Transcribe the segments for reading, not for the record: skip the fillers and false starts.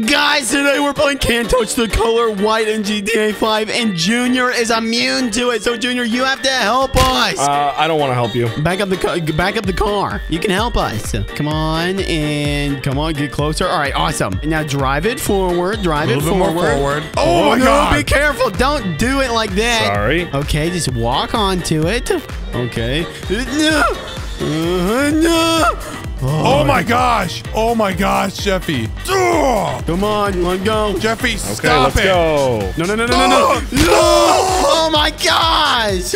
Guys, today we're playing Can't Touch the Color White in GTA 5, and Junior is immune to it. So, Junior, you have to help us. I don't want to help you. Back up the car. You can help us. Come on, and come on, get closer. All right, awesome. Now drive it forward. Drive it forward. A little bit more forward. Oh, my God. Be careful. Don't do it like that. Sorry. Okay, just walk onto it. Okay. No. No. Oh, my gosh. Oh, my gosh, Jeffy. Come on. Let's go. Jeffy, okay, stop it. Go. No, no, no, no, no, no. Oh, my gosh.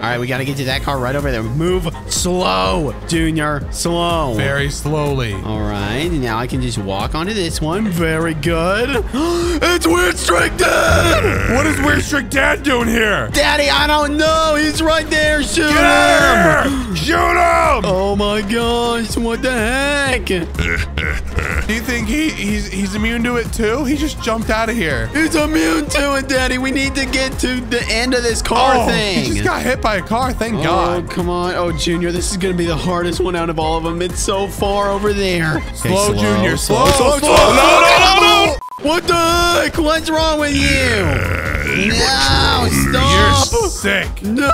All right, we got to get to that car right over there. Move slow, Junior. Slow. Very slowly. All right. Now I can just walk onto this one. Very good. It's Weird Strict Dad. What is Weird Strict Dad doing here? Daddy, I don't know. He's right there. Shoot him. Shoot him. Oh, my gosh. What the heck? Do you think he's immune to it too? He just jumped out of here. He's immune to it, Daddy. We need to get to the end of this car thing. He just got hit by a car. Thank God. Oh, come on. Oh, Junior, this is going to be the hardest one out of all of them. It's so far over there. Slow, Junior. Slow, slow, slow. No, no, no, no. What the heck? What's wrong with you? No, stop. You're sick. No.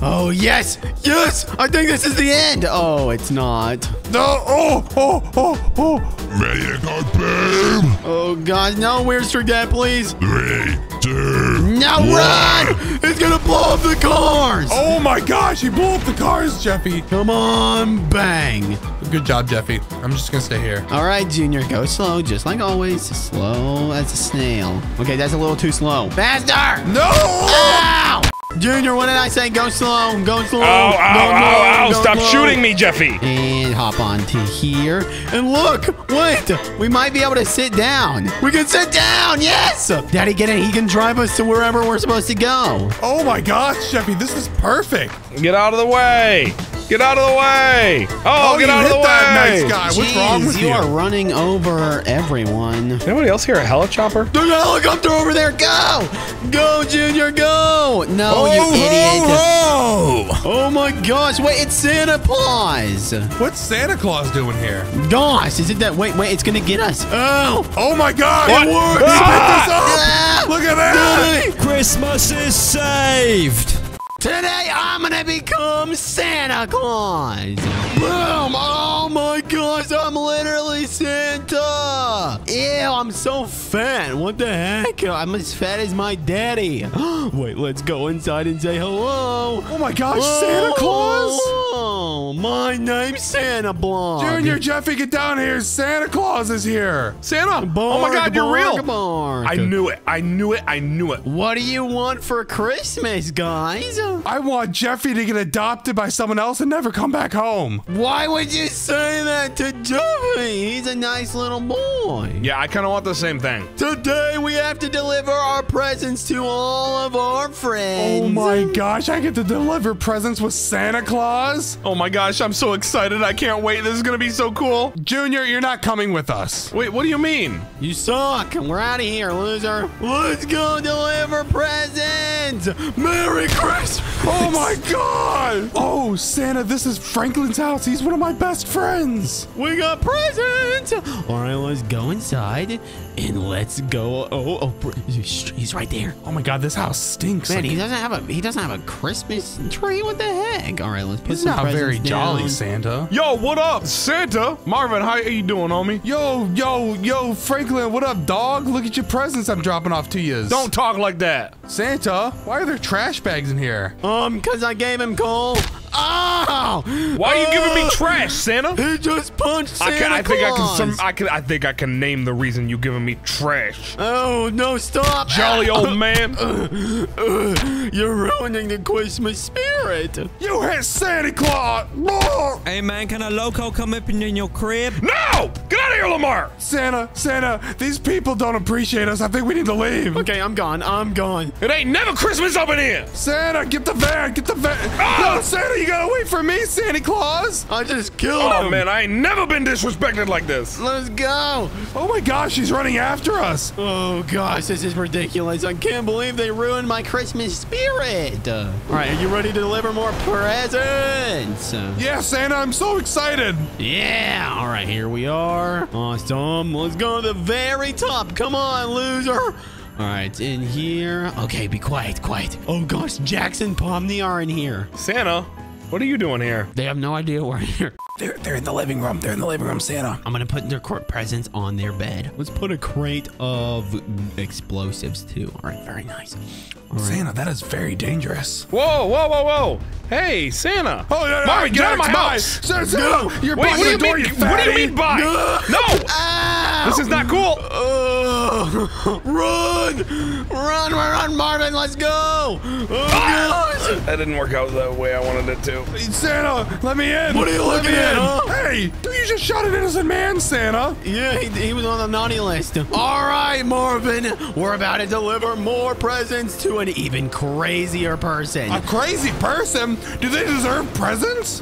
Oh, yes. Yes. I think this is the end. Oh, it's not. No. Oh, oh, oh, oh. Medical boom. Oh, God. No, Weird Strict Dad, please. 3, 2, now run! It's gonna blow up the cars! Oh my gosh, he blew up the cars, Jeffy! Come on, bang! Good job, Jeffy. I'm just gonna stay here. All right, Junior, go slow, just like always. Slow as a snail. Okay, that's a little too slow. Faster! No! Ow! Junior, what did I say? Go slow, go slow. Ow, ow, ow, ow, stop shooting me, Jeffy. And hop on to here. And look, wait, we might be able to sit down. We can sit down, yes. Daddy, get in. He can drive us to wherever we're supposed to go. Oh, my gosh, Jeffy, this is perfect. Get out of the way. Get out of the way! Oh, get out of the way! That nice guy. What's wrong with you? You are running over everyone. Anybody else hear a helichopper? There's a helicopter over there! Go! Go, Junior, go! No, oh, you idiot! Ho, ho. Oh my gosh! Wait, it's Santa Claus! What's Santa Claus doing here? Gosh, is it that? Wait, wait! It's gonna get us! Oh! Oh my God! It worked! Ah! Look at that! Christmas is saved! Today, I'm gonna become Santa Claus. Boom! Oh my gosh, I'm literally Santa. Ew, I'm so fat. What the heck? I'm as fat as my daddy. Wait, let's go inside and say hello. Oh my gosh, whoa. Santa Claus? Oh, my name's Santa Blog. Junior, Jeffy, get down here. Santa Claus is here. Santa, bark, oh my God, bark, you're real. Bark. I knew it. I knew it. I knew it. What do you want for Christmas, guys? I want Jeffy to get adopted by someone else and never come back home. Why would you say that to Jeffy? He's a nice little boy. Yeah, I kind of want the same thing. Today, we have to deliver our presents to all of our friends. Oh, my gosh. I get to deliver presents with Santa Claus? Oh, my gosh. I'm so excited. I can't wait. This is going to be so cool. Junior, you're not coming with us. Wait, what do you mean? You suck. We're out of here, loser. Let's go deliver presents. Merry Christmas. Oh my God! Oh, Santa, this is Franklin's house. He's one of my best friends. We got presents. All right, let's go inside and let's go. Oh, oh, he's right there. Oh my God, this house stinks. Man, like, he doesn't have a Christmas tree. What the heck? All right, let's put some presents down. He's not very jolly, Santa. Yo, what up, Santa? Marvin, how are you doing, homie? Yo, yo, yo, Franklin, what up, dog? Look at your presents I'm dropping off to you. Don't talk like that, Santa. Why are there trash bags in here? Because I gave him coal. Oh! Why are you giving me trash, Santa? He just punched Santa Claus. I think I can name the reason you giving me trash. Oh, no, stop. Jolly old man. You're ruining the Christmas spirit. You hit Santa Claus. Hey, man, can a loco come up in your crib? No! Get out of here, Lamar. Santa, Santa, these people don't appreciate us. I think we need to leave. Okay, I'm gone. I'm gone. It ain't never Christmas up in here. Santa, get the van. Get the van. Oh! No, Santa, you gotta wait for me, Santa Claus. I just killed him. Oh, man, I ain't never been disrespected like this. Let's go. Oh, my gosh, he's running after us. Oh, gosh, this is ridiculous. I can't believe they ruined my Christmas spirit. All right, are you ready to deliver more presents? Yeah, Santa, I'm so excited. Yeah. All right, here we are. Awesome. Let's go to the very top. Come on, loser. All right, in here. Okay, be quiet, quiet. Oh, gosh, Jax and Pomni are in here. Santa, what are you doing here? They have no idea we're here. They're in the living room. They're in the living room, Santa. I'm going to put their court presents on their bed. Let's put a crate of explosives, too. All right, very nice. Right. Santa, that is very dangerous. Whoa, whoa, whoa, whoa. Hey, Santa. Oh, no, no, Marvin, get out of my house. Santa, no. You're busting the door, you fatty. What do you mean by? No. Ow. This is not cool. Run! Run! We're on Marvin. Let's go! Oh, gosh. That didn't work out the way I wanted it to. Santa, let me in! What are you looking at? Huh? Hey, you just shot an innocent man, Santa. Yeah, he was on the naughty list. All right, Marvin, we're about to deliver more presents to an even crazier person. A crazy person? Do they deserve presents?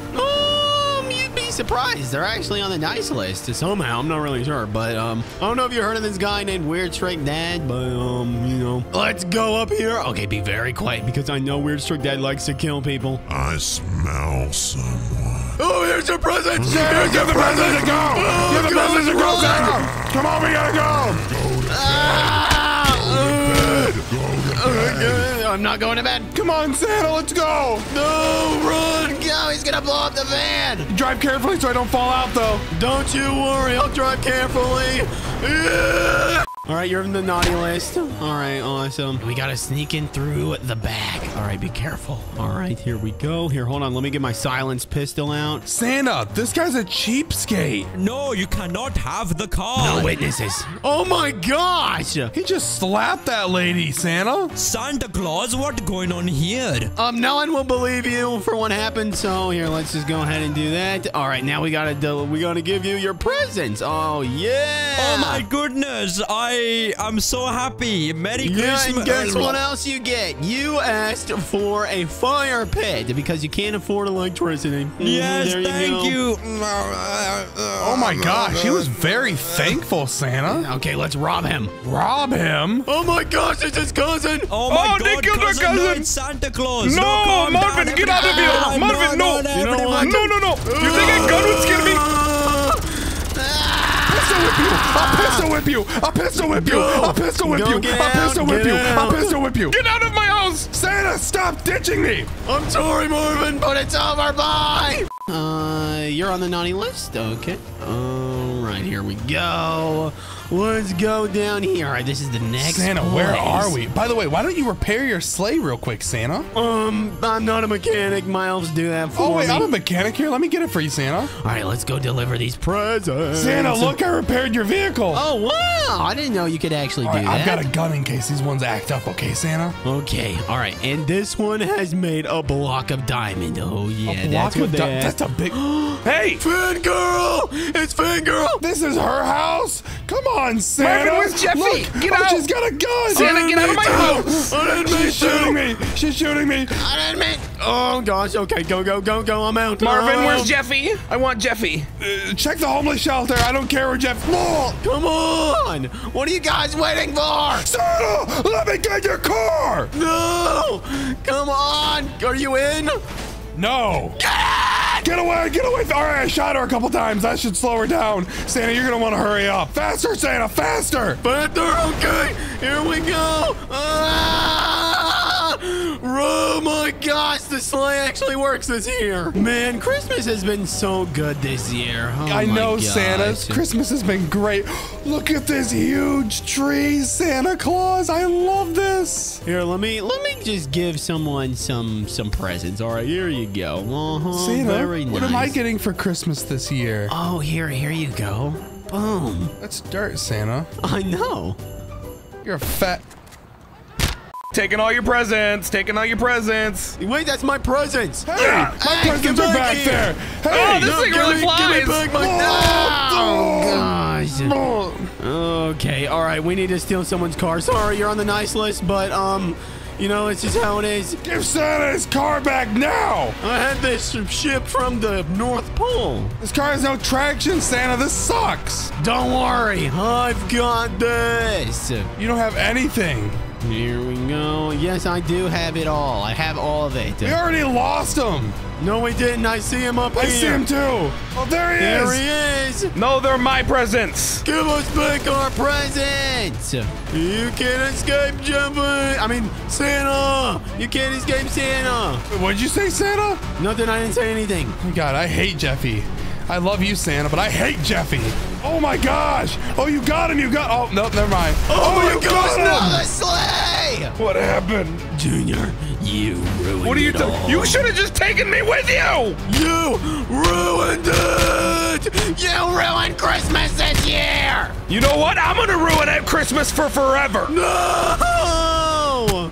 Be surprised, they're actually on the nice list somehow. I'm not really sure, but I don't know if you heard of this guy named Weird Strict Dad, but you know, let's go up here. Okay, be very quiet because I know Weird Strict Dad likes to kill people. I smell someone. Oh, here's your present. Here's your present to go. Here's the present to go. Come on, we gotta go. Go to bed. Go to bed. I'm not going to bed. Come on, Santa, let's go. No, run. Go. He's going to blow up the van. Drive carefully so I don't fall out, though. Don't you worry. I'll drive carefully. Yeah. All right, you're in the naughty list. All right, awesome. We got to sneak in through the back. All right, be careful. All right, here we go. Here, hold on. Let me get my silenced pistol out. Santa, this guy's a cheapskate. No, you cannot have the car. No witnesses. Oh, my gosh. He just slapped that lady, Santa. Santa Claus, what's going on here? No one will believe you for what happened. So here, let's just go ahead and do that. All right, now we gotta give you your presents. Oh, yeah. Oh, my goodness. I'm so happy. Merry Christmas. And guess what else you get? You asked for a fire pit because you can't afford electricity. Yes, thank you. Oh, my gosh. He was very thankful, Santa. Okay, let's rob him. Rob him? Oh, my gosh. It's his cousin. Oh, my God. They killed their cousin. Santa Claus. No, Marvin, get out of here. Marvin, no. No. You think a gun would scare me? I'll pistol whip you. Get out of my house. Santa, stop ditching me. I'm sorry, Marvin, but it's over. Bye. You're on the naughty list. Okay. All right, here we go. Let's go down here. All right, this is the next Santa, place. Where are we? By the way, why don't you repair your sleigh real quick, Santa? I'm not a mechanic. My elves do that for me. Oh, wait, I'm a mechanic here. Let me get it for you, Santa. All right, let's go deliver these presents. Santa, look, I repaired your vehicle. Oh, wow. I didn't know you could actually do that. I've got a gun in case these ones act up, okay, Santa? Okay, all right, and this one has made a block of diamond. Oh, yeah. A block of diamond? That's a big... Hey! Fangirl! It's Fangirl! This is her house? Come on. Come on, Santa. Marvin, where's Jeffy? Look, get out. She's got a gun. Santa, get out of my house. She's shooting me. I didn't mean. Oh, gosh. Okay, go. I'm out. Marvin, where's Jeffy? I want Jeffy. Check the homeless shelter. I don't care where Jeff. Oh, come on. What are you guys waiting for? Santa, let me get your car. No. Come on. Are you in? No. Get out. Get away! Get away! All right, I shot her a couple times. I should slow her down. Santa, you're gonna want to hurry up. Faster, Santa! Faster! Faster! Okay, here we go! Oh my gosh, the sleigh actually works this year. Man, Christmas has been so good this year. Oh I know, gosh. Santa. Christmas has been great. Look at this huge tree, Santa Claus. I love this. Here, let me just give someone some presents. All right, here you go. Santa, very nice. What am I getting for Christmas this year? Oh, here you go. Boom. That's dirt, Santa. I know. You're a fat... Taking all your presents. Wait, that's my presents. Hey, my presents are back there. Hey, oh, this thing really flies. Give me back my gosh. Okay, all right, we need to steal someone's car. Sorry, you're on the nice list, but You know, it's just how it is. Give Santa his car back now! I had this ship from the North Pole. This car has no traction, Santa. This sucks. Don't worry. I've got this. You don't have anything. Here we go. Yes, I do have it all. I have all of it. We already lost him. No, we didn't. I see him up here. I see him, too. Oh, there he is. There he is. No, they're my presents. Give us back our presents. You can't escape, Jeffy. I mean, Santa. You can't escape, Santa. Wait, what did you say, Santa? Nothing. I didn't say anything. Oh, my God, I hate Jeffy. I love you, Santa, but I hate Jeffy. Oh, my gosh. Oh, you got him. You got... Oh, no, never mind. Oh, my gosh. Another sleigh. What happened? Junior, you ruined it. What are you doing? You should have just taken me with you. You ruined it. You ruined Christmas this year. You know what? I'm going to ruin it Christmas for forever. No.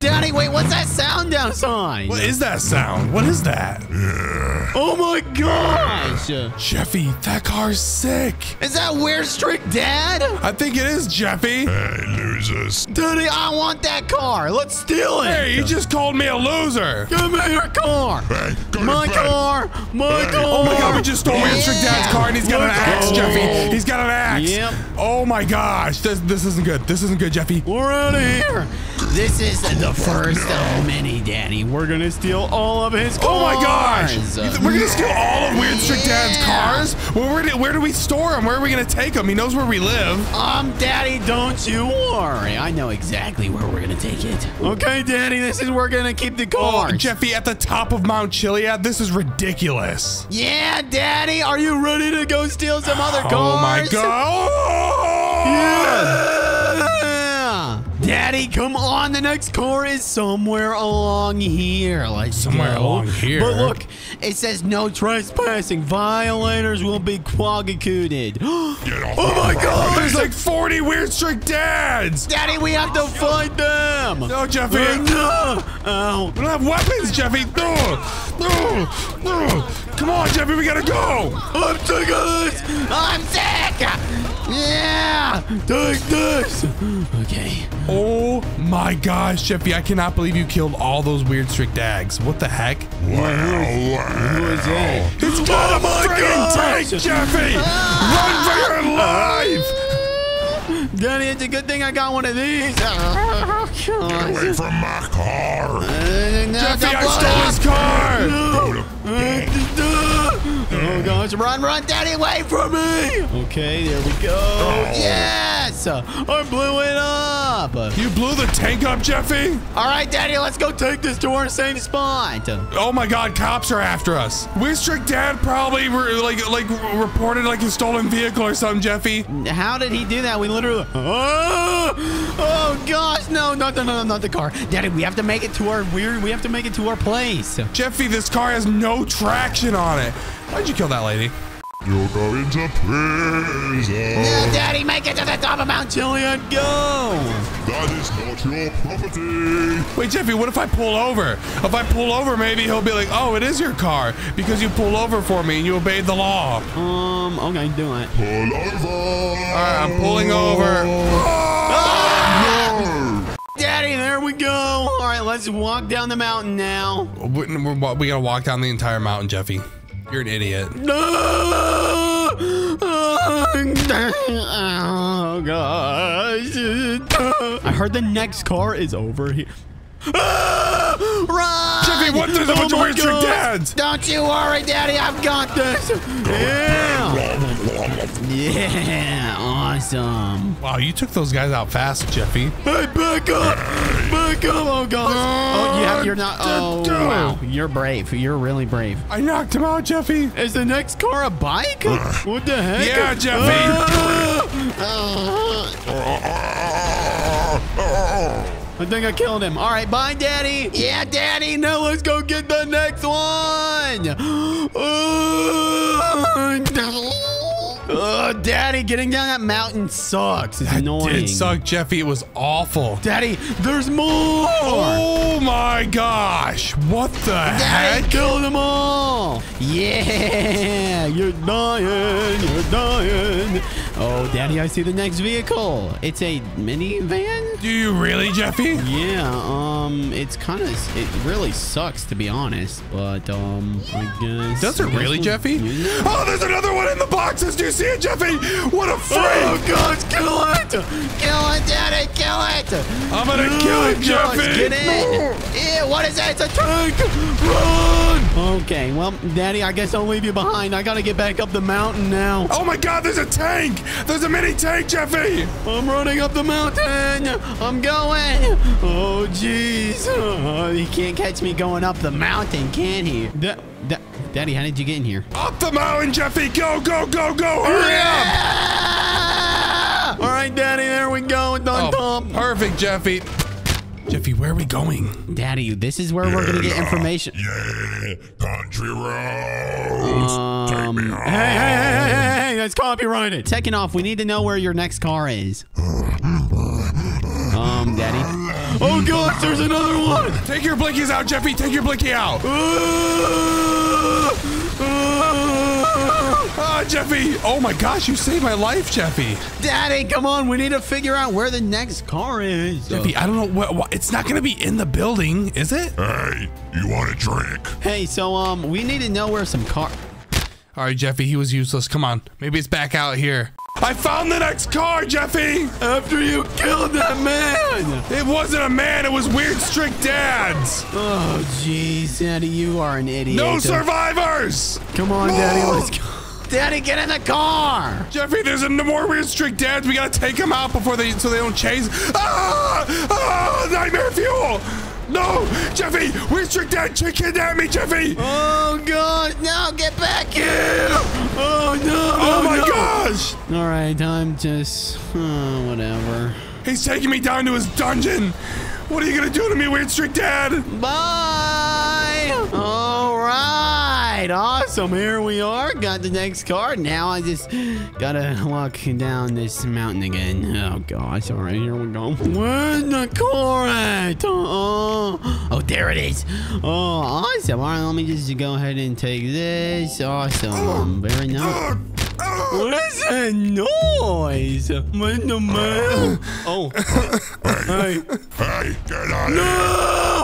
Daddy, wait, what's that sound outside? What is that sound? What is that? Oh my gosh! Jeffy, that car's sick! Is that Weird Strict Dad? I think it is, Jeffy. Hey, losers. Daddy, I want that car! Let's steal it! Hey, you just called me a loser! Give me your car! Hey, my car! My car! Oh my god, we just stole Weird Strict Dad's car and he's got an axe, Jeffy! He's got an axe! Yep. Oh my gosh, this isn't good. This isn't good, Jeffy. We're out of here! This is the first of many, Daddy. We're gonna steal all of his cars. Oh my gosh! We're gonna steal all of Weird Strict Dad's cars? Well, where do we store them? Where are we gonna take them? He knows where we live. Daddy, don't you worry. I know exactly where we're gonna take it. Okay, Daddy, this is where we're gonna keep the cars. Oh, Jeffy, at the top of Mount Chiliad, this is ridiculous. Yeah, Daddy, are you ready to go steal some other cars? Oh my god! Yeah! Daddy, come on. The next car is somewhere along here. Let's go. Along here. But look, it says no trespassing. Violators will be prosecuted. Oh my god, there's like 40 Weird Strict Dads. Daddy, we have to fight them. No, Jeffy. No. Ow. We don't have weapons, Jeffy. No. No. No. Come on, Jeffy. We gotta go. I'm sick of this. I'm sick. Yeah! Take this! Okay. Oh my gosh, Jeffy, I cannot believe you killed all those Weird Strict Dads. What the heck? Wow. Who is that? It's got a friggin' tank, Jeffy! Run for your life! Daddy, it's a good thing I got one of these. Get away from my car. Jeffy, I stole his car. Oh, gosh. Run, Daddy, away from me. Okay, there we go. Oh. Yes. I blew it up. You blew the tank up, Jeffy? All right, Daddy, let's go take this to our same spot. Oh, my God. Cops are after us. Weird Strict Dad probably reported like a stolen vehicle or something, Jeffy. How did he do that? We literally... Oh gosh, no, not the car. Daddy, we have to make it to our place. Jeffy, this car has no traction on it. Why'd you kill that lady? You're going to prison. No, Daddy, make it to the top of Mount Chiliad. Go. That is not your property. Wait, Jeffy, what if I pull over? If I pull over, maybe he'll be like, oh, it is your car because you pulled over for me and you obeyed the law. Okay, do it. Pull over. All right, I'm pulling over. Oh, no. Daddy, there we go. All right, let's walk down the mountain now. We gotta walk down the entire mountain, Jeffy. You're an idiot. No! Oh, gosh. I heard the next car is over here. Run! Jeffy, what? There's a bunch of Weird Strict Dads. Don't you worry, Daddy. I've got this. Yeah. Yeah. Awesome. Wow, you took those guys out fast, Jeffy. Hey, back up. Back up. Oh, God. Oh, you're not. Oh, wow. You're brave. You're really brave. I knocked him out, Jeffy. Is the next car a bike? What the heck? Yeah, Jeffy. I think I killed him. All right, bye, Daddy. Yeah, Daddy. Now let's go get the next one. Daddy, getting down that mountain sucks. It's annoying. It did suck, Jeffy. It was awful. Daddy, there's more. Oh, my gosh. What the heck? Killed them all. Yeah. You're dying. Oh, Daddy, I see the next vehicle. It's a minivan? Do you really, Jeffy? Yeah, it's kind of... It really sucks, to be honest. But, I guess... Does it really, Jeffy? Yeah. Oh, there's another one in the boxes. Do you see it, Jeffy? What a freak! Oh, God, kill it! Kill it, Daddy, kill it! I'm gonna kill it, Jeffy! Get in! Ew, what is that? It's a tank! Run! Okay, well, Daddy, I guess I'll leave you behind. I gotta get back up the mountain now. Oh, my God, there's a tank! There's a mini tank, Jeffy! I'm running up the mountain! I'm going! Oh, jeez. Oh, he can't catch me going up the mountain, can he? Daddy, how did you get in here? Up the mountain, Jeffy! Go, go, go, go! Hurry up! All right, Daddy, there we go. Dun-dum. Perfect, Jeffy. Jeffy, where are we going? Daddy, this is where we're going to get information. Yeah, country roads. Take me home. Hey, that's copyrighted. Second off, we need to know where your next car is. Daddy. Oh, gosh, there's another one. Take your blinkies out, Jeffy. Take your blinky out. Ah, Jeffy. Oh, my gosh. You saved my life, Jeffy. Daddy, come on. We need to figure out where the next car is. Jeffy, I don't know. What, it's not going to be in the building, is it? Hey, you want a drink? Hey, so we need to know where some car... All right, Jeffy, he was useless. Come on. Maybe it's back out here. I found the next car, Jeffy! After you killed that man! It wasn't a man, it was Weird Strict Dads! Oh, jeez, Daddy, you are an idiot. No survivors! Come on, Daddy, let's go. Daddy, get in the car! Jeffy, there's no more Weird Strict Dads. We gotta take them out before they don't chase. Ah! Ah! Nightmare fuel! No! Jeffy! Weird Strict Dad kidnapped me, Jeffy! Oh, God! No! Get back here! Oh, no! Oh, my gosh! All right, I'm just... Oh, whatever. He's taking me down to his dungeon! What are you gonna do to me, Weird Strict Dad? Bye! All right! Awesome! Here we are! Got the next card. Now I just gotta walk down this mountain again. Oh, gosh. All right, here we go. Where's the car at? Oh, there it is. Oh, awesome. All right, let me just go ahead and take this. Awesome. Very nice. What is that noise? What the man? Oh. Hey. Hey, get out of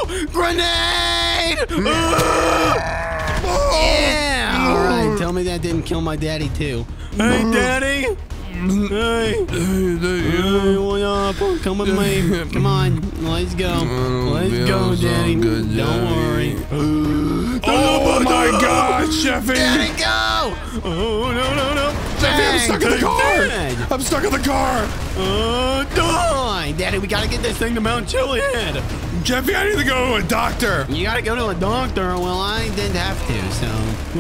here. No! Grenade! Yeah! All right, tell me that didn't kill my daddy, too. Hey, Daddy. Hey. Hey, what up? Come with me. Come on. Let's go. Let's go, Daddy. Don't worry. Oh, my God, Jeffy. Daddy, go. Oh, no. Jeffy, I'm stuck in the car. I'm stuck in the car. Die. Daddy, we got to get this thing to Mount Chiliad. Jeffy, I need to go to a doctor. You got to go to a doctor? Well, I didn't have to, so.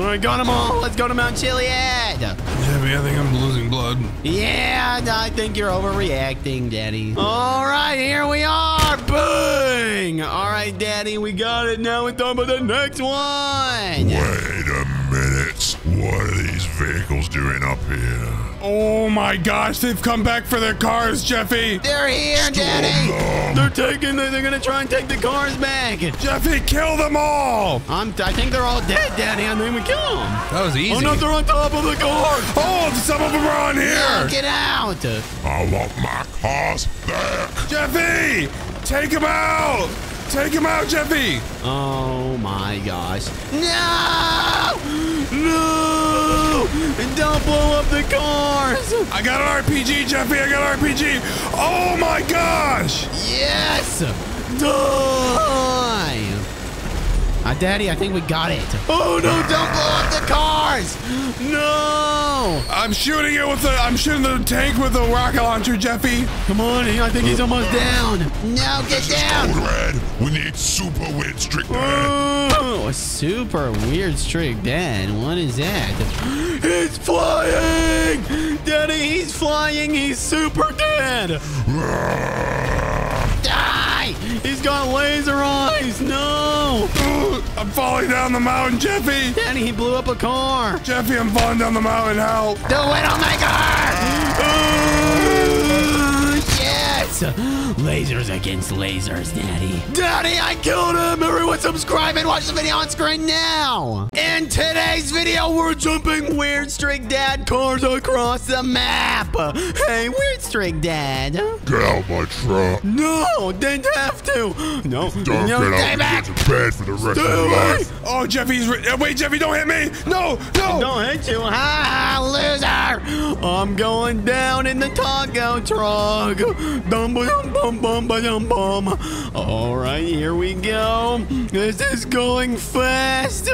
All right, got them all. Let's go to Mount Chiliad. Jeffy, I think I'm losing blood. Yeah, I think you're overreacting, Daddy. All right, here we are. Bang. All right, Daddy, we got it. Now it's on to the next one. Wait a minute. What are these vehicles doing up here? Oh, my gosh. They've come back for their cars, Jeffy. They're here, Daddy. They're going to try and take the cars back. Jeffy, kill them all. I think they're all dead, Daddy. I mean, we kill them. That was easy. Oh, no, they're on top of the car. Oh, some of them are on here. No, get out. I want my cars back. Jeffy, take them out. Take him out, Jeffy! Oh, my gosh. No! No! Don't blow up the cars! I got an RPG, Jeffy! I got an RPG! Oh, my gosh! Yes! Die! Daddy, I think we got it. Oh, no, don't blow up the cars! No! I'm shooting it with the... I'm shooting the tank with the rocket launcher, Jeffy. Come on, I think he's almost down. No, get down! This is Code Red. We need Super Weird Strict Dad. Oh, a Super Weird Strict Dad. What is that? He's flying! Daddy, he's flying. He's Super Dad. Die! He's got laser eyes. No! I'm falling down the mountain, Jeffy. Daddy, he blew up a car. Jeffy, I'm falling down the mountain. Help! Do it on my car! Yes! Lasers against lasers, Daddy. Daddy, I killed him! Everyone subscribe and watch the video on screen now! In today's video, we're jumping Weird Strict Dad cars across the map! Hey, Weird Strict Dad. Get out my truck. No, don't have to. No, no, stay back. Get to bed for the rest of your life. Oh, Jeffy's... Wait, Jeffy, don't hit me. No, no. Don't hit you. Ha, loser. I'm going down in the taco truck. Bum, bum, bum, bum, bum, bum. All right, here we go. This is going fast.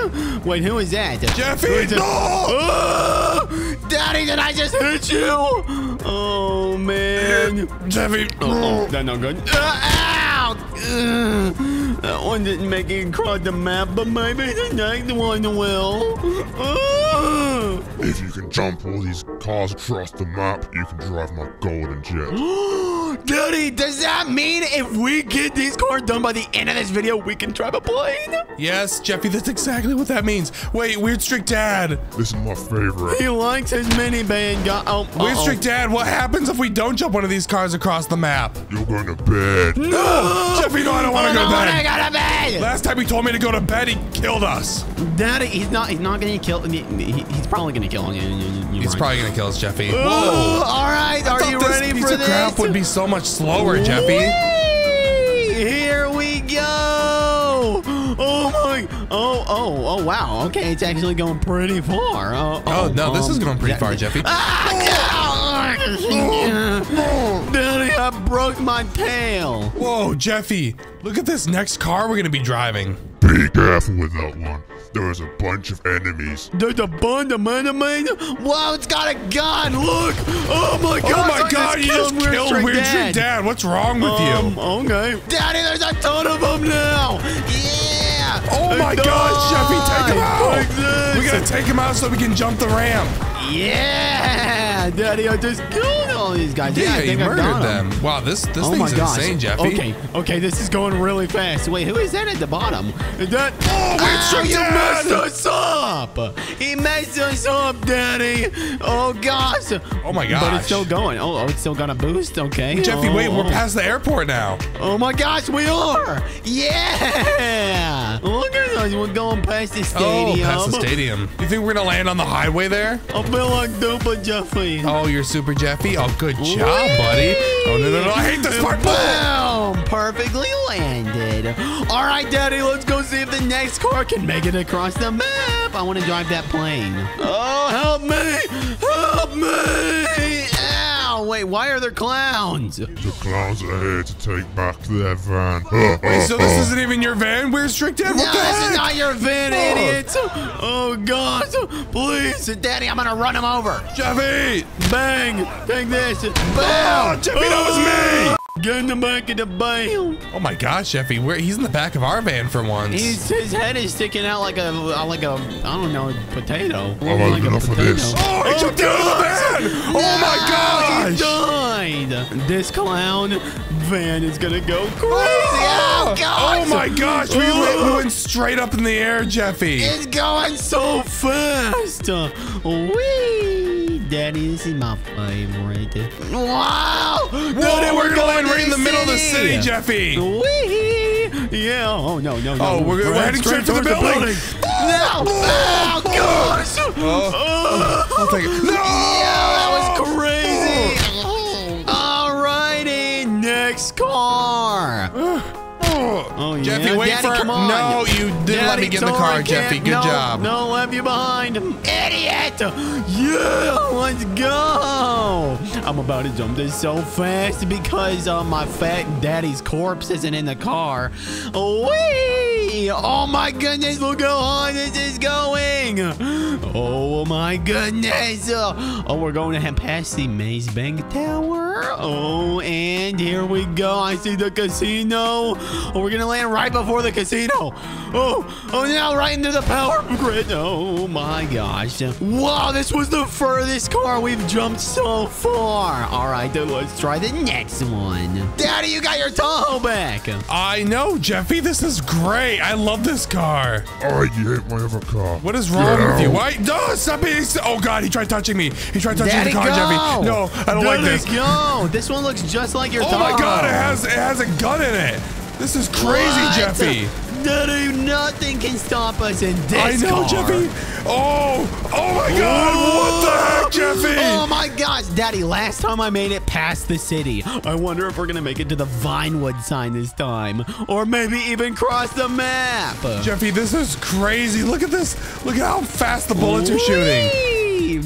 Wait, who is that? Jeffy, no. Oh, Daddy, did I just hit you? Oh, man. Jeffy. Oh, that's no good. That one didn't make it across the map, but maybe the next one will. If you can jump all these cars across the map, you can drive my golden jet. Daddy, does that mean if we get these cars done by the end of this video, we can drive a plane? Yes, Jeffy, that's exactly what that means. Wait, Weird Strict Dad. This is my favorite. He likes his minivan. Weird Strict Dad, what happens if we don't jump one of these cars across the map? You're going to bed. No! Jeffy, no, I don't want to go to bed. I don't want to go to bed. Last time he told me to go to bed, he killed us. Daddy, he's not going to kill me. He's probably going to kill me. He's probably going to kill us, Jeffy. Whoa. All right, are you ready for this? This piece of crap would be so much slower, Jeffy. Whee! Here we go. Oh my. Oh, wow. Okay, it's actually going pretty far. Oh no, this is going pretty far, Jeffy. Ah, no! Daddy, I broke my tail. Whoa, Jeffy. Look at this next car we're going to be driving. Be careful with that one. There is a bunch of enemies. There's a bunch of enemies? Wow, it's got a gun. Look. Oh, my God. Oh, my God. You just killed Weird Strict Dad. What's wrong with you? Okay. Daddy, there's a ton of them now. Yeah. Oh, my God, Jeffy. Take him out. We got to take him out so we can jump the ramp. Yeah. Daddy, I just killed all these guys. Yeah, you murdered them. Wow, this thing's insane, Jeffy. Okay, this is going really fast. Wait, who is that at the bottom? Is that... Oh, Weird Strict Dad. He messed us up! He messed us up, Daddy! Oh, gosh! Oh, my gosh. But it's still going. Oh, it's still got a boost? Okay. Jeffy, wait. We're past the airport now. Oh, my gosh. We are! Yeah! Look at us. We're going past the stadium. Oh, past the stadium. You think we're going to land on the highway there? I feel like Super Jeffy. Oh, you're Super Jeffy? Oh, good job, buddy. Oh, no. I hate this part. Boom! Perfectly landed. All right, Daddy. Let's go see if the next car can make it across the map. I want to drive that plane. Oh, help me! Help me! Ow! Wait, why are there clowns? The clowns are here to take back their van. Wait, so this isn't even your van? Weird Strict Dad? No, this is not your van, idiot! Oh, God! Please! Daddy, I'm gonna run him over! Jeffy! Bang! Take this! Bam! Oh, Jeffy, that was me! Get in the back of the van. Oh my gosh, Jeffy! He's in the back of our van for once. His head is sticking out like a I don't know, potato. I like enough of this. Oh, he jumped out of the van! Oh my gosh! He died. This clown van is gonna go crazy. Oh, gosh. Oh my gosh! We went straight up in the air, Jeffy. It's going so fast. Daddy, this is my favorite. Wow! Daddy, we're going right in the middle of the city, Jeffy. Yeah. Oh, no. Oh, we're heading straight to the building. No! Oh, gosh! Oh, I'll take it. No! Yeah, that was crazy. Alrighty, next car. Oh, Jeffy, wait for him. No, you didn't let me get in the car, Jeffy. Good job. No, left you behind. Idiot! Yeah, let's go. I'm about to jump this so fast because my fat daddy's corpse isn't in the car. Whee! Oh, my goodness. Look how high this is going. Oh, my goodness. Oh, we're going to head past the Maze Bank Tower. Oh, and here we go. I see the casino. Oh, we're gonna land right before the casino. Now right into the power grid. Oh my gosh. Wow, this was the furthest car we've jumped so far. All right, then let's try the next one. Daddy, you got your Tahoe back. I know, Jeffy. This is great. Wait, I love this car. Oh, you hate my other car. What is wrong with you? Why? No, stop being. Oh God, he tried touching me. He tried touching the car, Jeffy. No, I don't like this. Go. This one looks just like your dog. Oh my God, it has a gun in it. This is crazy, Jeffy. Nothing can stop us in this car. Jeffy. Oh my God, what the heck, Jeffy? Oh my gosh, Daddy, last time I made it past the city. I wonder if we're gonna make it to the Vinewood sign this time, or maybe even cross the map. Jeffy, this is crazy. Look at this. Look at how fast the bullets are shooting.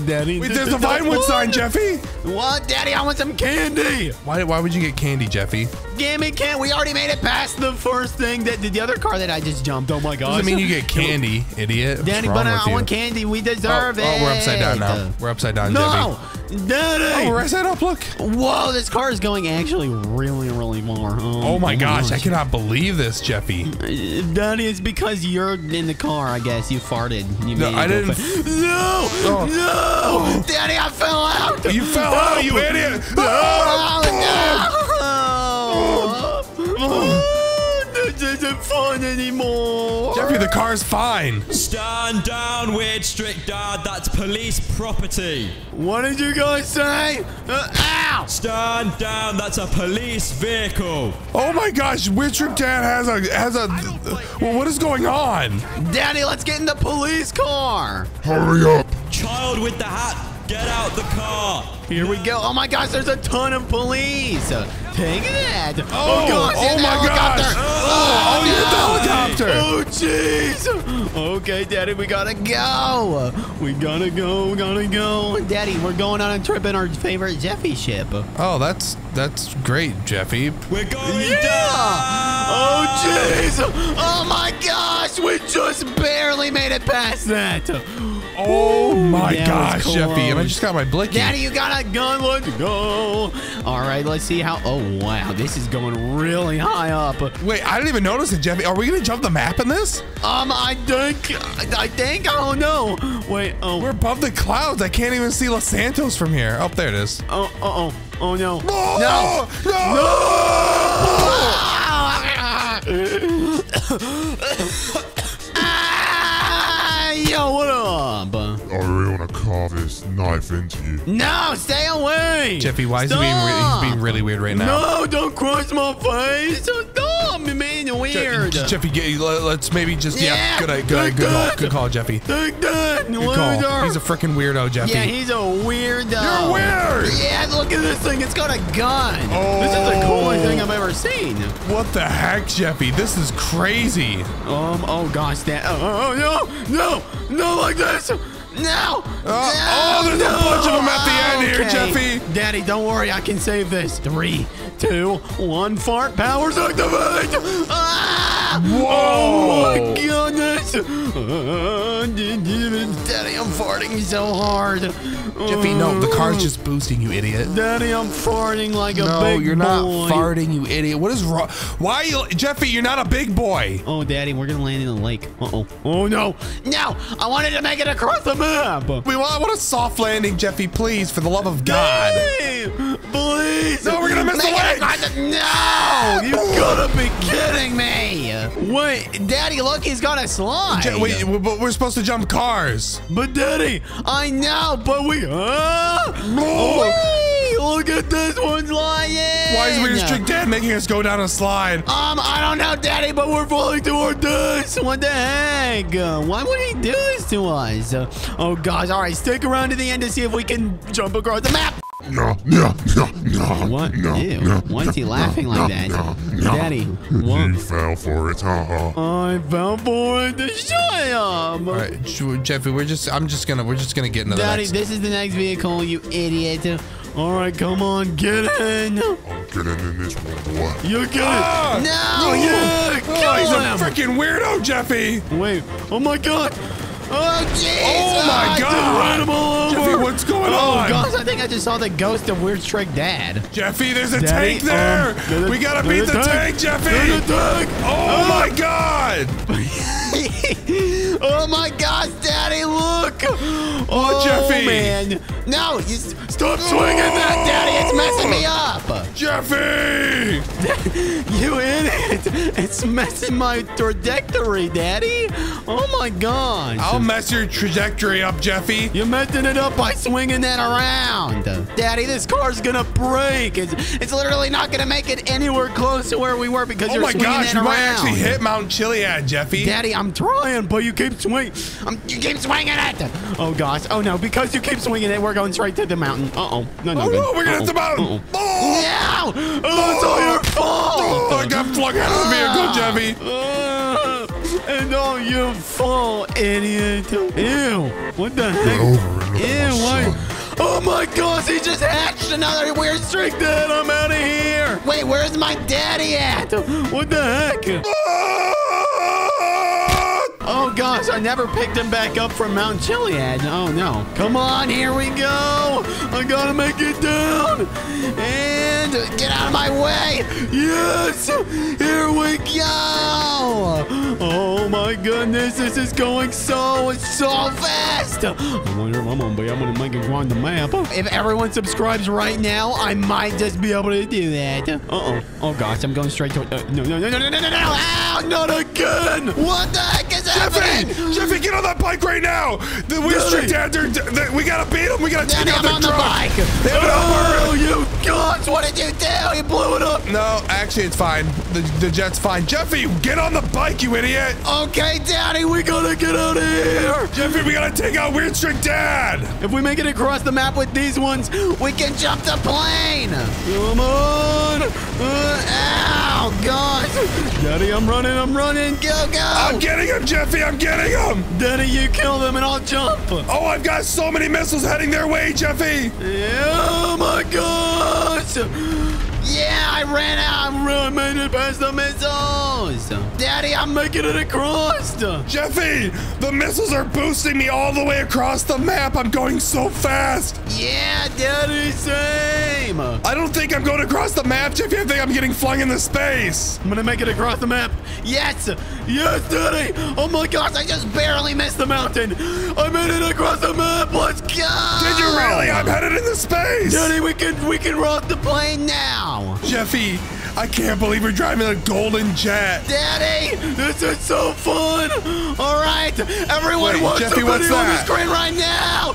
Daddy, wait, there's a Vinewood sign, Jeffy. What, Daddy? I want some candy. Why would you get candy, Jeffy? Gimme candy. We already made it past the first thing that the other car that I just jumped. Oh my gosh. Doesn't mean you get candy, idiot. Daddy, but I want candy. We deserve it. Oh, we're upside down now. We're upside down, Jeffy. Daddy. Oh, we're upside up. Look. Whoa, this car is going actually really, really far. Oh my gosh, I cannot believe this, Jeffy. Daddy, it's because you're in the car. I guess you farted. You made I didn't. No. Oh. Daddy, I fell out! You fell out, you idiot! Oh, no. This isn't fun anymore. Jeffy, the car's fine. Stand down, Weird Strict Dad. That's police property. What did you guys say? Ow! Stand down. That's a police vehicle. Oh my gosh, Weird Strict Dad has a. Well, what is going on? Daddy, let's get in the police car. Hurry up. Child with the hat, get out the car. Here we go. Oh my gosh, there's a ton of police. Take that. Oh gosh, oh my gosh. Oh, you hit the helicopter. Oh jeez. Okay, Daddy, we gotta go. We gotta go. Daddy, we're going on a trip in our favorite Jeffy ship. Oh, that's great, Jeffy. We're going down. Oh jeez. Oh my gosh, we just barely made it past that. Oh my gosh, Jeffy, and I just got my blicky. Daddy, you got a gun, let's go. All right, let's see how, oh wow, this is going really high up. Wait, I didn't even notice it, Jeffy. Are we gonna jump the map in this? I don't know. Wait, we're above the clouds. I can't even see Los Santos from here. Oh, there it is. Oh no. No. Yo, what up? I really want to carve this knife into you. No, stay away! Jeffy, why is he being really weird right now? No, don't cross my face! Stop, you're being weird! Jeffy, let's maybe just, good call, Jeffy. Take that, loser! He's a freaking weirdo, Jeffy. Yeah, he's a weirdo. You're weird! Yeah, look at this thing, it's got a gun. Oh. This is the coolest thing I've ever seen. What the heck, Jeffy? This is crazy. Oh gosh, that, no, like this. No! There's a bunch of them at the end here, Jeffy. Daddy, don't worry. I can save this. 3, 2, 1, fart powers activate! Ah! Whoa! Oh, my goodness! Daddy, I'm farting so hard. Jeffy, no. The car's just boosting, you idiot. Daddy, I'm farting like a big boy. No, you're not farting, you idiot. What is wrong? Why are you... Jeffy, you're not a big boy. Oh, Daddy, we're going to land in the lake. Uh-oh. Oh, no. No! I wanted to make it across the map. I want a soft landing, Jeffy, please, for the love of God. Daddy, please. No, we're going to miss the lake. No! You gotta be kidding me. Wait, Daddy, look, he's got a slide. Wait, but we're supposed to jump cars. But, Daddy, I know, but we... Look at this one's lying. Why is Weird Strict Dad making us go down a slide? I don't know, Daddy, but we're falling toward this. What the heck? Why would he do this to us? Oh, gosh. All right, stick around to the end to see if we can jump across the map. No. What? Ew. Why is he laughing like that? Daddy, what? You fell for it, I fell for it. Shut up. All right, Jeffy, we're just gonna get into the next. Daddy, this is the next vehicle, you idiot. All right, come on, get in. I'll get in this one, boy. You get it. No, he's a freaking weirdo, Jeffy. Wait, oh my God. Oh, jeez. Oh, my God. Jeffy, what's going on? Oh, gosh, I think I just saw the ghost of Weird Strict Dad. Jeffy, there's a tank there. We got to beat the tank, Jeffy. Oh, my God. Oh, my gosh, Daddy, look. Oh, Jeffy. Man. No, you stop swinging that, Daddy. It's messing me up. Jeffy. You idiot. It's messing my trajectory, Daddy. Oh my gosh. I'll mess your trajectory up, Jeffy. You're messing it up by swinging that around. Daddy, this car's gonna break. It's literally not gonna make it anywhere close to where we were because you're swinging that around. Oh my gosh, you might actually hit Mount Chiliad, Jeffy. Daddy, I'm trying, but you keep swinging. You keep swinging at it. Oh gosh. Oh no, because you keep swinging it, we're going straight to the mountain. Uh-oh. No, no, no, we're gonna hit the mountain. Oh. No! Oh, it's all your fault. Oh, I got flung out of the vehicle, Jeffy. And all your fault, idiot. Ew. What the heck? Ew, why? Oh my gosh, he just hatched another weird streak, Dad. I'm out of here. Wait, where's my daddy at? What the heck? Oh gosh, I never picked him back up from Mount Chiliad. Oh no. Come on, here we go. I gotta make it down. And get out of my way. Yes, here we go. Oh my goodness, this is going so fast. I wonder if I'm gonna be able to make it on the map. If everyone subscribes right now, I might just be able to do that. Uh-oh. Oh gosh, I'm going straight to it. No. Ow, not again. What the heck is happening? Jeffy, get on that bike right now. The Weird Strict Dad, we gotta beat him. We gotta take out the bike. Oh, you gods, what did you do? You blew it up. No, actually, it's fine. The jet's fine. Jeffy, get on the bike, you idiot. Okay, Daddy, we gotta get out of here. Jeffy, we gotta take out Weird Strict Dad. If we make it across the map with these ones, we can jump the plane. Come on. Ow, gosh. Daddy, I'm running. Go, go. I'm getting him, Jeffy. I'm getting him. Daddy, you kill them and I'll jump. Oh, I've got so many missiles heading their way, Jeffy. Oh, my gosh. Yeah, I ran out. I made it past the missiles. Daddy, I'm making it across. Jeffy, the missiles are boosting me all the way across the map. I'm going so fast. Yeah, Daddy, same. I don't think I'm going across the map, Jeffy. I think I'm getting flung into space. I'm going to make it across the map. Yes. Yes, Daddy. Oh, my gosh. I just barely missed the mountain. I made it across the map. Let's go. Did you really? I'm headed into space. Daddy, we can rock the plane now. Jeffy, I can't believe you're driving a golden jet. Daddy, this is so fun. All right, everyone watch the video on the screen right now.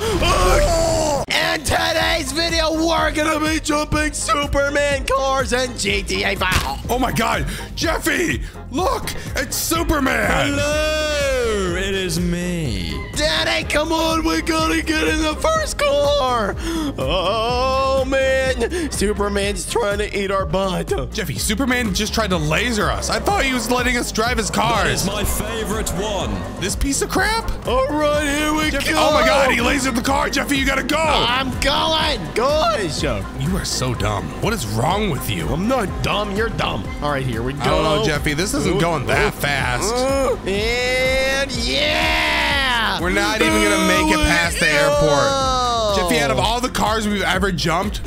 In today's video, we're going to be jumping Superman cars in GTA 5. Oh, my God. Jeffy, look, it's Superman. Hello, it is me. Daddy, come on, we gotta get in the first car. Oh, man. Superman's trying to eat our butt. Jeffy, Superman just tried to laser us. I thought he was letting us drive his cars. That is my favorite one. This piece of crap? All right, here we go. Oh, my God, he lasered the car. Jeffy, you gotta go. I'm going. Gosh. You are so dumb. What is wrong with you? I'm not dumb. You're dumb. All right, here we go. Oh, Jeffy, this isn't going that fast. And yeah. We're not even going to make it past the airport. Jeffy, out of all the cars we've ever jumped,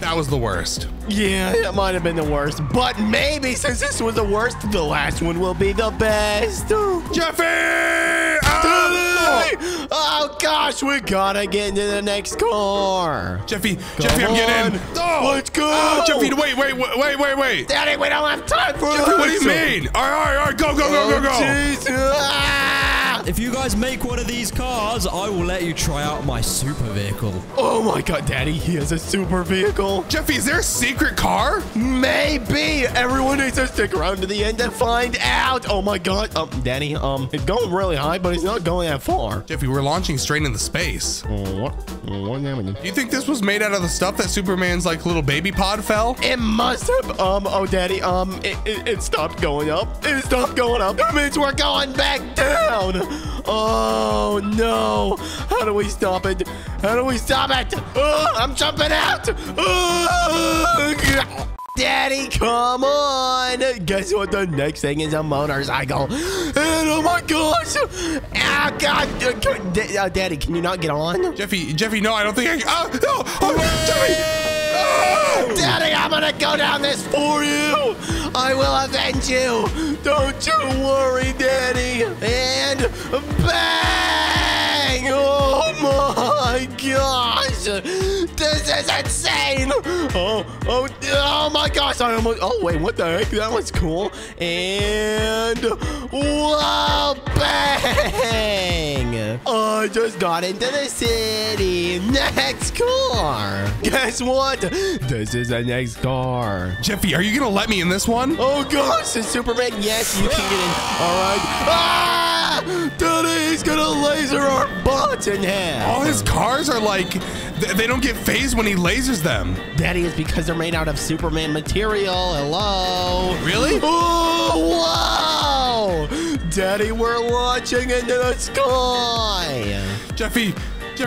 that was the worst. Yeah, that might have been the worst. But maybe since this was the worst, the last one will be the best. Jeffy! Oh, gosh, we gotta get into the next car. Jeffy, I'm getting in. Oh, let's go. Oh, Jeffy, wait. Daddy, we don't have time for this. Jeffy, what do you mean? All right, go. If you guys make one of these cars, I will let you try out my super vehicle. Oh, my God, Daddy, he has a super vehicle. Jeffy, is there a secret car? Maybe. Everyone needs to stick around to the end to find out. Oh, my God. Daddy, it's going really high, but it's not going that far. Jeffy, we're launching straight into space. What happened? Do you think this was made out of the stuff that Superman's, like, little baby pod fell? It must have. Oh, Daddy, it stopped going up. It stopped going up. That means we're going back down. Oh, no. How do we stop it? Oh, I'm jumping out. Oh. Daddy, come on. Guess what? The next thing is a motorcycle. And oh, my gosh. Oh, God. Daddy, can you not get on? Jeffy, no, I don't think I can. Oh, Jeffy. Daddy, I'm gonna go down this for you. I will avenge you. Don't you worry, Daddy. And bang! Oh my gosh! This is insane! Oh my gosh! I almost. Oh wait, what the heck? That was cool. And whoa, bang! Oh, I just got into the city. Next car. Guess what? This is the next car. Jeffy, are you gonna let me in this one? Oh gosh, it's Superman. Yes, you can get in. All right. Ah! Dude, he's gonna laser our butts in half. All his cars are like. They don't get phased when he lasers them. That is because they're made out of Superman material. Hello. Really? Oh, wow. Daddy, we're launching into the sky. Jeffy,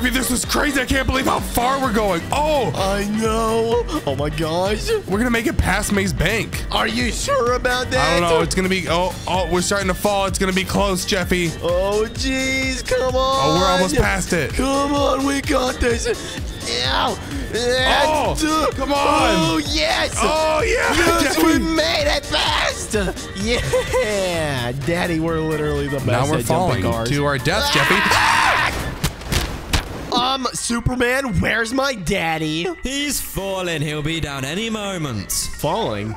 this is crazy. I can't believe how far we're going. Oh, I know. Oh my gosh. We're going to make it past Maze Bank. Are you sure about that? I don't know. It's going to be, oh, we're starting to fall. It's going to be close, Jeffy. Oh, jeez. Come on. Oh, we're almost past it. Come on. We got this. Ow. Oh, come on. Oh, yes. Oh, yeah. Yes, we made it fast. Yeah. Daddy, we're literally the best. Now we're falling to our death, Jeffy. Superman, where's my daddy? He's falling. He'll be down any moment. Falling?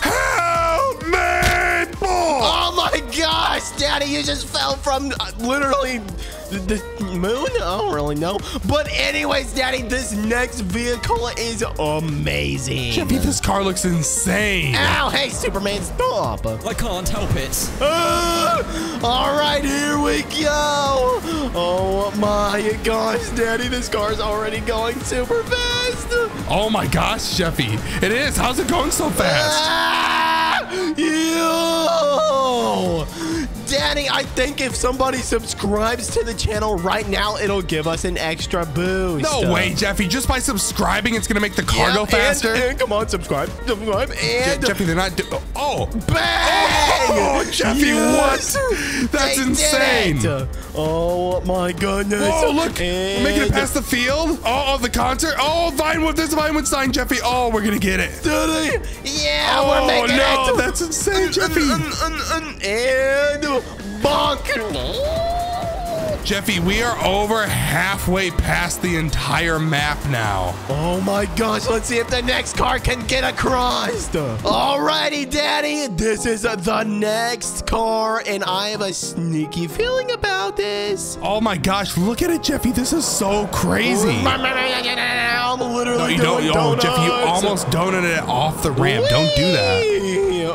Help me, boy! Oh my gosh, Daddy, you just fell from literally the moon? I don't really know. But anyways, Daddy, this next vehicle is amazing. Jeffy, this car looks insane. Ow, hey, Superman, stop. I can't help it. All right, here we go. Oh, my gosh, Daddy, this car's already going super fast. Oh, my gosh, Jeffy. It is. How's it going so fast? Daddy, I think if somebody subscribes to the channel right now, it'll give us an extra boost. No way, Jeffy. Just by subscribing, it's going to make the car go faster. And come on, subscribe. And Jeffy, they're not... Oh. Bang! Oh, Jeffy, yes. What? That's insane. Oh, my goodness. Oh, look. And... We're making it past the field. Oh, the concert. Oh, Vinewood. There's a Vinewood sign, Jeffy. Oh, we're going to get it. Daddy. Yeah, oh, we're making it. Oh, no. That's insane, Jeffy. And... Bonk. Jeffy, we are over halfway past the entire map now. Oh my gosh, let's see if the next car can get across. Alrighty, Daddy, this is the next car, and I have a sneaky feeling about this. Oh my gosh, look at it, Jeffy. This is so crazy. I'm literally doing donuts. Jeffy, you almost donated it off the ramp. Whee! Don't do that.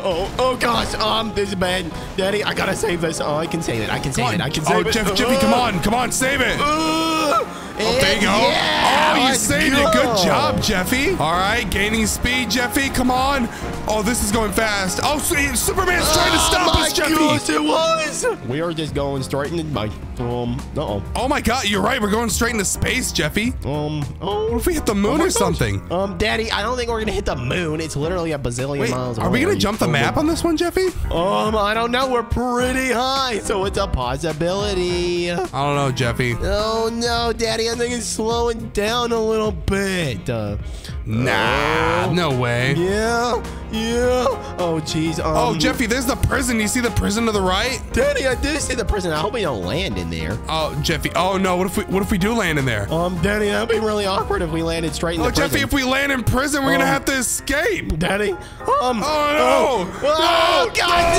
Oh gosh, this is bad. Daddy, I gotta save this. Oh, I can save it. I can save it. Oh, Jeffy, come on, save it. Oh, there you go. Yeah, oh, you saved it. Good job, Jeffy. All right, gaining speed, Jeffy. Come on. Oh, this is going fast. Oh, Superman's trying to stop us, Jeffy. Gosh, it was. We are just going straight into my, oh my God, you're right. We're going straight into space, Jeffy. What if we hit the moon or something? Daddy, I don't think we're gonna hit the moon. It's literally a bazillion miles away. Are we gonna jump the map on this one, Jeffy? I don't know. We're pretty high, so it's a possibility. I don't know, Jeffy. Oh no, Daddy. I think it's slowing down a little bit. Nah, no way. Yeah. Oh, jeez. Oh, Jeffy, there's the prison. You see the prison to the right? Daddy, I did see the prison. I hope we don't land in there. Oh, Jeffy. Oh, no. What if we do land in there? Daddy, that'd be really awkward if we landed straight in the prison. Oh, Jeffy, if we land in prison, we're going to have to escape. Daddy. Oh, no. Oh, God,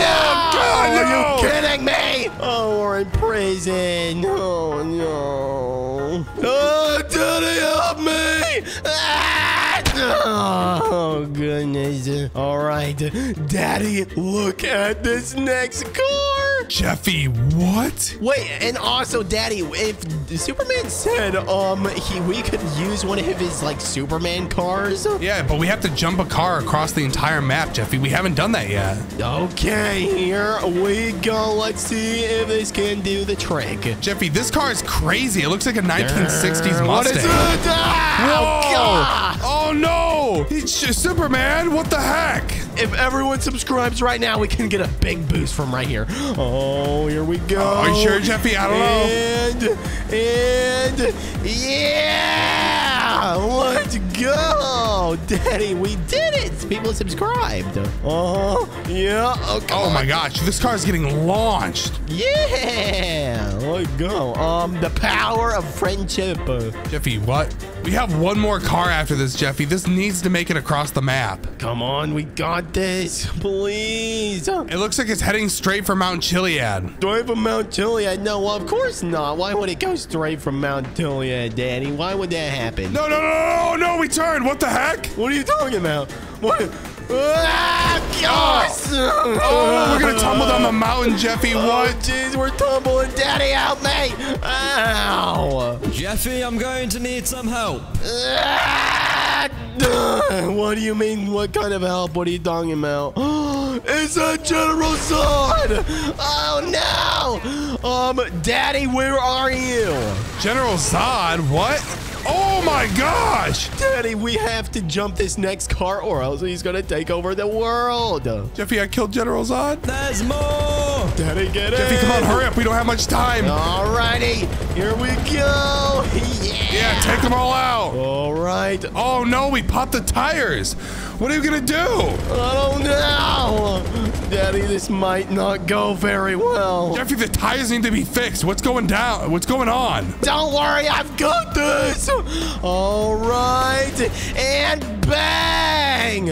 no. Are you kidding me? Oh, we're in prison. Oh, no. Oh, Daddy, help me. Oh, goodness. All right. Daddy, look at this next car. Jeffy, what? Wait, and also, Daddy, if Superman said we could use one of his, like, Superman cars. Yeah, but we have to jump a car across the entire map, Jeffy. We haven't done that yet. Okay, here we go. Let's see if this can do the trick. Jeffy, this car is crazy. It looks like a 1960s Mustang. What is it? Oh, God. Oh, no! He's just Superman! What the heck? If everyone subscribes right now, we can get a big boost from right here. Oh, here we go. Are you sure, Jeffy? I don't know. And yeah! Yeah, let's go, Daddy. We did it. People subscribed. Yeah. Okay. Oh my gosh, this car is getting launched. Yeah, let's go. The power of friendship. Jeffy, what? We have one more car after this, Jeffy. This needs to make it across the map. Come on, we got this, please. It looks like it's heading straight for Mount Chiliad. Straight from Mount Chiliad? No, well, of course not. Why would it go straight from Mount Chiliad, Daddy? Why would that happen? No, no, no, no, no, we turned. What the heck? What are you talking about? What? Oh, we're gonna tumble down the mountain, Jeffy. What? Jeez, we're tumbling. Daddy, help me. Ow. Jeffy, I'm going to need some help. What do you mean? What kind of help? What are you talking about? It's a General Zod! Oh, no! Daddy, where are you? General Zod? What? Oh my gosh! Daddy, we have to jump this next car or else he's gonna take over the world. Jeffy, I killed General Zod. There's more! Daddy, get it! Jeffy, come on, hurry up. We don't have much time. Alrighty, here we go. Yeah! Yeah, take them all out. Alright. Oh no, we popped the tires. What are you gonna do? I don't know. Daddy, this might not go very well. Jeffy, the tires need to be fixed. What's going down? What's going on? Don't worry, I've got this. All right, and bang!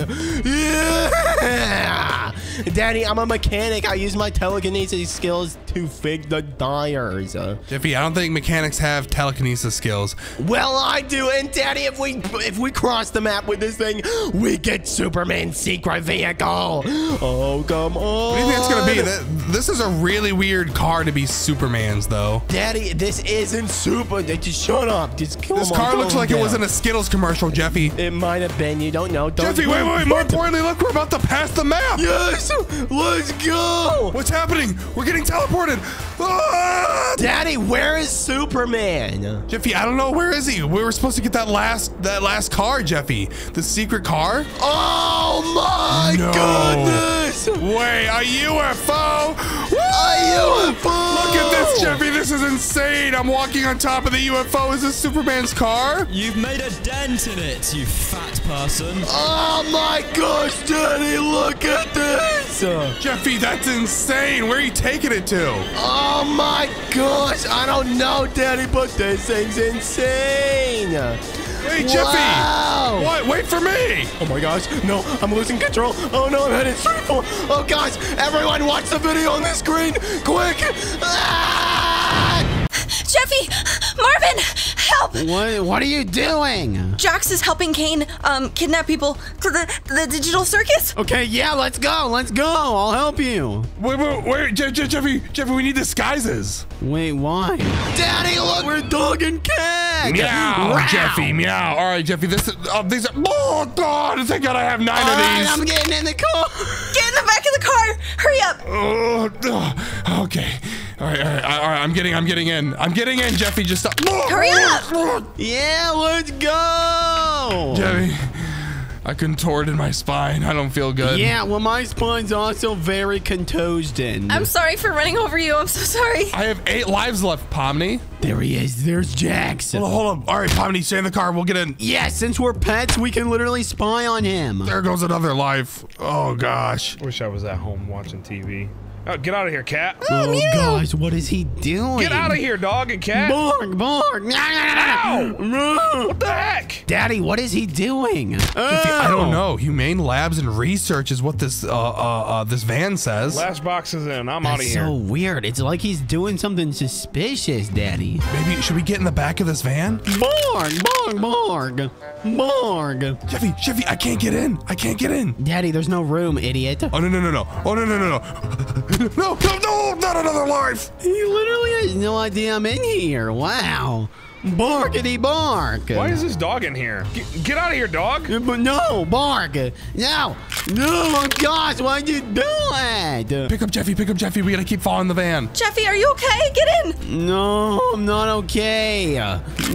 Yeah! Daddy, I'm a mechanic. I use my telekinesis skills to fix the tires. Jeffy, I don't think mechanics have telekinesis skills. Well, I do. And Daddy, if we cross the map with this thing, we get Superman's secret vehicle. Oh, come on. What do you think it's gonna be? This is a really weird car to be Superman's, though. Daddy, this isn't Super. Just shut up. Just come this on, car looks like down. It was in a Skittles commercial, Jeffy. It might have been. You don't know. Don't Jeffy, wait, wait, wait. More importantly, look, we're about to pass the map. Yes. Let's go! What's happening? We're getting teleported! Ah! Daddy, where is Superman? Jeffy, I don't know. Where is he? We were supposed to get that last car, Jeffy. The secret car. Oh my goodness! Wait, a UFO? Woo! A UFO! Look at this, Jeffy. This is insane. I'm walking on top of the UFO. Is this Superman's car? You've made a dent in it, you fat person. Oh my gosh, Daddy, look at this! Jeffy, that's insane. Where are you taking it to? Oh my gosh, I don't know, Daddy, but this thing's insane. Hey, Jeffy! What? Wait for me! Oh my gosh, no, I'm losing control. Oh no, I'm headed straight for. Oh gosh, everyone watch the video on the screen, quick! Ah! Jeffy, Marvin, help! What are you doing? Jax is helping Caine kidnap people to the Digital Circus. Okay, yeah, let's go, let's go. I'll help you. Wait, Jeffy, we need disguises. Wait, why? Daddy, look, we're dog and cat. Meow, wow. Jeffy, meow. All right, Jeffy, this is, these are, oh God, thank God I have 9 of these. All right, I'm getting in the car. Get in the back of the car, hurry up. Okay. All right, I'm getting in, Jeffy, just stop. Hurry up! Yeah, let's go! Jeffy, I contorted my spine. I don't feel good. Yeah, well, my spine's also very contused. I'm sorry for running over you. I'm so sorry. I have 8 lives left, Pomni. There he is. There's Jax. Hold on. All right, Pomni, stay in the car. We'll get in. Yeah, since we're pets, we can literally spy on him. There goes another life. Oh, gosh. Wish I was at home watching TV. Oh, get out of here, cat. Oh, gosh, what is he doing? Get out of here, dog and cat. Bark, bark. Ow! What the heck? Daddy, what is he doing? Oh. I don't know. Humane Labs and Research is what this van says. Last box is in. I'm out of here. That's so weird. It's like he's doing something suspicious, Daddy. Maybe, should we get in the back of this van? Bark, bark, bark. Morg. Jeffy, I can't get in. Daddy, there's no room, idiot. Oh, no. Oh, no. No, not another life. He literally has no idea I'm in here. Wow. Barkity bark. Why is this dog in here? Get out of here, dog. But no, bark. No. Oh, gosh, why'd you do that? Pick up Jeffy. We gotta keep following the van. Jeffy, are you okay? Get in. No, I'm not okay.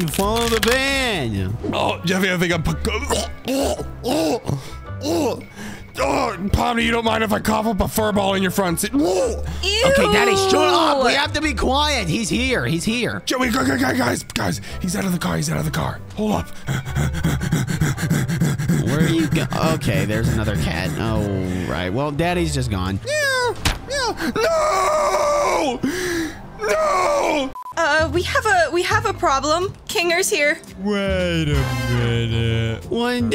Follow the van. Oh, Jeffy, I think I'm... Oh, Pomni, you don't mind if I cough up a furball in your front seat? Whoa. Ew. Okay, Daddy, shut up. We have to be quiet. He's here. He's here. Joey, guys, he's out of the car. He's out of the car. Hold up. Where do you go? Okay, there's another cat. Oh, right. Well, Daddy's just gone. Yeah. Yeah. No. No. We have a problem. Kinger's here. Wait a minute. What are you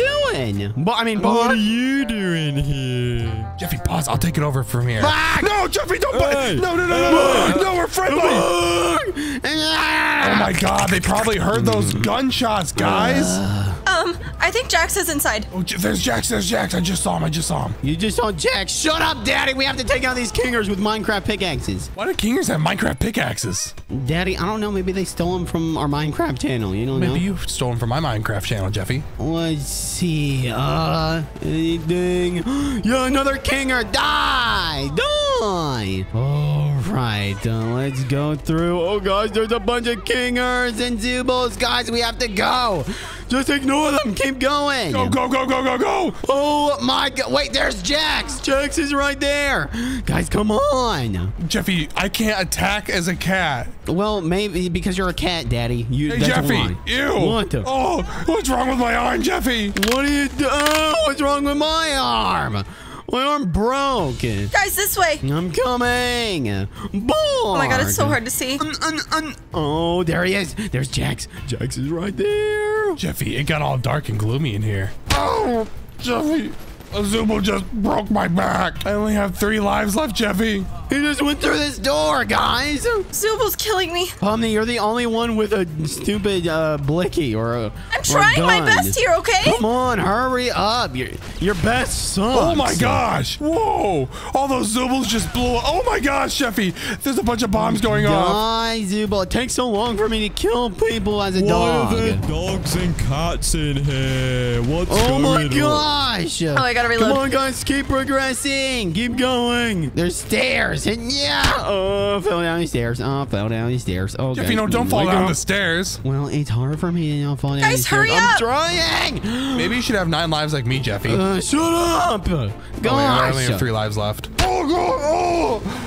doing? What are you doing here? Jeffy, pause. I'll take it over from here. Fuck! No, Jeffy, don't. Hey. No, we're friendly. Oh my God, they probably heard those gunshots, guys. I think Jax is inside. Oh, there's Jax. I just saw him. You just saw Jax. Shut up, Daddy. We have to take out these Kingers with Minecraft pickaxes. Why do Kingers have Minecraft pickaxes? Daddy, I don't know. Maybe they stole them from our Minecraft channel. You don't know. Maybe you stole them from my Minecraft channel, Jeffy. Let's see. Anything. Yeah, another Kinger. Die. All right. Let's go through. Oh, guys, there's a bunch of Kingers and Zubos. Guys, we have to go. Just ignore them. Keep going. Go. Oh, my God. Wait, there's Jax. Jax is right there. Guys, come on. Jeffy, I can't attack as a cat. Well, maybe because you're a cat, Daddy. Hey, Jeffy. Why. Ew. What the? Oh, what's wrong with my arm, Jeffy? What are you doing? Oh, what's wrong with my arm? My arm broke. Guys, this way. I'm coming. Borg. Oh, my God. It's so hard to see. Oh, there he is. There's Jax. Jax is right there. Jeffy, it got all dark and gloomy in here. Oh, Jeffy. Zubo just broke my back. I only have 3 lives left, Jeffy. He just went through this door, guys. Zubo's killing me. Pomni, you're the only one with a stupid blicky or a I'm trying my best here, okay? Come on, hurry up. Your best sucks. Oh, my gosh. Whoa. All those Zubos just blew up. Oh, my gosh, Jeffy. There's a bunch of bombs going on. Die, Zubo. It takes so long for me to kill people as a dog. Why are there dogs and cats in here? What's going on? Oh, my gosh. Oh, I got to reload. Come on, guys. Keep progressing. Keep going. There's stairs. Yeah. Oh, fell down these stairs. Oh, Jeffy, no, don't fall down the stairs. Well, it's hard for me to not fall down the stairs. Guys, hurry up. I'm trying. Maybe you should have 9 lives like me, Jeffy. Shut up. Gosh. Oh, I only have 3 lives left. Oh, God.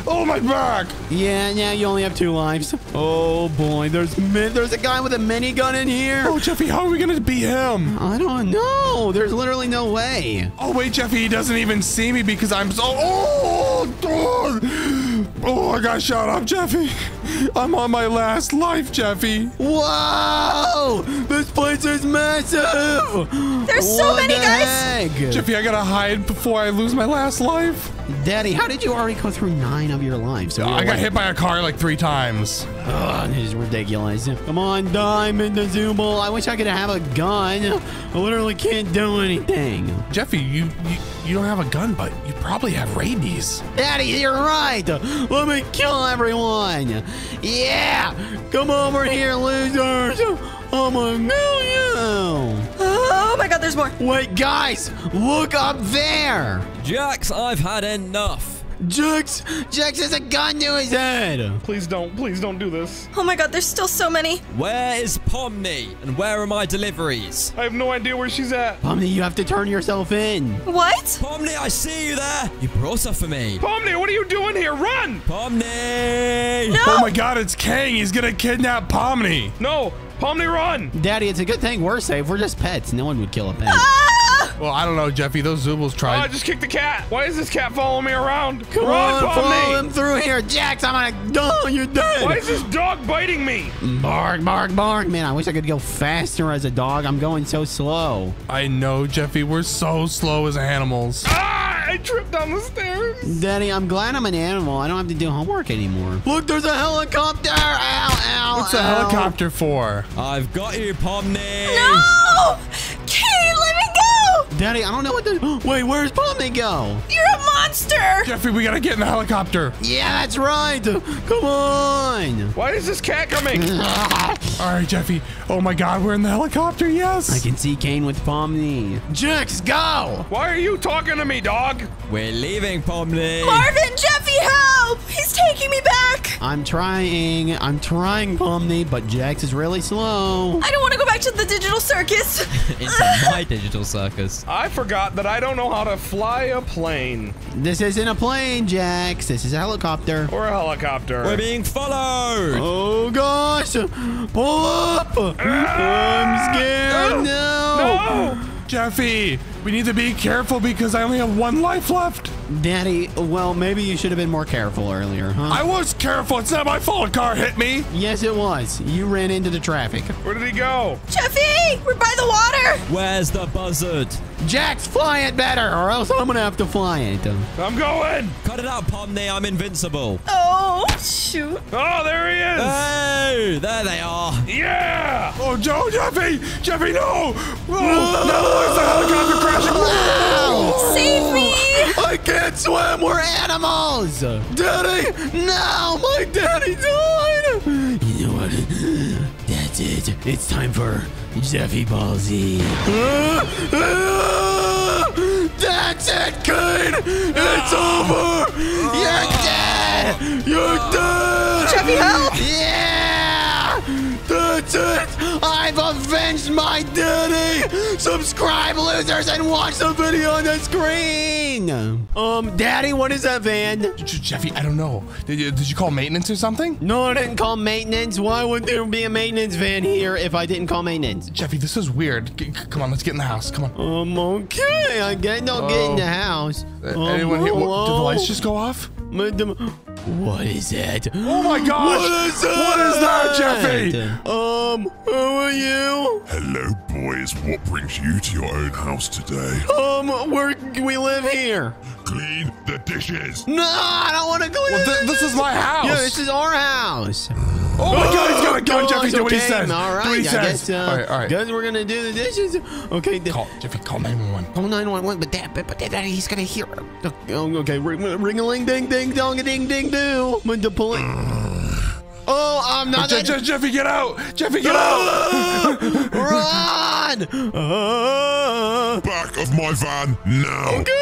Oh, my back. Yeah, you only have 2 lives. Oh, boy. There's a guy with a minigun in here. Oh, Jeffy, how are we going to beat him? I don't know. There's literally no way. Oh, wait, Jeffy, he doesn't even see me because I'm so... Oh, God. Oh, I got shot up, Jeffy. I'm on my last life, Jeffy. Whoa! This place is massive! There's so many guys! Jeffy, I gotta hide before I lose my last life. Daddy, how did you already go through 9 of your lives? So I got hit by a car like 3 times. Oh, this is ridiculous. Come on, Diamond the Zubo. I wish I could have a gun. I literally can't do anything. Jeffy, you don't have a gun, but you probably have rabies. Daddy, you're right. Let me kill everyone. Yeah. Come over here, losers. I'm gonna kill you. Oh, my God, there's more. Wait, guys, look up there. Jax, I've had enough. Jax has a gun to his head. Please don't do this. Oh, my God, there's still so many. Where is Pomni and where are my deliveries? I have no idea where she's at. Pomni, you have to turn yourself in. What? Pomni, I see you there. You brought stuff for me. Pomni, what are you doing here? Run! Pomni! No! Oh, my God, it's Caine. He's gonna kidnap Pomni. No, Pomni, run! Daddy, it's a good thing we're safe. We're just pets. No one would kill a pet. Well, I don't know, Jeffy. Those Zubos tried. Oh, I just kicked the cat. Why is this cat following me around? Come on, follow him through here. Jax, I'm gonna... Oh, you're dead. Why is this dog biting me? Bark. Man, I wish I could go faster as a dog. I'm going so slow. I know, Jeffy. We're so slow as animals. Ah, I tripped down the stairs. Daddy, I'm glad I'm an animal. I don't have to do homework anymore. Look, there's a helicopter. Ow. What's a helicopter for? I've got you, Pomni. No! Caine, let me go! Daddy, I don't know what the... Wait, where's Pomni go? You're a monster! Jeffy, we gotta get in the helicopter. Yeah, that's right. Come on. Why is this cat coming? All right, Jeffy. Oh, my God, we're in the helicopter, yes. I can see Caine with Pomni. Jax, go! Why are you talking to me, dog? We're leaving, Pomni. Marvin, Jeffy, help! He's taking me back. I'm trying, Pomni, but Jax is really slow. I don't want to go back. back to the Digital Circus. It's my Digital Circus. I forgot that I don't know how to fly a plane. This isn't a plane, Jax. This is a helicopter. Or a helicopter. We're being followed. Oh, gosh. Pull up. I'm scared. Oh, no. No. Jeffy, we need to be careful because I only have one life left. Daddy, well, maybe you should have been more careful earlier, huh? I was careful. It's not my fault a car hit me. Yes, it was. You ran into the traffic. Where did he go? Jeffy, we're by the water. Where's the buzzard? Jax, fly it better, or else I'm going to have to fly it. I'm going. Cut it out, Pomni. I'm invincible. Oh, shoot. Oh, there he is. Hey, there they are. Yeah. Oh, Joe, Jeffy. Jeffy, no. Oh, no, there's the helicopter crashing. Oh. Save me. I can't swim. We're animals. Daddy, no. My daddy died. You know what? That's it. It's time for Jeffy Ballsy. That's it, Caine. It's over. You're dead. You're dead. Jeffy, help. Yeah. That's it. I've avenged my daddy. Subscribe, losers, and watch the video on the screen. Daddy, what is that van? Jeffy, I don't know. Did you call maintenance or something? No, I didn't call maintenance. Why would there be a maintenance van here if I didn't call maintenance? Jeffy, this is weird. Come on, let's get in the house. Come on. Okay. I guess I'll get in the house. Anyone here? What, did the lights just go off? What is that? Oh my gosh! What is that, Jeffy? Who are you? Hello, boys. What brings you to your own house today? We live here. Clean the dishes. No, I don't want to clean the dishes. This is my house. Yeah, this is our house. Oh my God, he's got a gun, Jeffy. Do what he says. All right, I guess. Guys, we're gonna do the dishes. Okay, call Jeffy. Call 911. Call 911. But that he's gonna hear him. Okay, ring-a-ling-ding-ding-dong-a-ding-ding-doo. Oh, I'm not. Jeffy, get out! Jeffy, get out! Run! Back of my van now. Okay.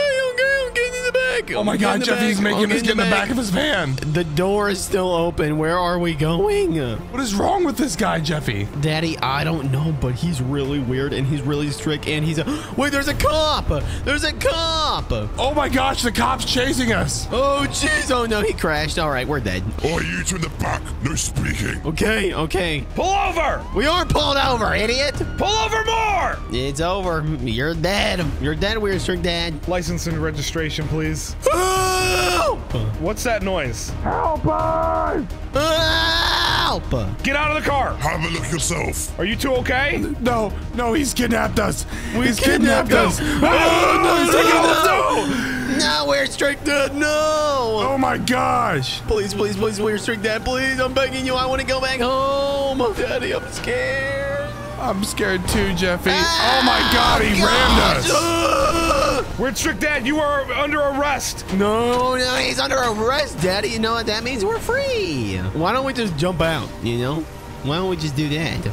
Oh my God, Jeffy's making us get in the back of his van. The door is still open. Where are we going? What is wrong with this guy, Jeffy? Daddy, I don't know, but he's really weird and he's really strict and he's a... Wait, there's a cop. There's a cop. Oh my gosh, the cop's chasing us. Oh, jeez. Oh no, he crashed. All right, we're dead. Oh, you two in the back. No speaking. Okay. Pull over. We are pulled over, idiot. Pull over more. It's over. You're dead. You're dead, Weird Strict Dad. License and registration, please. Help! What's that noise? Help us! Help! Get out of the car! Have a look yourself. Are you two okay? No, he's kidnapped us. He's kidnapped us. No, we're strict dad, no! Oh my gosh! Please, we're strict dad, please! I'm begging you, I want to go back home! Daddy, I'm scared! I'm scared too, Jeffy. Oh my God, he rammed us! Weird Strict Dad, you are under arrest. No, he's under arrest, Daddy. You know what that means? We're free. Why don't we just jump out, you know? Why don't we just do that?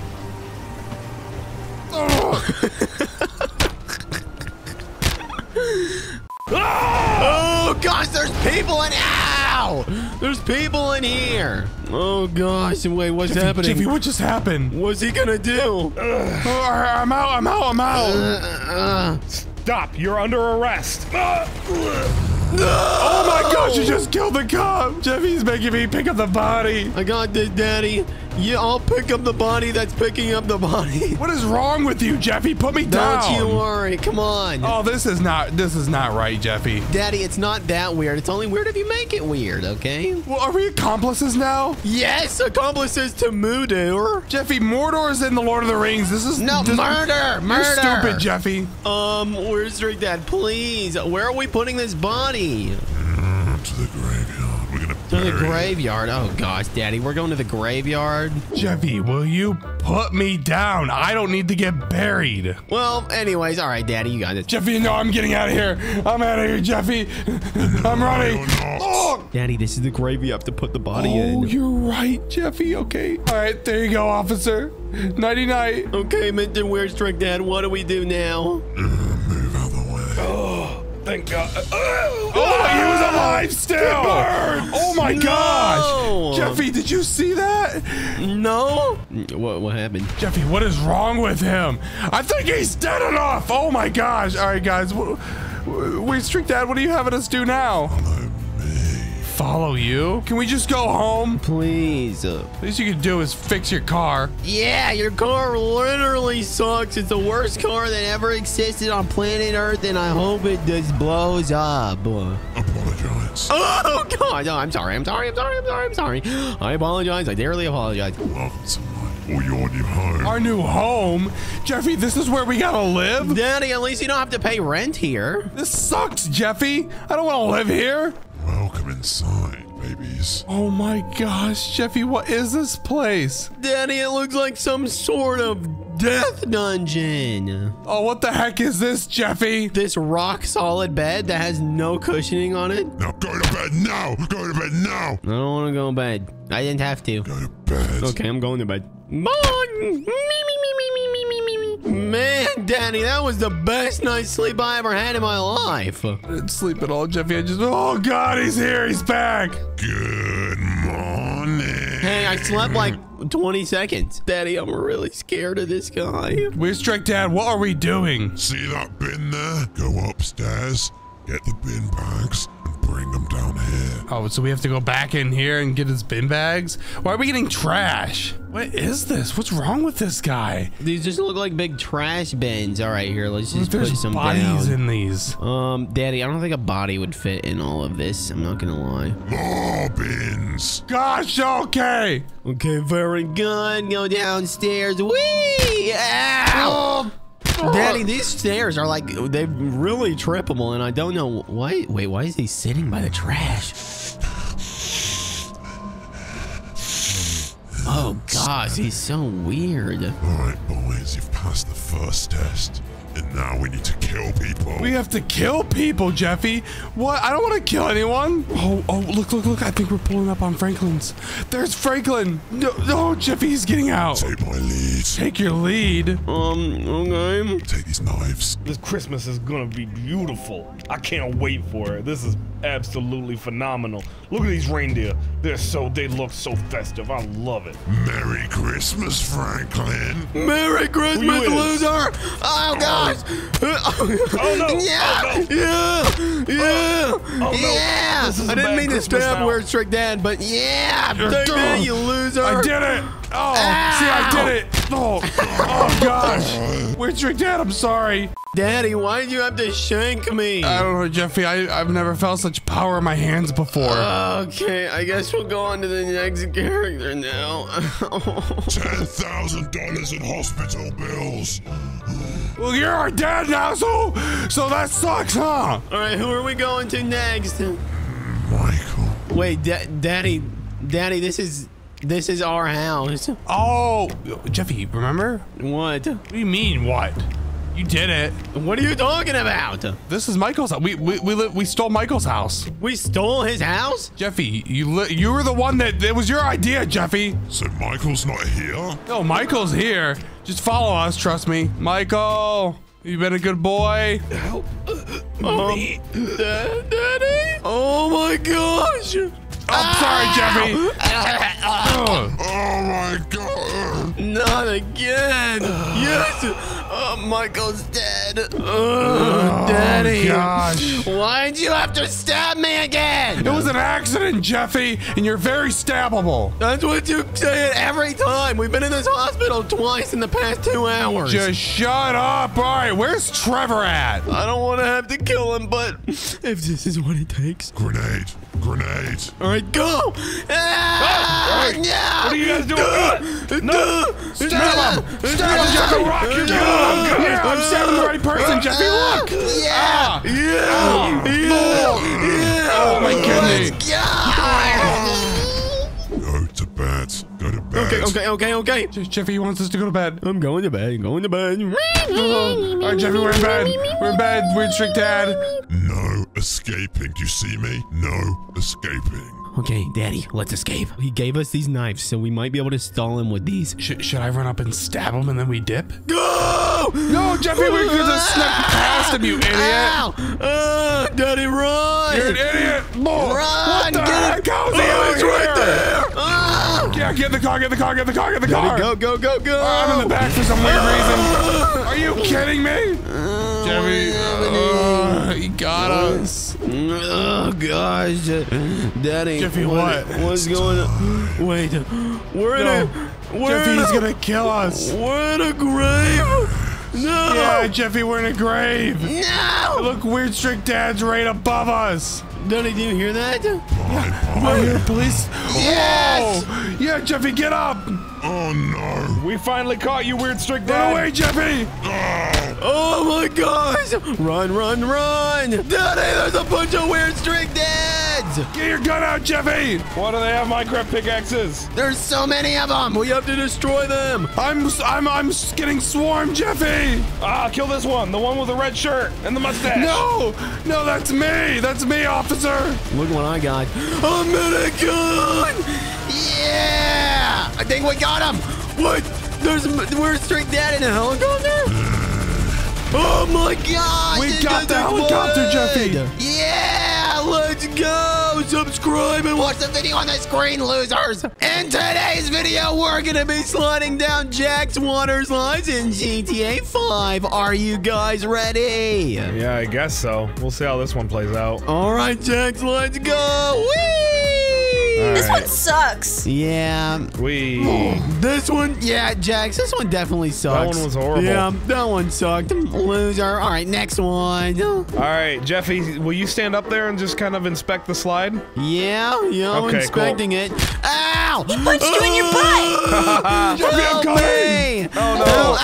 Oh, gosh, there's people in Ow! There's people in here. Oh, gosh. Wait, what's happening? Jeffy, what just happened? What's he going to do? I'm out. Stop! You're under arrest. No! Oh my gosh, you just killed the cop! Jeffy's making me pick up the body. I got this, Daddy. Yeah, I'll pick up the body that's picking up the body. What is wrong with you, Jeffy? Put me down. Don't you worry. Come on. Oh, this is not right, Jeffy. Daddy, it's not that weird. It's only weird if you make it weird, okay? Well, are we accomplices now? Yes, accomplices to Mordor. Jeffy, Mordor is in the Lord of the Rings. This is murder. You're stupid, Jeffy. Weird Strict Dad, please. Where are we putting this body? To the graveyard. We're gonna to the graveyard. Oh gosh, Daddy, we're going to the graveyard. Jeffy, will you put me down? I don't need to get buried. Well, anyways, all right, Daddy, you got it. Jeffy, no, I'm getting out of here. I'm out of here, Jeffy. I'm running. Oh! Daddy, this is the graveyard. You have to put the body in. Oh, you're right, Jeffy. Okay. All right, there you go, officer. Nighty-night. Okay, Mr. Weird Strict Dad, what do we do now? Move out of the way. Oh. Thank God. Oh, he was alive still! Oh my gosh! Jeffy, did you see that? No. What happened? Jeffy, what is wrong with him? I think he's dead enough! Oh my gosh! All right, guys. Weird Strict Dad, what are you having us do now? Follow you? Can we just go home? Please. Least you can do is fix your car. Yeah, your car literally sucks. It's the worst car that ever existed on planet Earth, and I hope it just blows up. Apologize. Oh, God. Oh, I'm sorry. I'm sorry. I'm sorry. I'm sorry. I'm sorry. I apologize. I dearly apologize. Welcome to your new home. Our new home? Jeffy, this is where we gotta live? Daddy, at least you don't have to pay rent here. This sucks, Jeffy. I don't want to live here. Welcome inside, babies. Oh my gosh, Jeffy, what is this place? Daddy, it looks like some sort of death dungeon. Oh, what the heck is this, Jeffy? This rock solid bed that has no cushioning on it? Now go to bed now! Go to bed now! I don't want to go to bed. I didn't have to. Go to bed. Okay, I'm going to bed. Bon! Man, Daddy, that was the best night's sleep I ever had in my life. I didn't sleep at all, Jeffy. I just... Oh, God, he's here. He's back. Good morning. Hey, I slept like 20 seconds. Daddy, I'm really scared of this guy. Weird Strict Dad, what are we doing? See that bin there? Go upstairs, get the bin bags, and bring them down here. Oh, so we have to go back in here and get his bin bags? Why are we getting trash? What is this? What's wrong with this guy? These just look like big trash bins. All right, here, let's just put some down. There's bodies in these. Daddy, I don't think a body would fit in all of this. I'm not gonna lie. More bins. Gosh, okay. Okay, very good. Go downstairs. Whee! Ow! Oh. Daddy, these stairs are like, they're really trippable, and I don't know why. Wait, why is he sitting by the trash? Oh, gosh, he's so weird. All right, boys, you've passed the first test, and now we need to kill people. We have to kill people, Jeffy. What? I don't want to kill anyone. Oh, look, look, look. I think we're pulling up on Franklin's. There's Franklin. No, Jeffy, he's getting out. Take my lead. Take your lead. Okay. Take these knives. This Christmas is going to be beautiful. I can't wait for it. This is absolutely phenomenal. Look at these reindeer. They look so festive. I love it. Merry Christmas, Franklin. Merry Christmas, loser. Oh gosh. Oh no. Yeah. Oh, no. Yeah. Yeah. Oh, no. Yeah. I didn't mean to stab Weird Strict Dad, but yeah. Take that, you loser. I did it. Oh, ow. See, I did it. Oh, oh gosh. Weird Strict Dad, I'm sorry. Daddy, why did you have to shank me? I don't know, Jeffy. I've never felt such power in my hands before. Okay, I guess we'll go on to the next character now. $10,000 in hospital bills. Well, you're our dad now, so that sucks, huh? All right, who are we going to next? Michael. Wait, Daddy, this is our house. Oh, Jeffy, remember? What? What do you mean, what? You did it. What are you talking about? This is Michael's house. We stole Michael's house. We stole his house? Jeffy, you were the one that... It was your idea, Jeffy. So Michael's not here? No, Michael's here. Just follow us, trust me. Michael, you've been a good boy. Help. Mommy. Daddy? Oh my gosh. I'm sorry, Jeffy. Oh my God. Not again. Yes. Oh, Michael's dead. Oh, Daddy. Gosh. Why'd you have to stab me again? It was an accident, Jeffy, and you're very stabbable. That's what you say every time. We've been in this hospital twice in the past 2 hours. Just shut up. All right, where's Trevor at? I don't want to have to kill him, but if this is what it takes. Grenade. Grenade. All right, go. Ah, oh, yeah. What are you guys doing? No. Stab him. Stab him, Jeffy. Rock him. I'm stabbing the right person, Jeffy. Look. Yeah. Yeah. Yeah. Oh, my goodness. Go to bed. Go to bed. Okay. Jeffy wants us to go to bed. I'm going to bed. Going to bed. All right, Jeffy, we're in bed. We're in bed. Weird Strict Dad. No escaping. Do you see me? No escaping. Okay, Daddy, let's escape. He gave us these knives, so we might be able to stall him with these. Should I run up and stab him and then we dip? Go! No, Jeffy, we just snuck past him, you idiot! Daddy, run! You're an idiot! Bull. Run! What the heck? How's he always right there? Yeah, get the car, get the car, get the car, get the car! Go, go, go, go! I'm in the back for some weird reason. Are you kidding me? Jeffy, he got us. Oh gosh, Daddy! Jeffy, what? What's going on? Wait, we're in a. Jeffy's gonna kill us. We're in a grave. No. Yeah, Jeffy, we're in a grave. No. Look, Weird Strict Dad's right above us. Daddy, do you hear that? Yeah. Here, please. Yes. Whoa. Yeah, Jeffy, get up. Oh no. We finally caught you, Weird Strict Dad. Run away, Jeffy. Oh my gosh. Run, run, run. Daddy, there's a bunch of Weird Strict Dads. Get your gun out, Jeffy! Why do they have Minecraft pickaxes? There's so many of them. We have to destroy them. I'm getting swarmed, Jeffy. Ah, kill this one. The one with the red shirt and the mustache. No, no, that's me. That's me, officer. Look what I got. A minigun. Yeah. I think we got him. What? We're straight dead in a helicopter. Oh my God! We got the helicopter, Jeffy. Yeah, let's go! Subscribe and watch the video on the screen, losers. In today's video, we're gonna be sliding down Jack's water slides in GTA 5. Are you guys ready? Yeah, I guess so. We'll see how this one plays out. All right, Jax, let's go! Whee! All this one sucks. Yeah. This one, yeah, Jax, this one definitely sucks. That one was horrible. Yeah, that one sucked. Loser. All right, next one. All right, Jeffy, will you stand up there and just kind of inspect the slide? Yeah, yeah, okay, inspecting it. Ow! He punched you in your butt! Jeffy, I'm coming! Oh, no.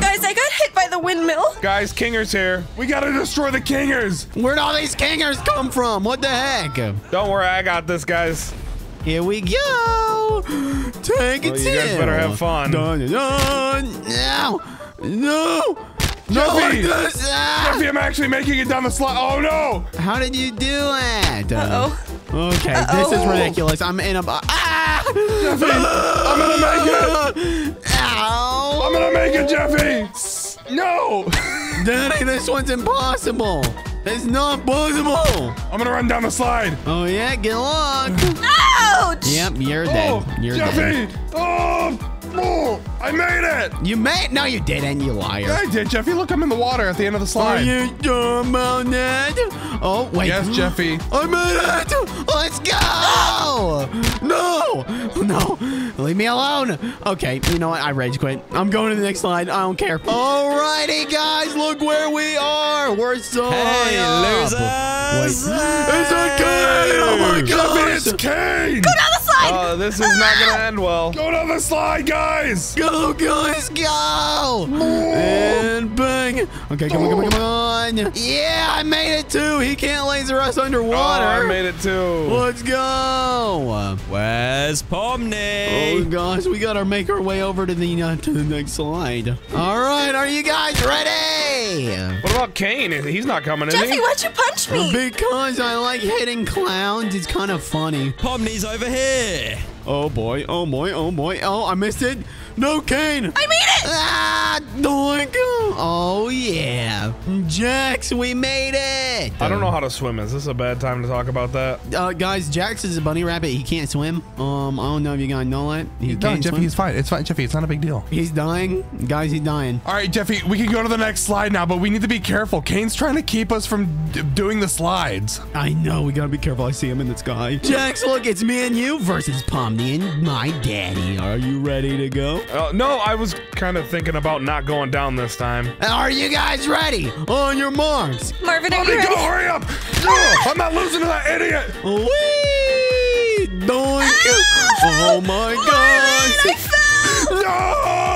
Guys, I got hit by the windmill. Guys, Kinger's here. We gotta destroy the Kingers. Where'd all these Kingers come from? What the heck? Don't worry, I got this, guys. Here we go. Take it. You guys better have fun. No, no. Jeffy, I'm actually making it down the slide. Oh no! How did you do it? Uh-oh. Okay, this is ridiculous. I'm in a. Jeffy, I'm gonna make it. Ow! I'm gonna make it, Jeffy. No, Daddy, this one's impossible. It's not possible. I'm gonna run down the slide. Oh yeah, get along. Ouch! Yep, you're dead. You're Jeffy. Dead. Oh. I made it! You made? No, you didn't, you liar. Yeah, I did, Jeffy. Look, I'm in the water at the end of the slide. Are you dumb on that? Oh, wait. Yes, Jeffy. I made it! Let's go! No! No. Leave me alone. Okay, you know what? I rage quit. I'm going to the next slide. I don't care. Alrighty, guys. Look where we are. We're so high up. Losers. It's a Caine! Oh, my God. It's Caine! Go down the slide! Oh, this is not going to end well. Go down the slide, guys! Go, guys, go! And bang! Okay, come on, come on, come on! Yeah, I made it too! He can't laser us underwater! Oh, I made it too! Let's go! Where's Pomni? Oh, gosh, we gotta make our way over to the next slide. Alright, are you guys ready? What about Caine? He's not coming, Jeffy, is he? Jeffy, why'd you punch me? Because I like hitting clowns. It's kind of funny. Pomni's over here! Oh boy, oh boy, oh boy. Oh, I missed it. No, Caine. I made it. Ah, doink. Oh, yeah. Jax, we made it. I don't know how to swim. Is this a bad time to talk about that? Guys, Jax is a bunny rabbit. He can't swim. I don't know if you guys know it. He can't swim. He's fine. It's fine, Jeffy. It's not a big deal. He's dying. Guys, he's dying. All right, Jeffy, we can go to the next slide now, but we need to be careful. Caine's trying to keep us from doing the slides. I know. We got to be careful. I see him in the sky. Jax, look, it's me and you versus Pomni and my daddy. Are you ready to go? No, I was kind of thinking about not going down this time. Are you guys ready? On your marks. Marvin, are you ready? Go, hurry up. I'm not losing to that idiot. Whee! Oh my gosh. No!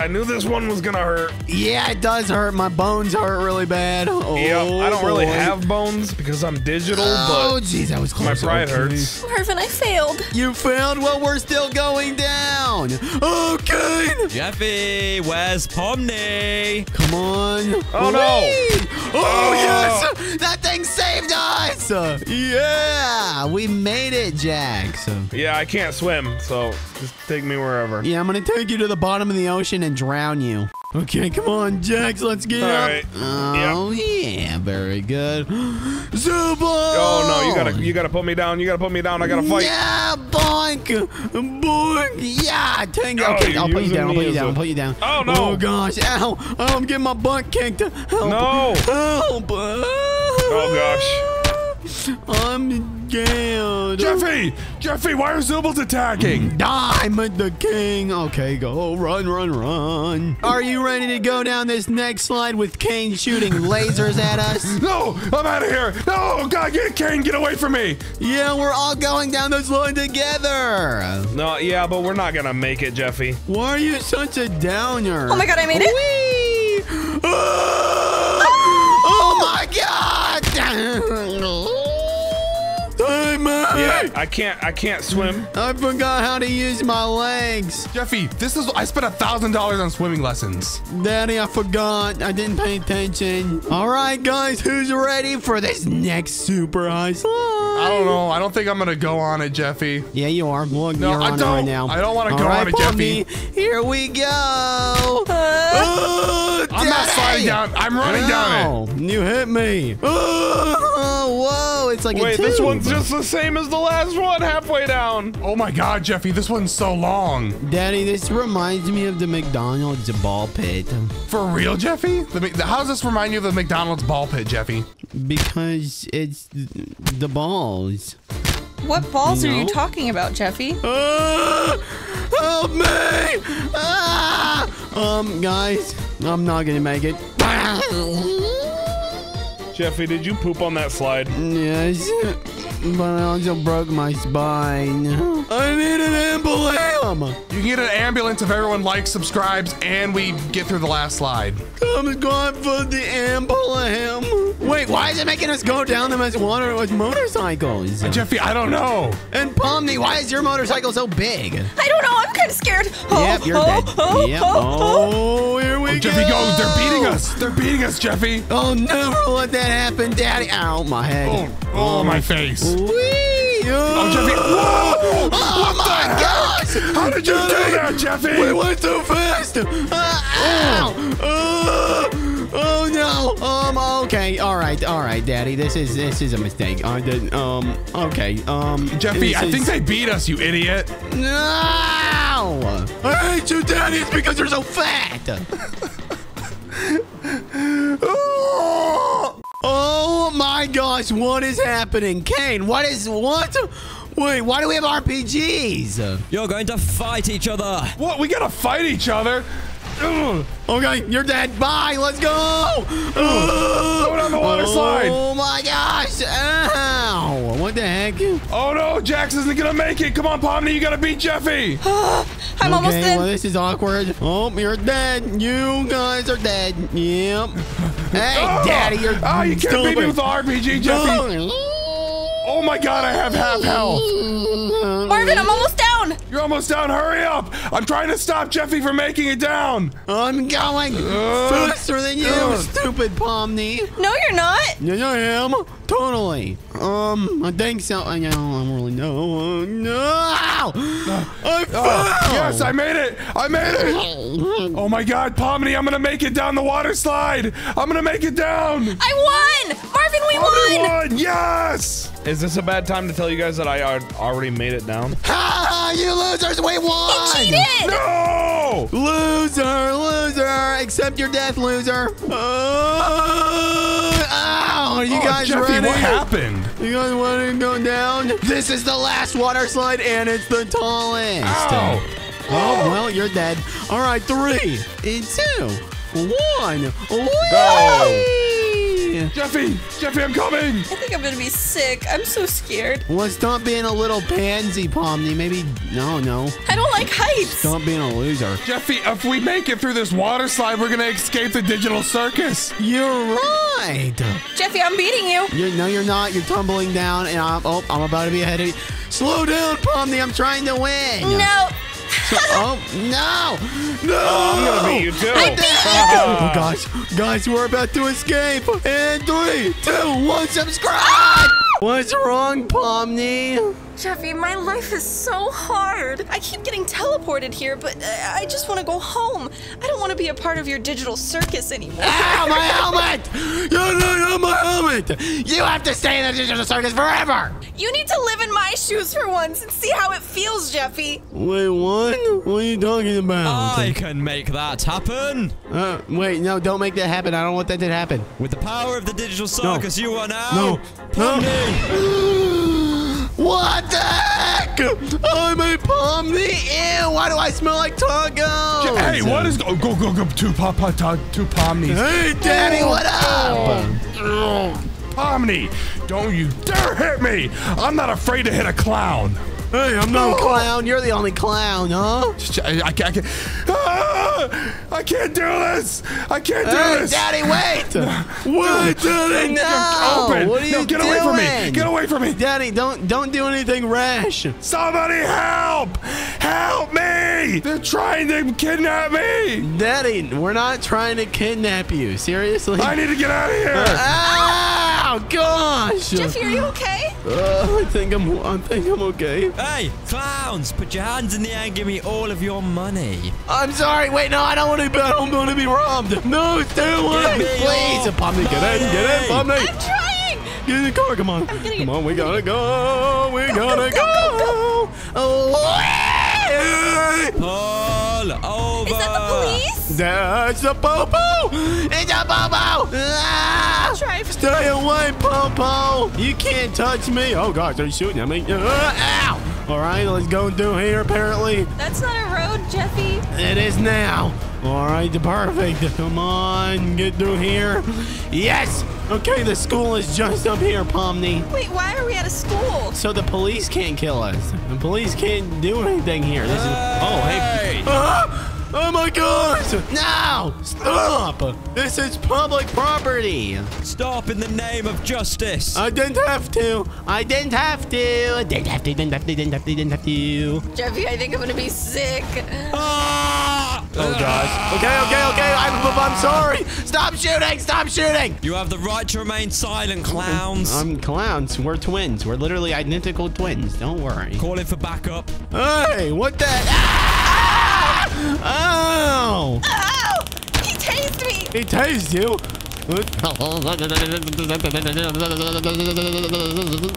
I knew this one was gonna hurt. Yeah, it does hurt. My bones hurt really bad. Oh, yeah, I don't really have bones because I'm digital, but geez, I was close. My pride hurts. Marvin, I failed. You failed? Well, we're still going down. down. Oh, Caine! Jeffy, where's Pomni? Come on. Oh, no. Oh, yes. That thing saved us. Yeah. We made it, Jax. Yeah, I can't swim, so just take me wherever. Yeah, I'm going to take you to the bottom of the ocean and drown you. Okay, come on, Jax. Let's get up. Right. Oh, yeah. Very good. Zubo! Oh, no. You gotta put me down. You got to put me down. I got to fight. Yeah, boink. Boink. Yeah, tango. Okay, I'll put you down. I'll put you down. Oh, no. Oh, gosh. Ow. Oh, I'm getting my butt kicked. Help. No. Help. Oh, gosh. I'm down. Jeffy. Jeffy, why are Zubos attacking? I'm at the king. Okay, go. Run, run, run. Are you ready to go down this next slide with Caine shooting lasers at us? No, I'm out of here. No, God, get Caine. Get away from me. Yeah, we're all going down this line together. No, yeah, but we're not going to make it, Jeffy. Why are you such a downer? Oh, my God, I made it. Whee! Oh, my God. Yeah, I can't swim. I forgot how to use my legs. Jeffy, I spent $1,000 on swimming lessons. Daddy, I forgot. I didn't pay attention. All right, guys, who's ready for this next super high slide? I don't know. I don't think I'm gonna go on it, Jeffy. Yeah, you are. Look, no, you're on it right now. I don't want to go on it, Jeffy. Here we go. I'm not sliding down. I'm running down it. You hit me. Whoa, it's like a tube. Wait, this one's just the same as the last one, halfway down. Oh my God, Jeffy, this one's so long. Daddy, this reminds me of the McDonald's ball pit. For real, Jeffy? How does this remind you of the McDonald's ball pit, Jeffy? Because it's the balls. What balls are you talking about, Jeffy? Help me! Guys, I'm not gonna make it. Jeffy, did you poop on that slide? Yes, but I also broke my spine. I need an ambulance. You can get an ambulance if everyone likes, subscribes, and we get through the last slide. Come God for the ambulance. Wait, why is it making us go down them as water with motorcycles? Jeffy, I don't know. And Pomni, why is your motorcycle so big? I don't know. I'm kind of scared. Oh, yep, you're dead. Yep. Oh, here we go. Jeffy, go. They're beating us. They're beating us, Jeffy. Oh, never let that happen, Daddy. Ow, my head. Oh my face. Whee! Oh, Jeffy. Whoa! Oh, my gosh! How did you do that, Jeffy? We went too fast. Ow! Oh, no. Okay. All right, Daddy. This is a mistake. I didn't. Okay. Jeffy, I think they beat us, you idiot. No! I hate you, Daddy. It's because you're so fat. Oh my gosh, what is happening? Caine, what? Wait, why do we have RPGs? You're going to fight each other. What? We gotta fight each other? Ugh. Okay, you're dead. Bye, let's go. Go down the water slide. Oh my gosh. Ow. What the heck? Oh no, Jax isn't gonna make it. Come on, Pomni, you gotta beat Jeffy. I'm almost in. Well, this is awkward. Oh, you're dead. You guys are dead. Yep. Hey, Daddy, you're stupid. Oh, you can't beat me with the RPG, Jeffy. Oh my God, I have half health. Marvin, I'm almost down. You're almost down. Hurry up. I'm trying to stop Jeffy from making it down. I'm going faster than you, stupid Pomni. No, you're not. Yes, I am. Totally. I think so. I don't really know. No! I fell! Yes, I made it! I made it! Oh my God, Pomni, I'm gonna make it down the water slide! I'm gonna make it down! I won! Marvin, we won! Yes! Is this a bad time to tell you guys that I already made it down? Ha! You losers, we won! You cheated! No! Loser! Accept your death, loser! Ow! You guys ready? What happened? You guys want to go down? This is the last water slide, and it's the tallest. Ow. Oh, well, you're dead. All right, 3, 2, 1. Go. Jeffy, I'm coming. I think I'm going to be sick. I'm so scared. Well, stop being a little pansy, Pomni. Maybe, no. I don't like heights. Stop being a loser. Jeffy, if we make it through this water slide, we're going to escape the Digital Circus. You're right. Jeffy, I'm beating you. No, you're not. You're tumbling down, and I'm about to be ahead of you. Slow down, Pomni. I'm trying to win. No. Oh, no! No! Oh, I'm gonna beat you too. Oh, gosh. Guys, we're about to escape. And 3, 2, 1, subscribe! What's wrong, Pomni? Jeffy, my life is so hard. I keep getting teleported here, but I just want to go home. I don't want to be a part of your digital circus anymore. Ow, my helmet! You don't know my helmet! You have to stay in the digital circus forever! You need to live in my shoes for once and see how it feels, Jeffy. Wait, what? What are you talking about? I can make that happen. Wait, no, don't make that happen. I don't want that to happen. With the power of the digital circus, you are now... No. What the heck? I'm a Pomni. Ew, why do I smell like tacos? Hey, what is... Oh, go, two Pomnis. Hey, Daddy, what up? Pomni, don't you dare hit me. I'm not afraid to hit a clown. Hey, I'm not a clown. You're the only clown, huh? I can't do this. I can't do this. Daddy, wait. What? Daddy, no. Open. What are you doing? Get away from me. Get away from me. Daddy, don't do anything rash. Somebody help. Help me. They're trying to kidnap me. Daddy, we're not trying to kidnap you. Seriously? I need to get out of here. Oh, gosh. Jeffy, are you okay? I think I'm okay. Hey, clowns, put your hands in the air and give me all of your money. I'm sorry. Wait, no, I'm going to be robbed. No, stay away. Please, Pomni, get in, Pomni. I'm trying. Get in the car, come on. Come on, we got to go. We got to go. Pull over. Is that the police? That's the popo. It's a popo. Ah, stay away, popo. You can't touch me. Oh, gosh, they're shooting at me. Ow. All right, let's go through here, apparently. That's not a road, Jeffy. It is now. All right, perfect. Come on, get through here. Yes. Okay, the school is just up here, Pomni. Wait, why are we at a school? So the police can't kill us. The police can't do anything here. This is... Oh, hey. Oh, my gosh. No. Stop. This is public property. Stop in the name of justice. I didn't have to. I didn't have to. I didn't have to. Didn't have to. Jeffy, I think I'm going to be sick. Oh, gosh. Okay. I'm sorry. Stop shooting. You have the right to remain silent, clowns. I'm clowns. We're twins. We're literally identical twins. Don't worry. Calling for backup. Hey, what the... Ah! Oh! He tased me. He tased you?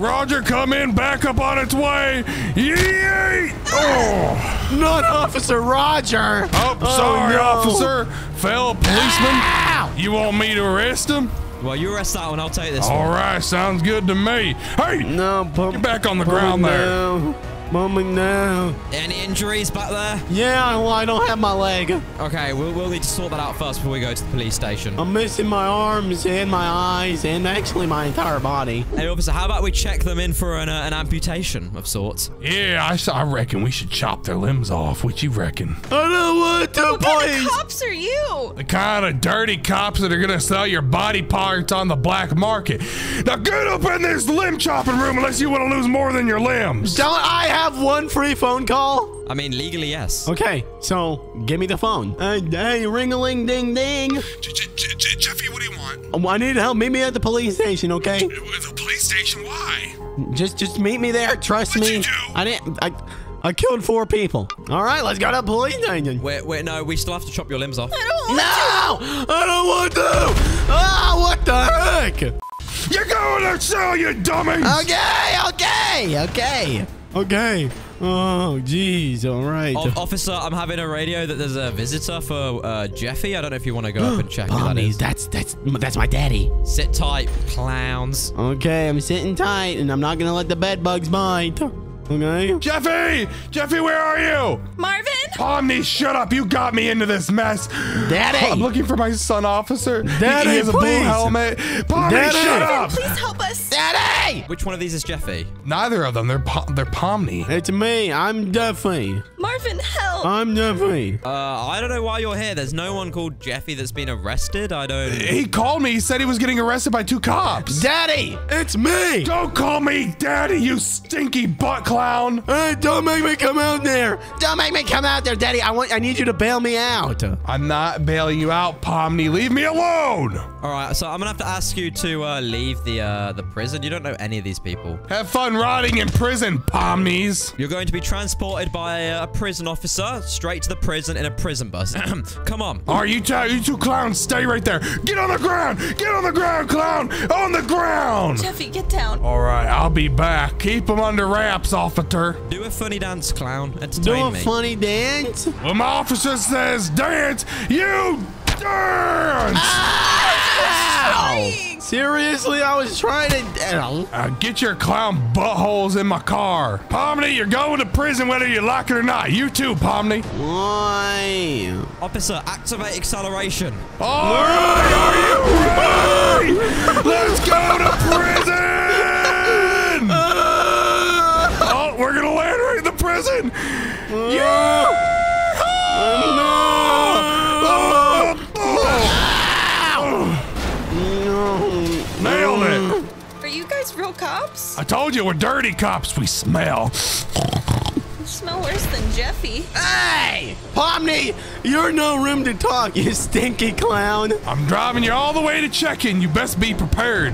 Roger, come in. Back up on its way. Yay! Oh, not Officer Roger. Oh, sorry, no. Officer. Fellow policeman. Ow. You want me to arrest him? Well, you arrest that one. I'll take this one. All right, sounds good to me. Hey, get back on the ground there. Mommy, no. Any injuries back there? Yeah, well, I don't have my leg. Okay, we'll need to sort that out first before we go to the police station. I'm missing my arms and my eyes and actually my entire body. Hey, officer, how about we check them in for an amputation of sorts? Yeah, I reckon we should chop their limbs off. What you reckon? I don't want to, please. What kind of cops are you? The kind of dirty cops that are going to sell your body parts on the black market. Now get up in this limb chopping room unless you want to lose more than your limbs. Don't I have one free phone call? I mean, legally, yes. Okay, so give me the phone. Hey, ring-a-ling-ding-ding. Jeffy, what do you want? I need help. Meet me at the police station, okay? The police station? Why? Just meet me there. Trust me. What'd you do? I killed 4 people. All right, let's go to the police station. Wait, no, we still have to chop your limbs off. I don't want to. I don't want to. Oh, what the heck? You're going to sell, you dummies. Okay. Oh, jeez. All right. Officer, I'm having a radio that there's a visitor for Jeffy. I don't know if you want to go up and check. Pomni, that's my daddy. Sit tight, clowns. Okay, I'm sitting tight, and I'm not going to let the bed bugs bite. Okay. Jeffy, where are you? Marvin? Pomni, shut up. You got me into this mess. Daddy. I'm looking for my son, officer. Daddy, he has a blue helmet. Pomni, shut up. Please help us. Daddy. Daddy! Which one of these is Jeffy? Neither of them. They're Pomni. It's me. I'm Jeffy. Marvin, help! I'm Jeffy. I don't know why you're here. There's no one called Jeffy that's been arrested. I don't... He called me. He said he was getting arrested by two cops. Daddy! It's me! Don't call me Daddy, you stinky butt clown! Hey, don't make me come out there! Don't make me come out there, Daddy! I need you to bail me out. I'm not bailing you out, Pomni. Leave me alone! All right, so I'm gonna have to ask you to leave the prison. You don't know any of these people. Have fun rotting in prison, Pomnis. You're going to be transported by a prison officer straight to the prison in a prison bus. Come on. All right, you two clowns, stay right there. Get on the ground! Get on the ground, clown! On the ground! Jeffy, get down. All right, I'll be back. Keep him under wraps, officer. Do a funny dance, clown. Entertain me. Do a funny dance? When my officer says dance, you dance! Ah! Seriously, I was trying to... get your clown buttholes in my car. Pomni, you're going to prison whether you like it or not. You too, Pomni. Why? Officer, activate acceleration. All right, are you ready? Let's go to prison! Oh, we're going to land right in the prison. Yeah! Nailed it! Are you guys real cops? I told you, we're dirty cops. We smell. You smell worse than Jeffy. Hey! Pomni, you're no room to talk, you stinky clown. I'm driving you all the way to check-in. You best be prepared.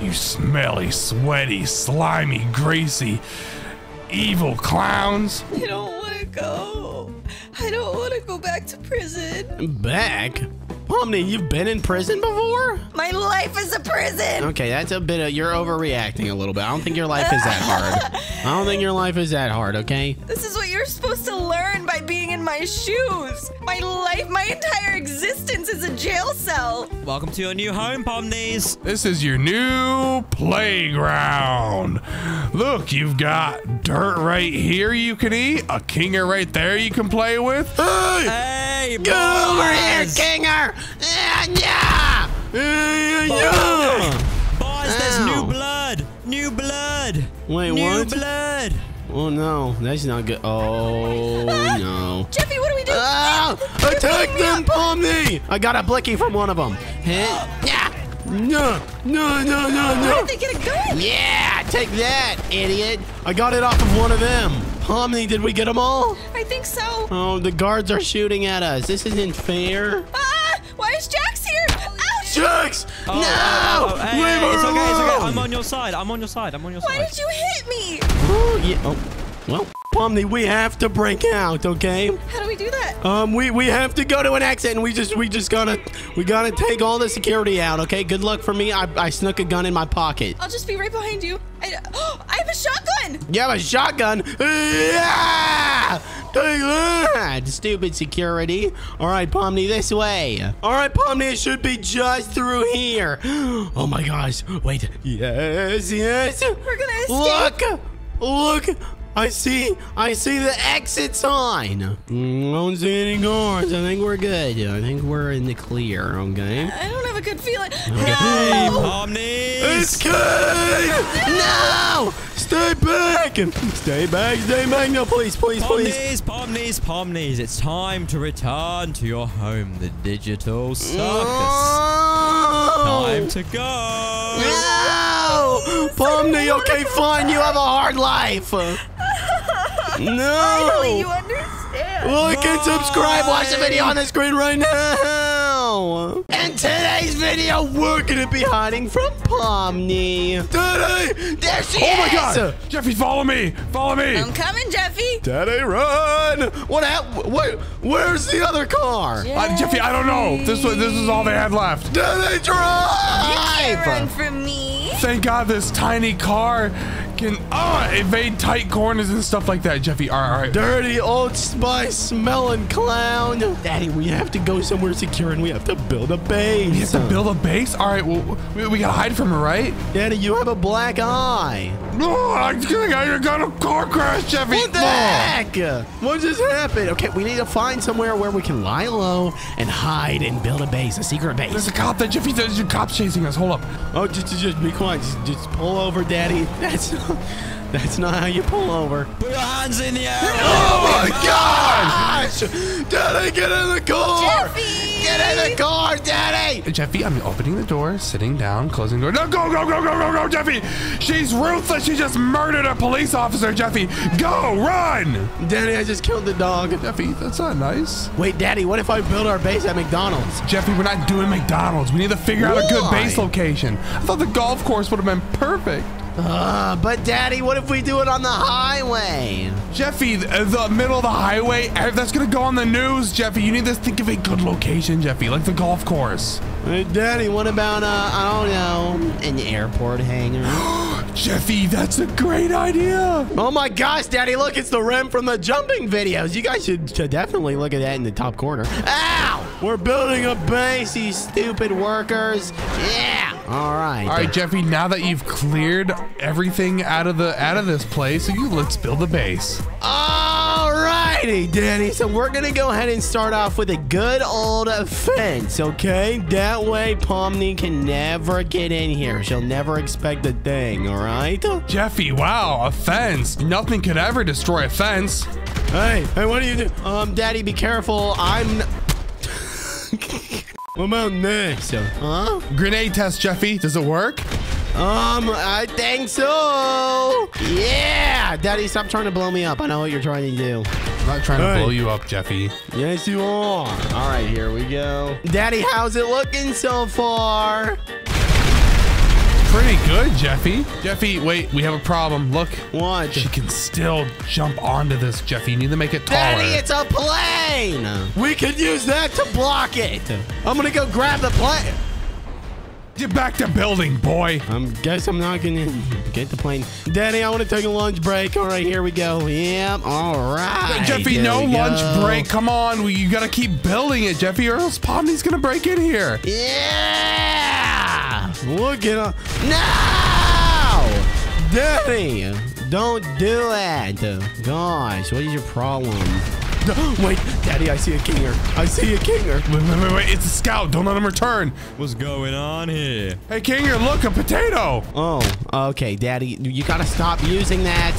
You smelly, sweaty, slimy, greasy, evil clowns. I don't want to go. I don't want to go back to prison. Back? Pomni, you've been in prison before? My life is a prison. Okay, that's a bit of... You're overreacting a little bit. I don't think your life is that hard. I don't think your life is that hard, okay? This is what you're supposed to learn by being in my shoes. My life, my entire existence is a jail cell. Welcome to your new home, Pomnis. This is your new playground. Look, you've got dirt right here you can eat. A Kinger right there you can play with. Hey! Go over here, Kinger! Yeah! Boys, there's new blood! New blood! Wait, what? New blood! Oh, no. That's not good. Oh, no. Jeffy, what do we do? Attack them, Pomni! I got a blicky from one of them. No. How did they get a gun? Yeah, take that, idiot. I got it off of one of them. Pomni, did we get them all? I think so. Oh, the guards are shooting at us. This isn't fair. Why is Jax here? Ouch! Jax! Oh, no! Hey, it's okay, it's okay. I'm on your side. Why did you hit me? Oh, yeah. Oh, well. Pomni, we have to break out, okay? How do we do that? We have to go to an exit, and we gotta take all the security out, okay? Good luck for me. I snuck a gun in my pocket. I'll just be right behind you. I have a shotgun. You have a shotgun? Yeah! Take that, stupid security. All right, Pomni, this way. All right, Pomni, it should be just through here. Oh my gosh! Wait. Yes. We're gonna escape. Look. I see the exit sign. I don't see any guards. I think we're good. I think we're in the clear, okay? I don't have a good feeling. Okay. No! Pomni! Escape! No! Stay back! Stay back. No, please, please. Pomni. It's time to return to your home, the Digital Circus. No! Time to go. No! Pomni, okay, fine. You have a hard life. No! Finally, you understand. Like and subscribe. Watch the video on the screen right now. In today's video, we're gonna be hiding from Pomni. Daddy! There she is! Oh my God! Jeffy, follow me! Follow me! I'm coming, Jeffy! Daddy, run! What happened? Where's the other car? Jeffy, I don't know. This is all they had left. Daddy, drive! You can't run from me. Thank God this tiny car fucking evade tight corners and stuff like that, Jeffy. All right. Dirty Old Spice smelling clown. Daddy, we have to go somewhere secure and we have to build a base. We have to build a base? All right, well, we gotta hide from her, right? Daddy, you have a black eye. Oh, I think I got a car crash, Jeffy. What the heck? What just happened? Okay, we need to find somewhere where we can lie low and hide and build a base, a secret base. There's a cop there, Jeffy. There's a cop chasing us. Hold up. Oh, just be quiet. Just pull over, Daddy. That's not how you pull over. Put your hands in the air. Oh, my gosh! Daddy, get in the car! Jeffy! Get in the car, Daddy! Jeffy, I'm opening the door, sitting down, closing the door. No, go, go, go, go, go, go, Jeffy! She's ruthless. She just murdered a police officer, Jeffy. Go, run! Daddy, I just killed the dog. Jeffy, that's not nice. Wait, Daddy, what if I build our base at McDonald's? Jeffy, we're not doing McDonald's. We need to figure out a good base location. I thought the golf course would have been perfect. But Daddy, what if we do it on the highway? Jeffy, the middle of the highway, that's gonna go on the news, Jeffy. You need to think of a good location, Jeffy, like the golf course. Hey, Daddy, what about, I don't know, an airport hangar? Jeffy, that's a great idea. Oh my gosh, Daddy, look, it's the rim from the jumping videos. You guys should definitely look at that in the top corner. Ow! We're building a base, you stupid workers. Yeah! All right, Jeffy, now that you've cleared everything out of this place, let's build a base. All righty, Daddy. So we're going to go ahead and start off with a good old fence, okay? That way, Pomni can never get in here. She'll never expect a thing, all right? Jeffy, wow, a fence. Nothing could ever destroy a fence. Hey, what are you doing? Daddy, be careful. What about next? Huh? Grenade test, Jeffy. Does it work? I think so. Yeah. Daddy, stop trying to blow me up. I know what you're trying to do. I'm not trying to blow you up, Jeffy. Yes, you are. All right, here we go. Daddy, how's it looking so far? Pretty good, Jeffy. Jeffy, wait, we have a problem. Look. What? She can still jump onto this, Jeffy. You need to make it taller. Daddy, it's a plane. We could use that to block it. I'm going to go grab the plane. Get back to building, boy. I guess I'm not going to get the plane. Daddy, I want to take a lunch break. All right, here we go. Yep. All right. Jeffy, no lunch break. Come on. You got to keep building it, Jeffy, or else Pomni's going to break in here. Yeah. Look at her. No. Daddy, don't do that. Gosh, what is your problem? Wait, Daddy, I see a Kinger. I see a Kinger. Wait, it's a scout. Don't let him return. What's going on here? Hey, Kinger, look, a potato. Oh, okay, Daddy. You gotta stop using that.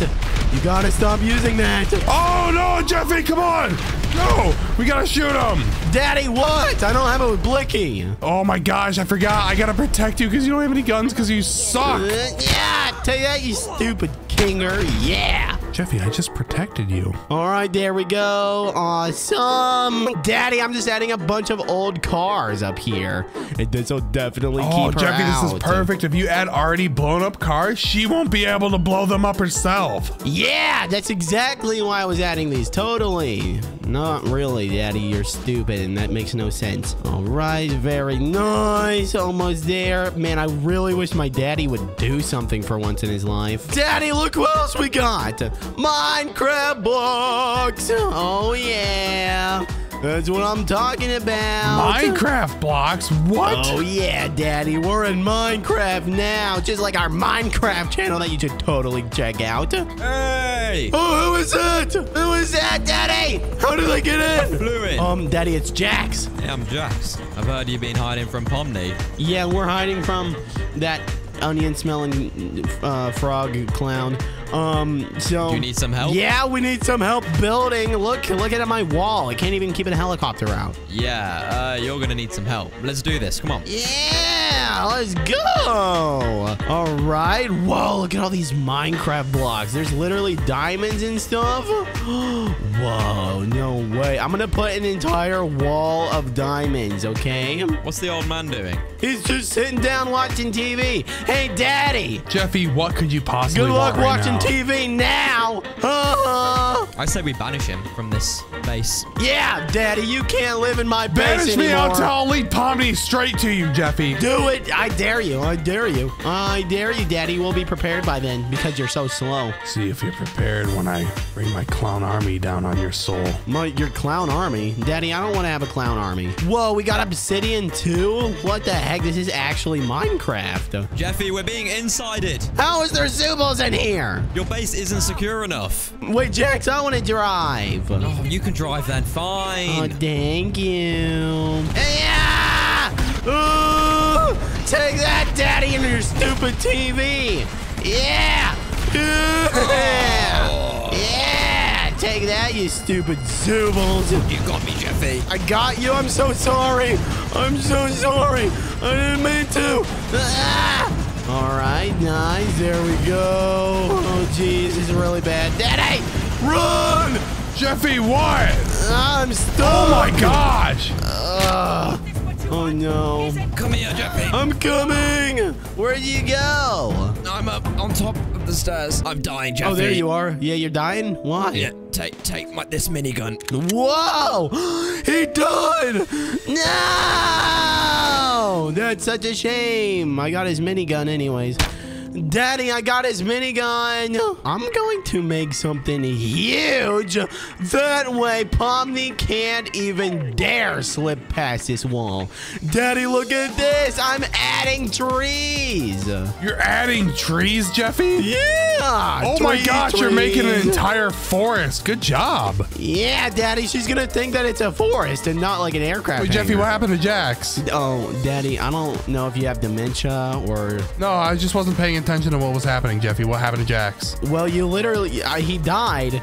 You gotta stop using that. Oh, no, Jeffy, come on. No, we gotta shoot him. Daddy, what? I don't have a blicky. Oh, my gosh, I forgot. I gotta protect you because you don't have any guns because you suck. Yeah, take that, you stupid Kinger. Yeah. Jeffy, I just protected you. All right, there we go. Awesome. Daddy, I'm just adding a bunch of old cars up here. This will definitely keep her Jeffy, out. This is perfect. If you add already blown up cars, she won't be able to blow them up herself. Yeah, that's exactly why I was adding these. Totally. Not really, Daddy. You're stupid, and that makes no sense. All right, very nice. Almost there. Man, I really wish my daddy would do something for once in his life. Daddy, look what else we got. Minecraft blocks. Oh, yeah. That's what I'm talking about. Minecraft blocks? What? Oh, yeah, Daddy. We're in Minecraft now, just like our Minecraft channel that you should totally check out. Hey! Oh, who is that? Who is that, Daddy? How did I get in? I flew in. Daddy, it's Jax. Yeah, I'm Jax. I've heard you've been hiding from Pomni. Yeah, we're hiding from that onion-smelling frog clown. So do you need some help? Yeah, we need some help building. Look at my wall. I can't even keep a helicopter out. Yeah, you're gonna need some help. Let's do this. Come on. Yeah, let's go. All right. Whoa, look at all these Minecraft blocks. There's literally diamonds and stuff. Whoa, no way. I'm gonna put an entire wall of diamonds, okay? What's the old man doing? He's just sitting down watching TV. Hey, Daddy. Jeffy, what could you possibly want right now? Good luck watching TV now. I say we banish him from this base. Yeah, Daddy, you can't live in my base anymore. Banish me out. I'll lead Pomni straight to you, Jeffy. Do it. I dare you. I dare you. I dare you, Daddy. We'll be prepared by then because you're so slow. See if you're prepared when I bring my clown army down on your soul. Your clown army? Daddy, I don't want to have a clown army. Whoa, we got obsidian too? What the heck? This is actually Minecraft. Jeffy, we're being insided. How is there Zubos in here? Your base isn't secure enough. Wait, Jax, I want to drive. Oh, you can drive then. Fine. Oh, thank you. Yeah! Ooh! Take that, Daddy, and your stupid TV. Yeah! Oh. Yeah! Take that, you stupid Zubos. You got me, Jeffy. I got you. I'm so sorry. I'm so sorry. I didn't mean to. Ah! All right, nice. There we go. Oh, jeez. This is really bad. Daddy! Run! Jeffy, what? I'm stuck. Oh, my gosh. Oh, no. Come here, Jeffy. I'm coming. Where do you go? I'm up on top of the stairs. I'm dying, Jeffy. Oh, there you are. Yeah, you're dying? Why? Yeah, take this minigun. Whoa. He died. No. That's such a shame. I got his minigun anyways. Daddy, I got his minigun. I'm going to make something huge. That way, Pomni can't even dare slip past this wall. Daddy, look at this. I'm adding trees. You're adding trees, Jeffy? Yeah. Oh, my gosh. You're making an entire forest. Good job. Yeah, Daddy. She's going to think that it's a forest and not like an aircraft. Wait, Jeffy, what happened to Jax? Oh, Daddy, I don't know if you have dementia or... No, I just wasn't paying attention. To what was happening, Jeffy. What happened to Jax? Well, you literally... he died.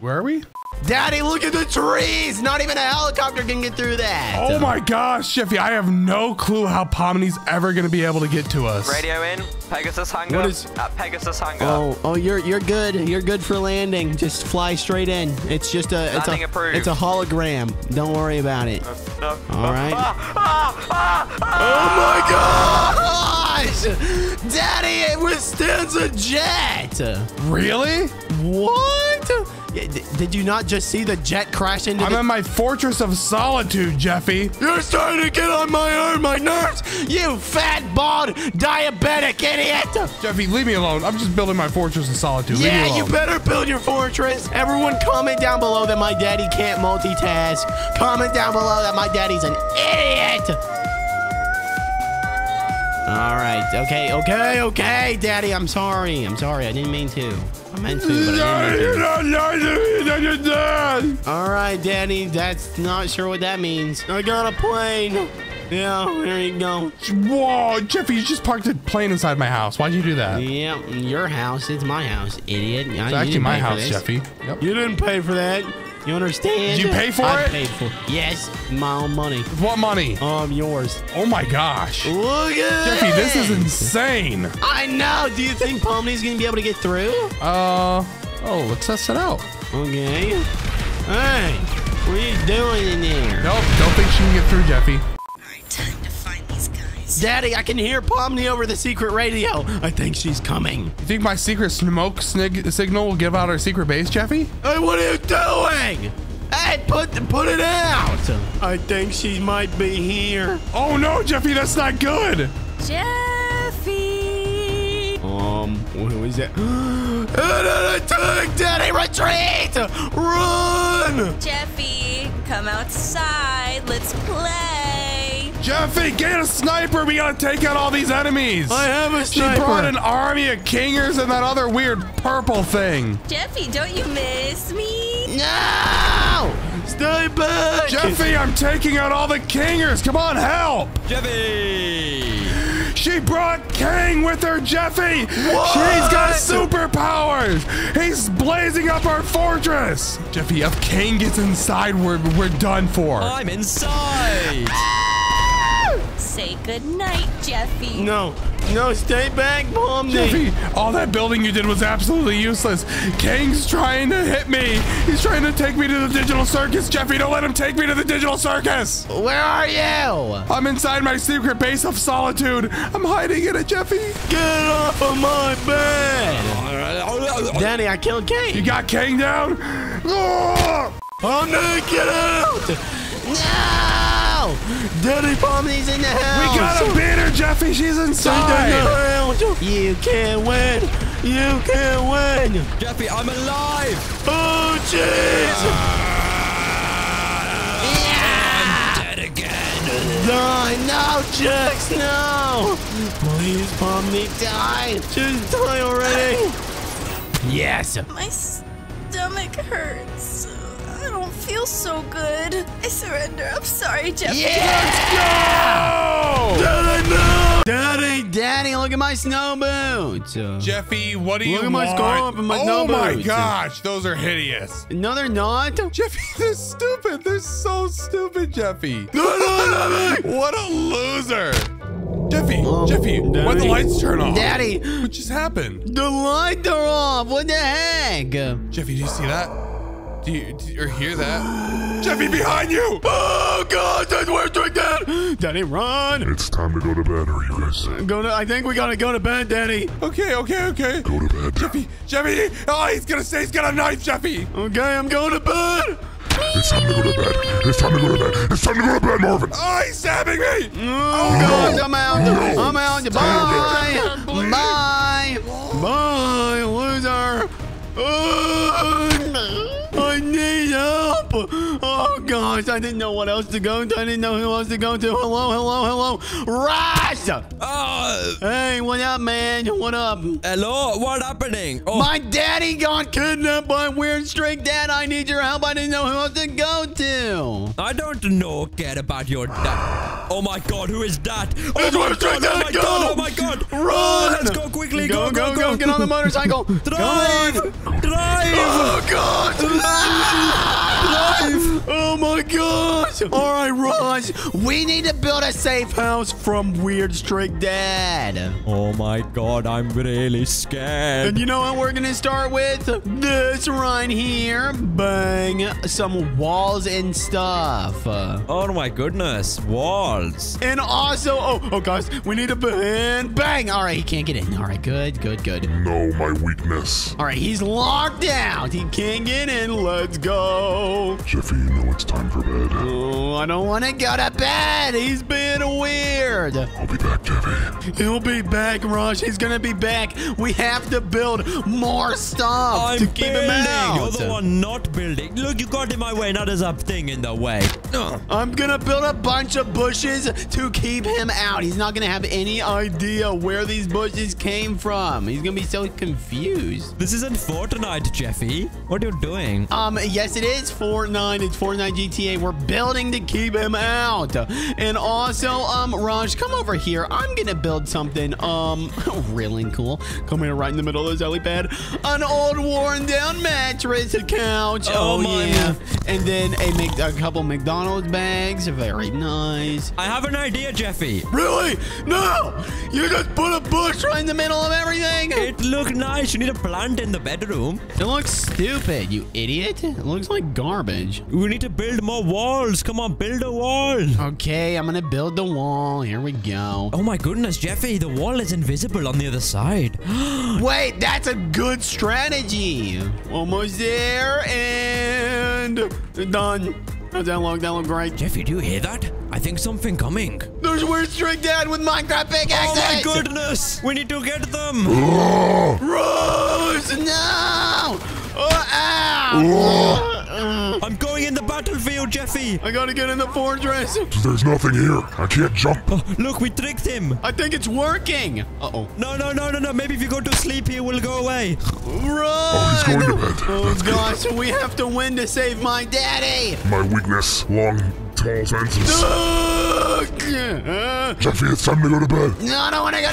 Where are we? Daddy, look at the trees. Not even a helicopter can get through that. Oh, my gosh, Jeffy. I have no clue how Pomni's ever going to be able to get to us. Radio in. Pegasus hangar. What is... Pegasus hangar. Oh, you're good. You're good for landing. Just fly straight in. It's just a... It's a hologram. Don't worry about it. No. All right. Oh, my God. Daddy, it withstands a jet. Really? What? Did you not just see the jet crash into I'm in my fortress of solitude, Jeffy. You're starting to get on my nerves, you fat, bald, diabetic idiot. Jeffy, leave me alone. I'm just building my fortress of solitude. Leave me alone. You better build your fortress. Everyone comment down below that my daddy can't multitask. Comment down below that my daddy's an idiot. All right. Okay, Daddy. I'm sorry. I didn't mean to. I meant to, but I didn't mean to. All right, Daddy. That's not sure what that means. I got a plane. Yeah, there you go. Whoa, Jeffy, you just parked a plane inside my house. Why'd you do that? Yeah, your house. It's my house, idiot. It's actually my house, Jeffy. Yep. You didn't pay for that. You understand? Did you pay for it? I paid for it. Yes, my own money. What money? Yours. Oh my gosh! Look at Jeffy, this is insane. I know. Do you think Pomni's gonna be able to get through? Oh, let's test it out. Okay. Hey, what are you doing in there? Nope, don't think she can get through, Jeffy. All right, time to find these guys. Daddy, I can hear Pomni over the secret radio. I think she's coming. You think my secret smoke signal will give out our secret base, Jeffy? Hey, what are you doing? Hey, put it out. I think she might be here. Oh, no, Jeffy, that's not good. Jeffy. What was that? An attack, Daddy, retreat. Run. Jeffy, come outside. Let's play. Jeffy, get a sniper. We got to take out all these enemies. I have a sniper. She brought an army of Kingers and that other weird purple thing. Jeffy, don't you miss me? No. Stay back! Jeffy, I'm taking out all the Kingers! Come on, help! Jeffy! She brought Caine with her, Jeffy! What? She's got superpowers! He's blazing up our fortress! Jeffy, if Caine gets inside, we're done for. I'm inside! Say Good night, Jeffy. No, no, stay back, Pomni. Jeffy, all that building you did was absolutely useless. Kang's trying to hit me. He's trying to take me to the Digital Circus. Jeffy, don't let him take me to the Digital Circus. Where are you? I'm inside my secret base of solitude. I'm hiding in it, Jeffy. Get off of my bed. Danny, I killed Caine. You got Caine down? Oh, Pomni, get out. No. Daddy Pomni's in the house. We gotta beat her, Jeffy. She's inside. You can't win. You can't win. Jeffy, I'm alive. Oh, jeez. Yeah. I'm dead again. Die now, Jax. No. Please, Pomni, die. Just die already. Yes. My stomach hurts. I don't feel so good. I surrender. I'm sorry, Jeffy. Yeah! Let's go! Daddy, no! Daddy, Daddy, look at my snow boots. Jeffy, what do you want? Look at my scarf and my snow boots. Oh my gosh, those are hideous. No, they're not. Jeffy, they're stupid. They're so stupid, Jeffy. What a loser. Jeffy, Jeffy, why'd the lights turn off? Daddy. What just happened? The lights are off. What the heck? Jeffy, do you see that? Do you hear that? Jeffy, behind you! Oh, God, that's Weird Strict Dad! Daddy, run! It's time to go to bed, are you guys safe? I think we gotta go to bed, Daddy. Okay, okay, okay. Go to bed. Jeffy, Jeffy! Oh, he's gonna say he's got a knife, Jeffy! Okay, I'm going to bed! It's time to go to bed. It's time to go to bed. It's time to go to bed, Marvin. Oh, he's stabbing me! Oh, God, no. I'm out. No. I'm out. Bye! Bye! Bye, loser! I need help. Oh, gosh. I didn't know what else to go to. I didn't know who else to go to. Hello, hello, hello. Rush! Hey, what up, man? What up? Hello? What happening? Oh. My daddy got kidnapped by Weird Strict Dad. I need your help. I didn't know who else to go to. I don't know, care about your dad. Oh, my God. Who is that? Oh, my God. Oh, my God. Oh, my God. Run. Oh, let's go quickly. Go, go, go. Go. Get on the motorcycle. Drive. Drive. Oh, God. Life. Oh my gosh! All right, Raj, we need to build a safe house from Weird Strict Dad. Oh my God, I'm really scared. And you know what we're gonna start with? This right here. Bang! Some walls and stuff. Oh my goodness, walls. And also, oh guys, we need a bang! Bang! All right, he can't get in. All right, good, good, good. No, my weakness. All right, he's locked out. He can't get in. Let's go. Jeffy, you know it's time for bed. Oh, I don't want to go to bed. He's being weird. I'll be back, Jeffy. He'll be back, Rush. He's going to be back. We have to build more stuff to keep him out. You're the one not building. Look, you got in my way. Now there's a thing in the way. I'm going to build a bunch of bushes to keep him out. He's not going to have any idea where these bushes came from. He's going to be so confused. This isn't Fortnite, Jeffy. What are you doing? Yes, it is Fortnite. It's Fortnite GTA. We're building to keep him out. And also, Raj, come over here. I'm going to build something, really cool. Come here right in the middle of this alley pad. An old worn down mattress, a couch. Oh, yeah. And then a couple McDonald's bags. Very nice. I have an idea, Jeffy. Really? No! You just put a bush right in the middle of everything. It looks nice. You need a plant in the bedroom. It looks stupid, you idiot. It looks like garbage. We need to build more walls. Come on, build a wall. Okay, I'm gonna build the wall. Here we go. Oh my goodness, Jeffy, the wall is invisible on the other side. Wait, that's a good strategy. Almost there and done. That looked great. Jeffy, do you hear that? I think something coming. There's Weird Strict Dad with Minecraft pickaxe. Oh my goodness. We need to get them. Rose, no. I'm going in the battlefield, Jeffy. I gotta get in the fortress. There's nothing here. I can't jump. Look, we tricked him. I think it's working. Uh-oh. No, no, no, no, no. Maybe if you go to sleep, he will go away. Run. Oh, he's going to bed. Oh, gosh. We have to win to save my daddy. My weakness. Long, tall fences. Jeffy, it's time to go to bed. No, I don't want to go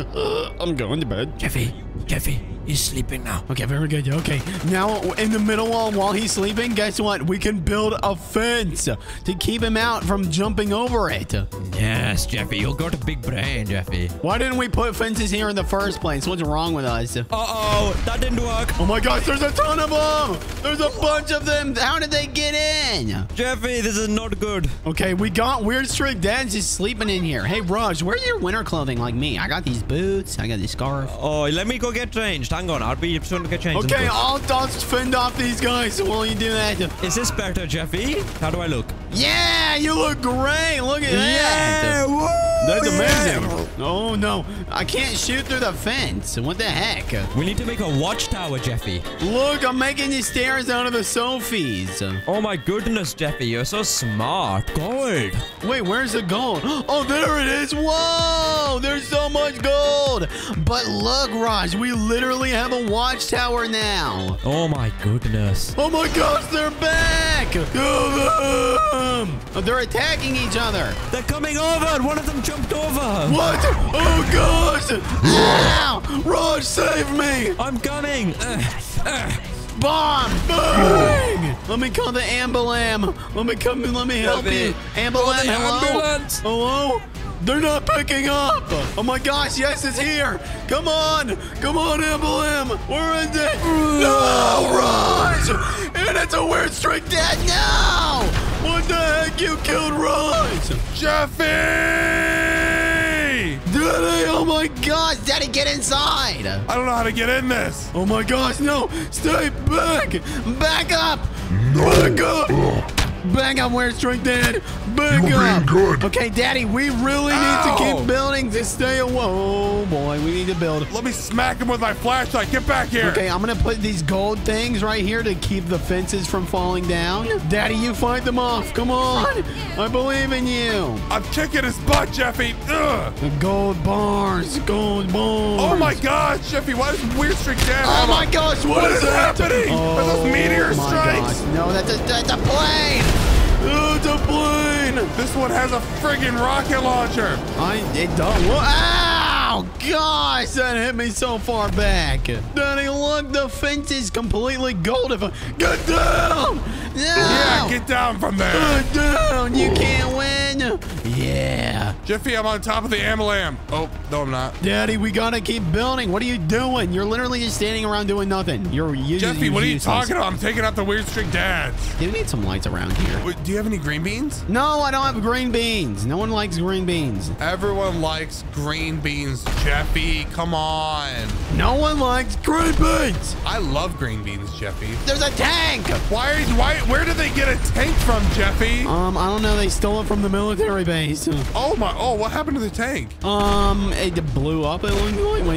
to bed. I'm going to bed. Jeffy. Jeffy. He's sleeping now. Okay, very good. Okay, now in the middle wall while he's sleeping, guess what? We can build a fence to keep him out from jumping over it. Yes, Jeffy, you'll go to big brain, Jeffy. Why didn't we put fences here in the first place? What's wrong with us? Uh-oh, that didn't work. Oh my gosh, there's a ton of them. There's a bunch of them. How did they get in? Jeffy, this is not good. Okay, we got Weird Strict Dad just sleeping in here. Hey, Raj, where's your winter clothing like me? I got these boots. I got this scarf. Oh, let me go get changed. Hang on, I'll be soon to get changed. Okay, I'll just fend off these guys while you do that. Is this better, Jeffy? How do I look? Yeah, you look great. Look at that. Woo, that's amazing. Yeah. Oh, no. I can't shoot through the fence. What the heck? We need to make a watchtower, Jeffy. Look, I'm making these stairs out of the sofas. Oh, my goodness, Jeffy. You're so smart. Gold. Wait, where's the gold? Oh, there it is. Whoa, there's so much gold. But look, Raj, we literally have a watchtower now. Oh my goodness. Oh my gosh, they're back. They're attacking each other. They're coming over. One of them jumped over. What? Oh gosh. Ow! Raj, save me. I'm coming. Bomb! Bang! Let me call the ambulam. Let me come. Let me help you. Ambulam, hello? Ambulance. Hello? They're not picking up. Oh my gosh, yes, it's here. Come on. Come on, Emblem. Where is it? No, Raj. And it's a Weird Strict Dad. No. What the heck? You killed Raj. Jeffy. Daddy, oh my gosh. Daddy, get inside. I don't know how to get in this. Oh my gosh, no. Stay back. Back up. Back up. Back up, Weird Strict Dad. Back up. Good. Okay, Daddy, we really need to keep building to stay away. Oh, boy, we need to build. Let me smack him with my flashlight. Get back here. Okay, I'm going to put these gold things right here to keep the fences from falling down. Daddy, you fight them off. Come on. I believe in you. I'm kicking his butt, Jeffy. Ugh. The gold bars. Gold bars. Oh, my gosh, Jeffy. Why is Weird Strict Dad? Oh, my gosh. What is happening? Are those meteor strikes? Gosh. No, that's a plane. It's a plane! This one has a friggin' rocket launcher! Ow! Gosh, that hit me so far back! Daddy, look, the fence is completely gold. Get down! No! Yeah, get down from there! Get down! You can't win! Yeah! Jeffy, I'm on top of the Amalam. Oh, no, I'm not. Daddy, we gotta keep building. What are you doing? You're literally just standing around doing nothing. Jeffy, what are you talking about? I'm taking out the Weird Strict Dads. Do you need some lights around here? Wait, do you have any green beans? No, I don't have green beans. No one likes green beans. Everyone likes green beans, Jeffy. Come on. No one likes green beans. I love green beans, Jeffy. There's a tank. Where did they get a tank from, Jeffy? I don't know. They stole it from the military base. Oh my! Oh, what happened to the tank? It blew up. Wait,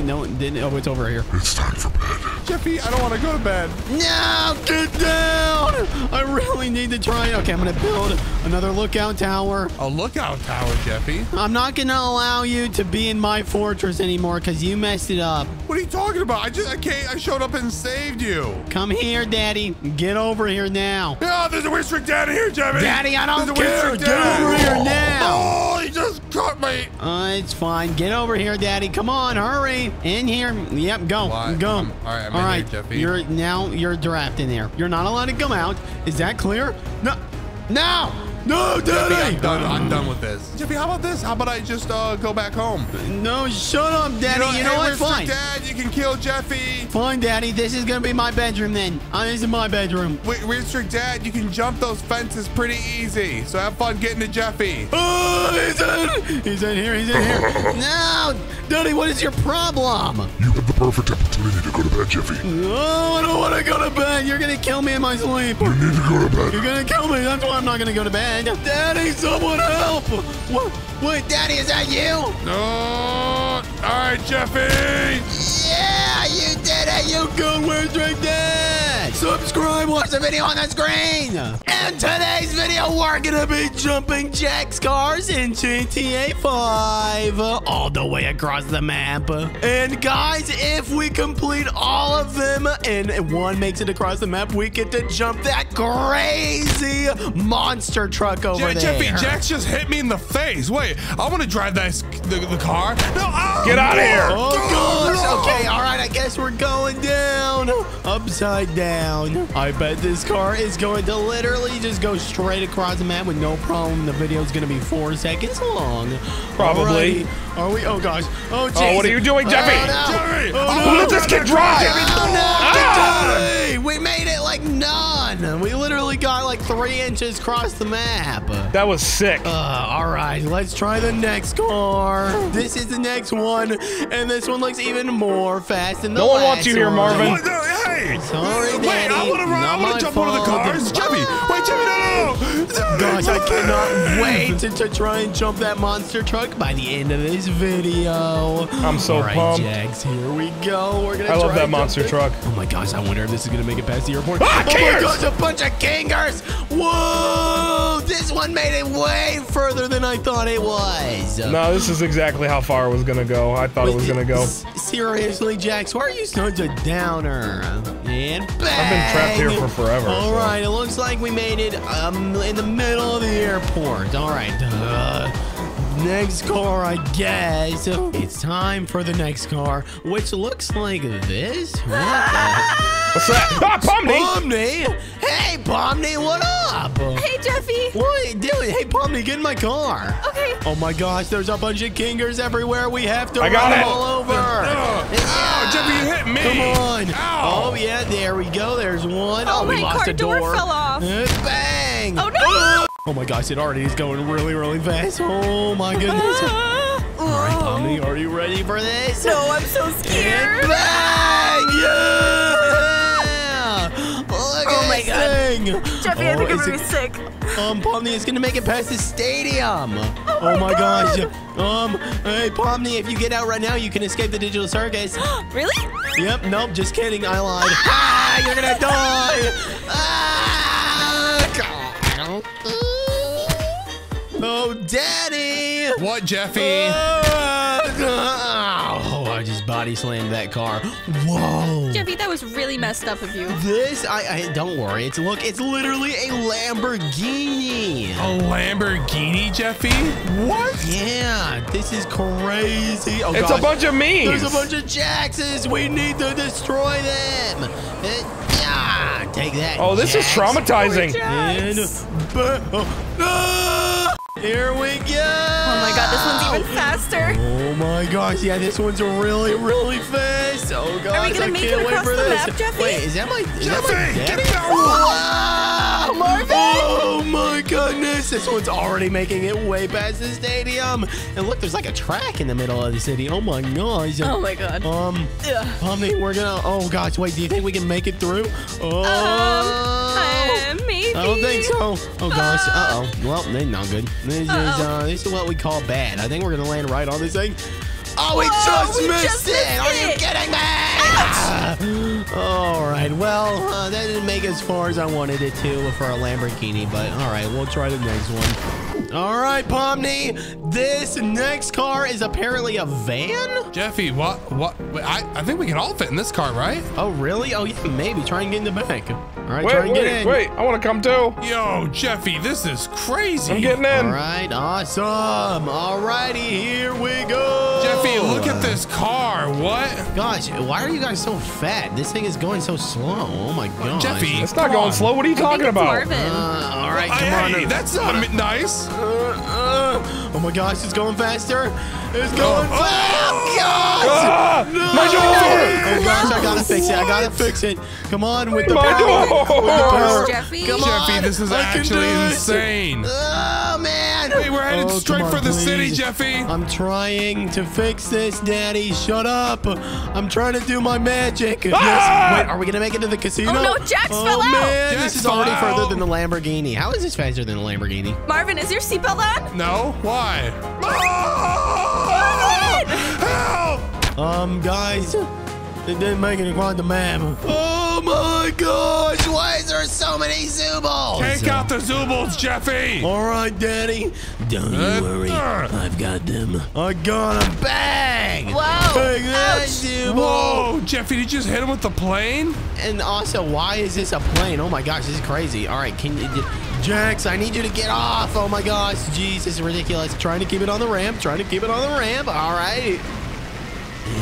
no, it didn't. Oh, it's over here. It's time for bed. Jeffy, I don't want to go to bed. No, get down. I really need to try. Okay, I'm gonna build another lookout tower. A lookout tower, Jeffy? I'm not gonna allow you to be in my fortress anymore because you messed it up. What are you talking about? I showed up and saved you. Come here, Daddy. Get over here now. Yeah, there's a Weird Strict Dad here, Jeffy. Daddy, I don't care. Get over here now. Oh, he just caught me. It's fine. Get over here, Daddy. Come on, hurry. In here. Yep, go. Go. All right, I'm in here, Jeffy. You're trapped in there. You're not allowed to come out. Is that clear? No. No! No, Daddy! Jeffy, I'm done with this. Jeffy, how about this? How about I just go back home? No, shut up, Daddy. You know what? Fine. Dad, you can kill Jeffy. Fine, Daddy. This is going to be my bedroom then. This is my bedroom. Weird Strict Dad, you can jump those fences pretty easy. So have fun getting to Jeffy. Oh, he's in here. No! Daddy, what is your problem? You have the perfect opportunity to go to bed, Jeffy. No, I don't want to go to bed. You're going to kill me in my sleep. You need to go to bed. You're going to kill me. That's why I'm not going to go to bed. Daddy, someone help! What? Wait, Daddy, is that you? No! All right, Jeffy! Yeah, you did it! You good, Weird Strict Dad! Subscribe! time watch the video on the screen. In today's video, we're gonna be jumping Jax cars in GTA 5 all the way across the map. And guys, if we complete all of them and one makes it across the map, we get to jump that crazy monster truck over there. Jeffy, Jax just hit me in the face. Wait, I want to drive the car. No, oh, get out of here. Oh, gosh. Okay, all right, I guess we're going down. Upside down. I bet this car is going to literally just go straight across the map with no problem. The video's going to be 4 seconds long. Probably. Right. Are we? Oh, gosh. Oh, geez. Oh, what are you doing, Jeffy? Oh, no. Jeffy. Oh, no. Let this kid drive. Oh, no. Ah. Jeffy. We made it like none. We literally got like 3 inches across the map. That was sick. All right. Let's try the next car. This is the next one. And this one looks even more fast than the last one. No one wants you here, Marvin. Hey. Sorry, Daddy. Wait, I want to run. I want to jump one of the cars. Jeffy. Wait, Jeffy. No. Gosh, I cannot wait to try and jump that monster truck by the end of this video. I'm so pumped. Jax, here we go. We're gonna I love that monster truck. Oh, my gosh. I wonder if this is going to make it past the airport. Ah, oh, my gosh. A bunch of Kingers. Whoa. This one made it way further than I thought it was. No, this is exactly how far it was going to go. I thought it was going to go. Seriously, Jax, why are you such a downer? And bang. I've been trapped here for forever. All right. It looks like we made it in the middle of the airport. All right. Next car, I guess. It's time for the next car, which looks like this. What what's that? Ah, Pomni! Pomni! Hey, Pomni, what up? Hey, Jeffy. What are you doing? Hey, Pomni, get in my car. Okay. Oh, my gosh. There's a bunch of Kingers everywhere. We have to run them all over. Ow, Jeffy, you hit me. Come on. Ow. Oh, yeah, there we go. There's one. Oh, we lost a door. Door fell off. Bang. Oh, no. Oh. Oh my gosh, it already is going really, really fast. Oh my goodness. All right, Pomni, are you ready for this? No, I'm so scared. And bang! Yeah! Look at this thing. Jeffy, I think I'm really sick. Pomni, it's going to make it past the stadium. Oh my gosh. Hey, Pomni, if you get out right now, you can escape the Digital Circus. Really? Yep, nope, just kidding. I lied. Ah, you're going to die. Ah! Oh, Daddy! What, Jeffy? Oh, I just body slammed that car. Whoa! Jeffy, that was really messed up of you. This, I don't worry. It's look, it's literally a Lamborghini. A Lamborghini, Jeffy? What? Yeah, this is crazy. Oh, it's gosh. A bunch of memes. There's a bunch of Jaxes. We need to destroy them. Take that. Oh, this Jax. Is traumatizing. And, here we go! Oh my god, this one's even faster. Oh my gosh, yeah, this one's really, really fast. Oh gosh, are we gonna make it across the map, Jeffy? Wait, is that my... Is Jeffy, that my get in there! Oh, Marvin! Oh my goodness, this one's already making it way past the stadium. And look, there's like a track in the middle of the city. Oh my gosh. Oh my god. Pomni, we're gonna... Oh gosh, wait, do you think we can make it through? Oh... Maybe. I don't think so. Oh, gosh. Uh-oh. Well, they're not good. This is what we call bad. I think we're going to land right on this thing. Oh, we just missed it. Are you kidding me? Ouch. All right. Well, that didn't make as far as I wanted it to for a Lamborghini, but all right, we'll try the next one. All right, Pomni. This next car is apparently a van. Jeffy, what? I think we can all fit in this car, right? Oh, really? Oh, yeah, maybe. Try and get in the back. All right, wait, I want to come too. Yo, Jeffy, this is crazy. I'm getting in. All right, awesome. All righty, here we go. Jeffy, look at this car. What? Gosh, why are you guys so fat? This thing is going so slow. Oh, my gosh. Jeffy, it's not going slow. What are you talking about? All right, come on. Hey, that's not nice. Oh, my gosh, it's going faster. It's going fast. Oh, gosh. My door. Oh, gosh, I got to fix it. I got to fix it. Come on with the power. Oh, Jeffy. Jeffy, this is actually insane. Oh, man. Wait, we're headed straight for the city, Jeffy. I'm trying to fix this, Daddy. Shut up. I'm trying to do my magic. Ah! Yes. Wait, are we going to make it to the casino? Oh, no. Jax fell out. Man, Jax this is already further than the Lamborghini. How is this faster than the Lamborghini? Marvin, is your seatbelt on? No. Why? Marvin! Help! Guys, it didn't make it across the map. Oh, my. my gosh! Why is there so many Zubos? Take out the Zubos, Jeffy! All right, Daddy. Don't you worry. I've got them. I got a bag! Whoa! Big Zubo! Whoa, Jeffy, did you just hit him with the plane? And also, why is this a plane? Oh my gosh, this is crazy. All right, can you... Jax, I need you to get off. Oh my gosh, jeez, this is ridiculous. Trying to keep it on the ramp, trying to keep it on the ramp. All right.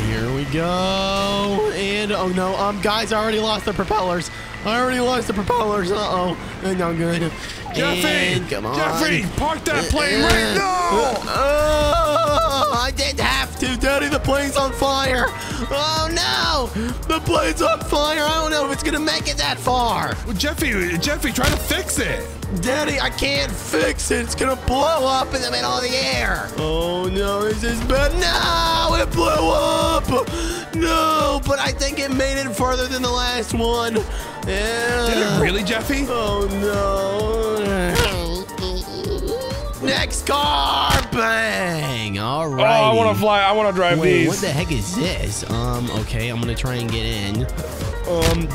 Here we go. And oh no, guys, I already lost the propellers. Uh-oh. No good. Jeffy, and, come on. Jeffy, park that plane right now. Oh, I didn't have to. Daddy, the plane's on fire. Oh no, the plane's on fire. I don't know if it's gonna make it that far. Well, Jeffy, try to fix it. Daddy, I can't fix it. It's gonna blow up in the middle of the air. Oh no, this is bad. No, it blew up. No, but I think it made it farther than the last one. Yeah. Did it really, Jeffy? Oh no. Next car. Bang. All right. Oh, I want to fly. I want to drive these. What the heck is this? Okay, I'm gonna try and get in.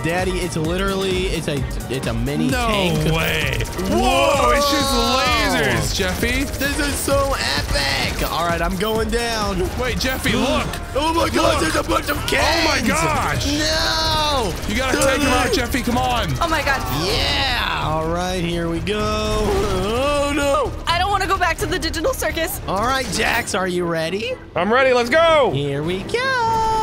Daddy, it's literally it's a mini tank. No way! Whoa! It's just lasers, Jeffy. This is so epic! All right, I'm going down. Wait, Jeffy, look! Oh my gosh, there's a bunch of cans! Oh my gosh! No! You gotta take them out, Jeffy. Come on! Oh my god! Yeah! All right, here we go. Oh no! I don't want to go back to the Digital Circus. All right, Jax, are you ready? I'm ready. Let's go! Here we go!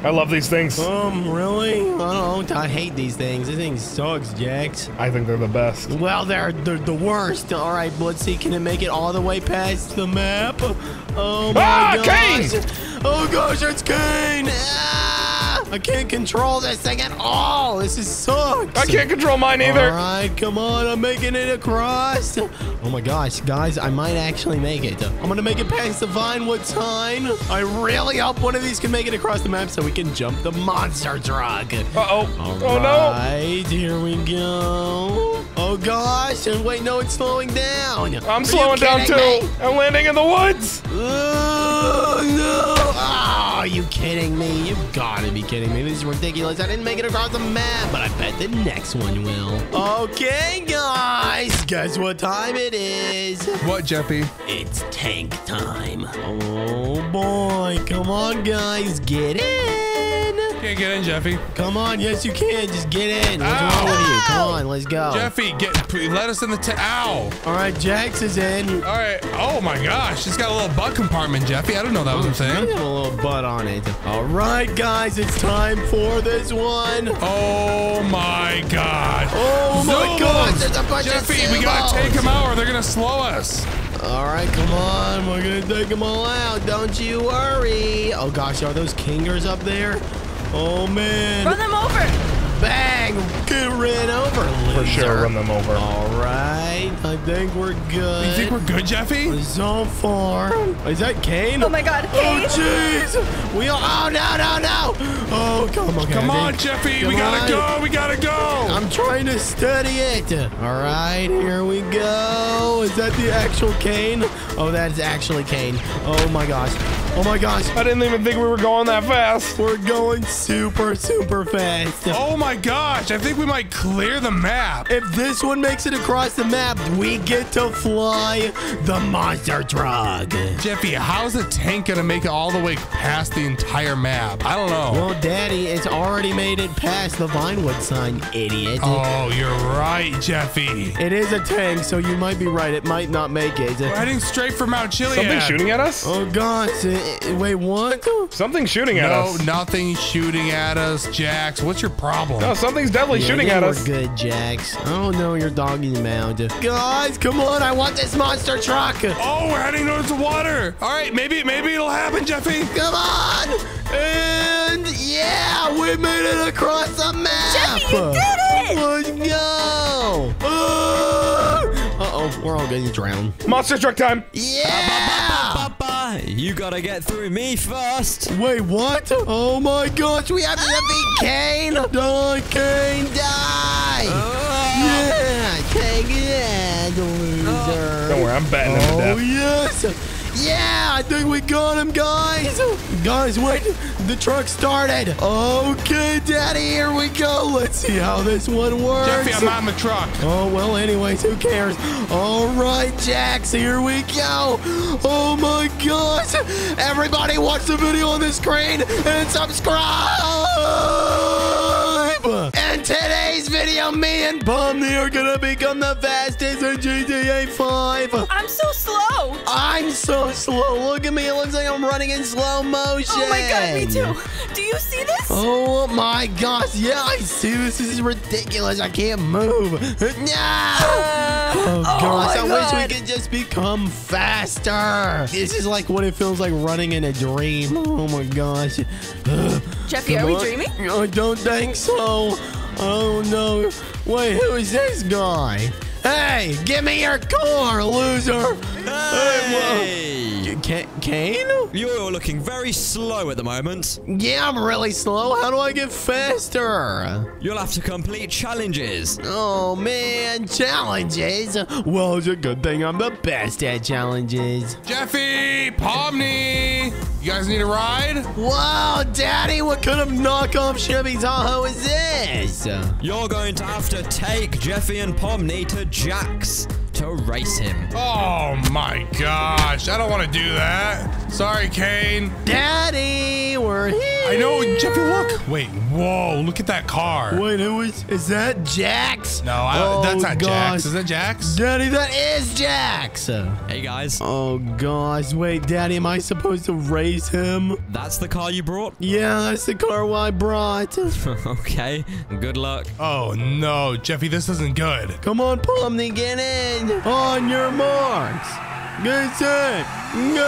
I love these things. Really? I don't. I hate these things. This thing sucks, Jax. I think they're the best. Well, they're the worst. All right, let's see. Can it make it all the way past the map? Oh my gosh! Caine! Oh gosh, it's Caine! I can't control this thing at all. This is sucks. I can't control mine either. All right, come on. I'm making it across. Oh my gosh, guys, I might actually make it. I'm going to make it past the Vinewood sign. I really hope one of these can make it across the map so we can jump the monster truck. Uh-oh. Oh, right, no. Here we go. Oh gosh. And wait, no, it's slowing down. I'm slowing down too. I'm landing in the woods. Oh, no. Oh, are you kidding me? You've got to be kidding. Maybe this is ridiculous. I didn't make it across the map, but I bet the next one will. Okay, guys. Guess what time it is? What, Jeffy? It's tank time. Oh, boy. Come on, guys. Get in. Can't get in, Jeffy. Come on. Yes, you can. Just get in. What's wrong with you? Come on. Let's go. Jeffy, let us in the tank. Ow. All right. Jax is in. All right. Oh, my gosh. It's got a little butt compartment, Jeffy. I don't know that was a thing. I have a little butt on it. All right, guys. It's time for this one. Oh, my God. Oh, my God. There's a bunch of Jeffy, we got to take them out or they're going to slow us. All right, come on. We're going to take them all out. Don't you worry. Oh, gosh. Are those Kingers up there? Oh, man. Run them over. Bang! Get ran over, loser. For sure, run them over. All right, I think we're good. You think we're good, Jeffy? So far. Is that Caine? Oh my God, Caine! Oh jeez! Oh no! Oh come on, come on, Jeffy! We gotta go! We gotta go! I'm trying to steady it. All right, here we go. Is that the actual Caine? Oh, that's actually Caine. Oh my gosh! Oh my gosh! I didn't even think we were going that fast. We're going super, super fast. Oh my gosh, I think we might clear the map. If this one makes it across the map, we get to fly the monster truck. Jeffy, how's a tank gonna make it all the way past the entire map? I don't know. Well, Daddy, it's already made it past the Vinewood sign, idiot. Oh, you're right, Jeffy. It is a tank, so you might be right. It might not make it. We're heading straight for Mount Chiliad. Something shooting at us? Oh, gosh. Wait, what? Something's shooting at us. No, nothing's shooting at us, Jax. What's your problem? No, something's definitely shooting at us. We're good, Jax. I don't know your doggy mound. Guys, come on. I want this monster truck. Oh, we're heading towards the water. All right, maybe it'll happen, Jeffy. Come on. And yeah, we made it across the map. Jeffy, you did it. Let's go. We're all going to drown. Monster truck time. Yeah. You gotta get through me first. Wait, what? Oh my gosh, we have to beat Caine. Die, Caine, die. Yeah, Caine, loser. Don't worry, I'm batting him to death. Oh, yes. Yeah, I think we got him, guys. Guys, wait. The truck started. Okay, Daddy, here we go. Let's see how this one works. Jeffy, I'm on the truck. Oh, well, anyways, who cares? All right, Jax, here we go. Oh, my gosh. Everybody watch the video on the screen and subscribe. In today's video, me and Pomni are going to become the fastest in GTA 5. I'm so slow. I'm so slow. Look at me. It looks like I'm running in slow motion. Oh, my God. Me too. Do you see this? Oh, my gosh. Yeah, I see this. This is ridiculous. I can't move. No. Oh, gosh, I wish we could just become faster. This is like what it feels like running in a dream. Oh, my gosh. Jeffy, are we dreaming? I don't think so. Oh, no. Wait, who is this guy? Hey, give me your car, loser. Hey, Caine? You're looking very slow at the moment. Yeah, I'm really slow. How do I get faster? You'll have to complete challenges. Oh, man, challenges? Well, it's a good thing I'm the best at challenges. Jeffy, Pomni, you guys need a ride? Wow, Daddy, what kind of knockoff Chevy Tahoe is this? You're going to have to take Jeffy and Pomni to Jax to race him. Oh, my gosh. I don't want to do that. Sorry, Caine. Daddy, we're here. I know. Jeffy, look. Wait. Whoa. Look at that car. Wait, who is that Jax? No, that's not Jax. Is that Jax? Daddy, that is Jax. Hey, guys. Oh, gosh. Wait, Daddy, am I supposed to race him? That's the car you brought? Yeah, that's the car I brought. Okay. Good luck. Oh, no. Jeffy, this isn't good. Come on, Pomni, get in. On your marks, get set, go!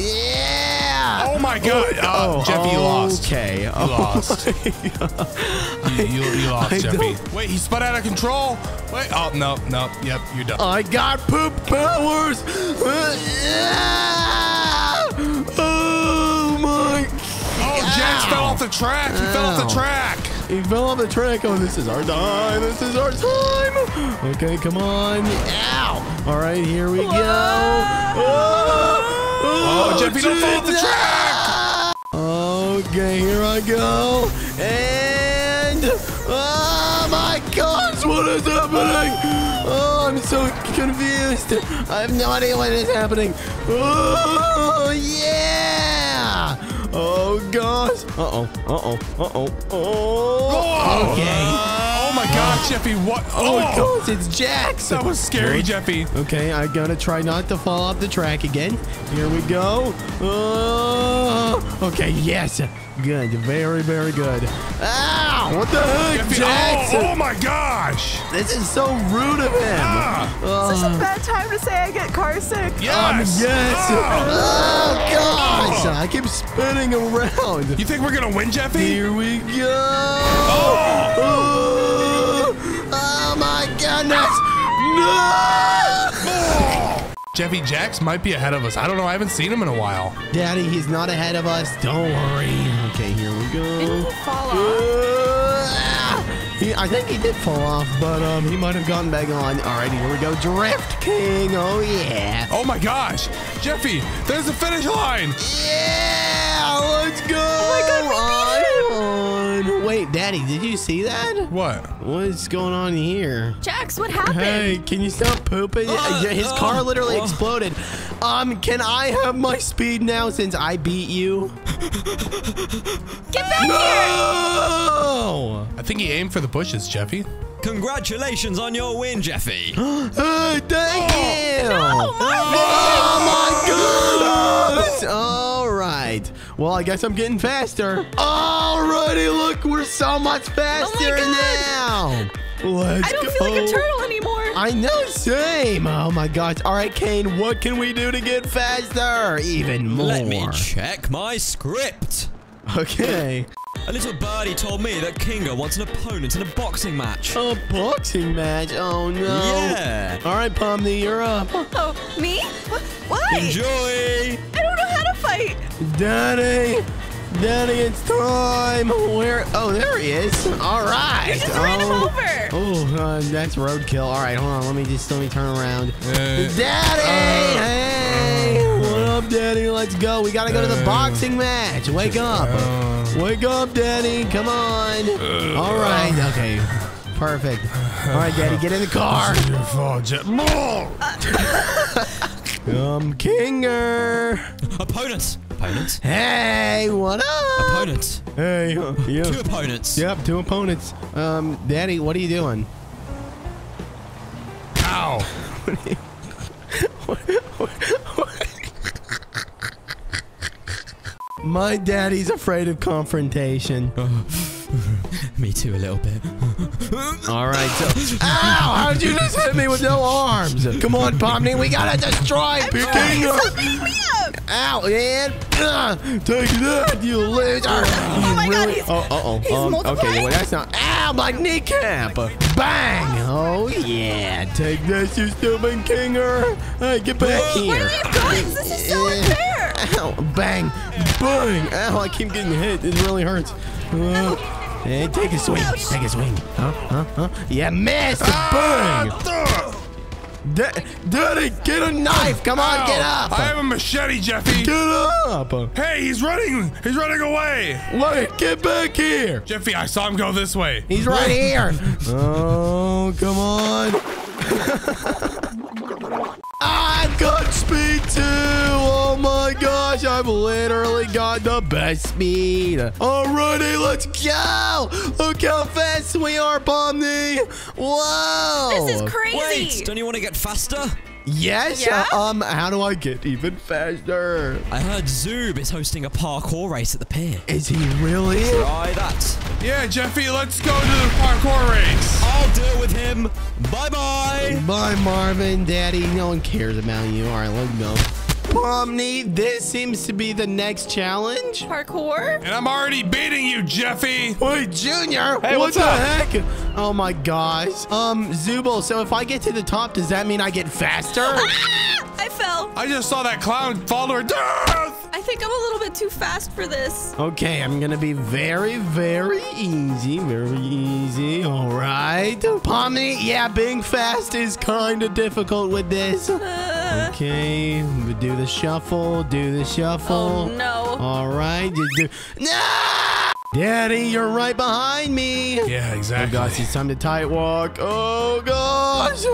Yeah! Oh my God! Jeffy, you lost. Okay, you lost. You lost, Jeffy. Wait, he spun out of control. Wait, oh no, yep, you're done. I got poop powers. Oh my! Oh, Jax fell off the track. He fell off the track. He fell off the track. Oh, this is our time. This is our time. Okay, come on. Ow. All right, here we go. Oh, Jeffy, don't fall off the track. Okay, here I go. And oh, my gosh, what is happening? Oh, I'm so confused. I have no idea what is happening. Oh, yeah. Oh, gosh. Uh-oh. Okay. Oh, my God, Jeffy. What? Oh, my gosh. It's Jax. That was scary, Jeffy. Okay, I got to try not to fall off the track again. Here we go. Okay, yes. Good. Very, very good. Ow! What the heck, Jax? Oh, my gosh. This is so rude of him. Such a bad time to say I get car sick. Yes. Oh, gosh. I keep spinning around. You think we're going to win, Jeffy? Here we go. Oh my goodness. No. Jeffy, Jax might be ahead of us. I don't know. I haven't seen him in a while. Daddy, he's not ahead of us. Don't worry. Okay, here we go. Did he fall off? I think he did fall off, but he might have gotten back on. All right, here we go. Drift King. Oh, yeah. Oh, my gosh. Jeffy, there's the finish line. Yeah, let's go. Oh, my God, we beat him. Wait, Daddy, did you see that? What? What's going on here? Jax, what happened? Hey, can you stop pooping? His car literally exploded. Can I have my speed now since I beat you? Get back here! I think he aimed for the bushes, Jeffy. Congratulations on your win, Jeffy. Hey, thank you. No, my God. All right. Well, I guess I'm getting faster. Alrighty, look, we're so much faster now. Let's go. I don't feel like a turtle anymore. I know, same. Oh, my gosh. All right, Caine, what can we do to get faster even more? Let me check my script. Okay. A little birdie told me that Kinger wants an opponent in a boxing match. A boxing match? Oh, no. Yeah. All right, Pomni, you're up. Oh, me? What? Enjoy. I don't know how to fight. Daddy, Then it's time. Where? Oh, there he is. All right. You just ran him over. Oh, that's roadkill. All right, hold on. Let me turn around. Daddy, hey, what up, Daddy? Let's go. We gotta go to the boxing match. Wake up. Wake up, Daddy. Come on. All right. Okay. Perfect. All right, Daddy, get in the car. Kinger. Opponents. Opponents. Hey, what up? Opponents. Hey, yeah. Two opponents. Yep, two opponents. Daddy, what are you doing? Ow. My daddy's afraid of confrontation. Me too, a little bit. All right, so... Ow! How'd you just hit me with no arms? Come on, Pomni, we gotta destroy Kinger! Ow, and... take that, you loser! Oh, my God, he's... Uh-oh. He's multiplying. Okay, well, that's not... Ow, my kneecap! Bang! Oh, yeah. Take this, you stupid Kinger! Hey, get back here! Where are you going? This is so unfair! Ow, bang! Bang! Ow, I keep getting hit. It really hurts. Hey, take a swing. Take a swing. Yeah, miss. Bang. Daddy, get a knife. Come on, get up. I have a machete, Jeffy. Get up. Hey, he's running. He's running away. Wait, get back here. Jeffy, I saw him go this way. He's right here. Oh, come on. I've got speed too. Oh my gosh, I've literally got the best speed. Alrighty, let's go. Look how fast we are, Pomni. Whoa. This is crazy. Wait, don't you want to get faster? Yes. Yeah? How do I get even faster? I heard Zoob is hosting a parkour race at the pier. Is he really? Try that. Yeah, Jeffy, let's go to the parkour race. I'll deal with him. Bye-bye. Bye, Marvin, Daddy. No one cares about you. All right, let's go. Pomni, this seems to be the next challenge. Parkour? And I'm already beating you, Jeffy. Wait, Junior, hey, what the heck? Oh, my gosh. Zubo, so if I get to the top, does that mean I get faster? I fell. I just saw that clown fall to her death. I think I'm a little bit too fast for this. Okay, I'm going to be very, very easy. Very easy. All right. Pomni, yeah, being fast is kind of difficult with this. Okay, do the shuffle, Oh, no. All right. No! Daddy, you're right behind me. Yeah, exactly. Oh, gosh, it's time to tight walk. Oh, gosh.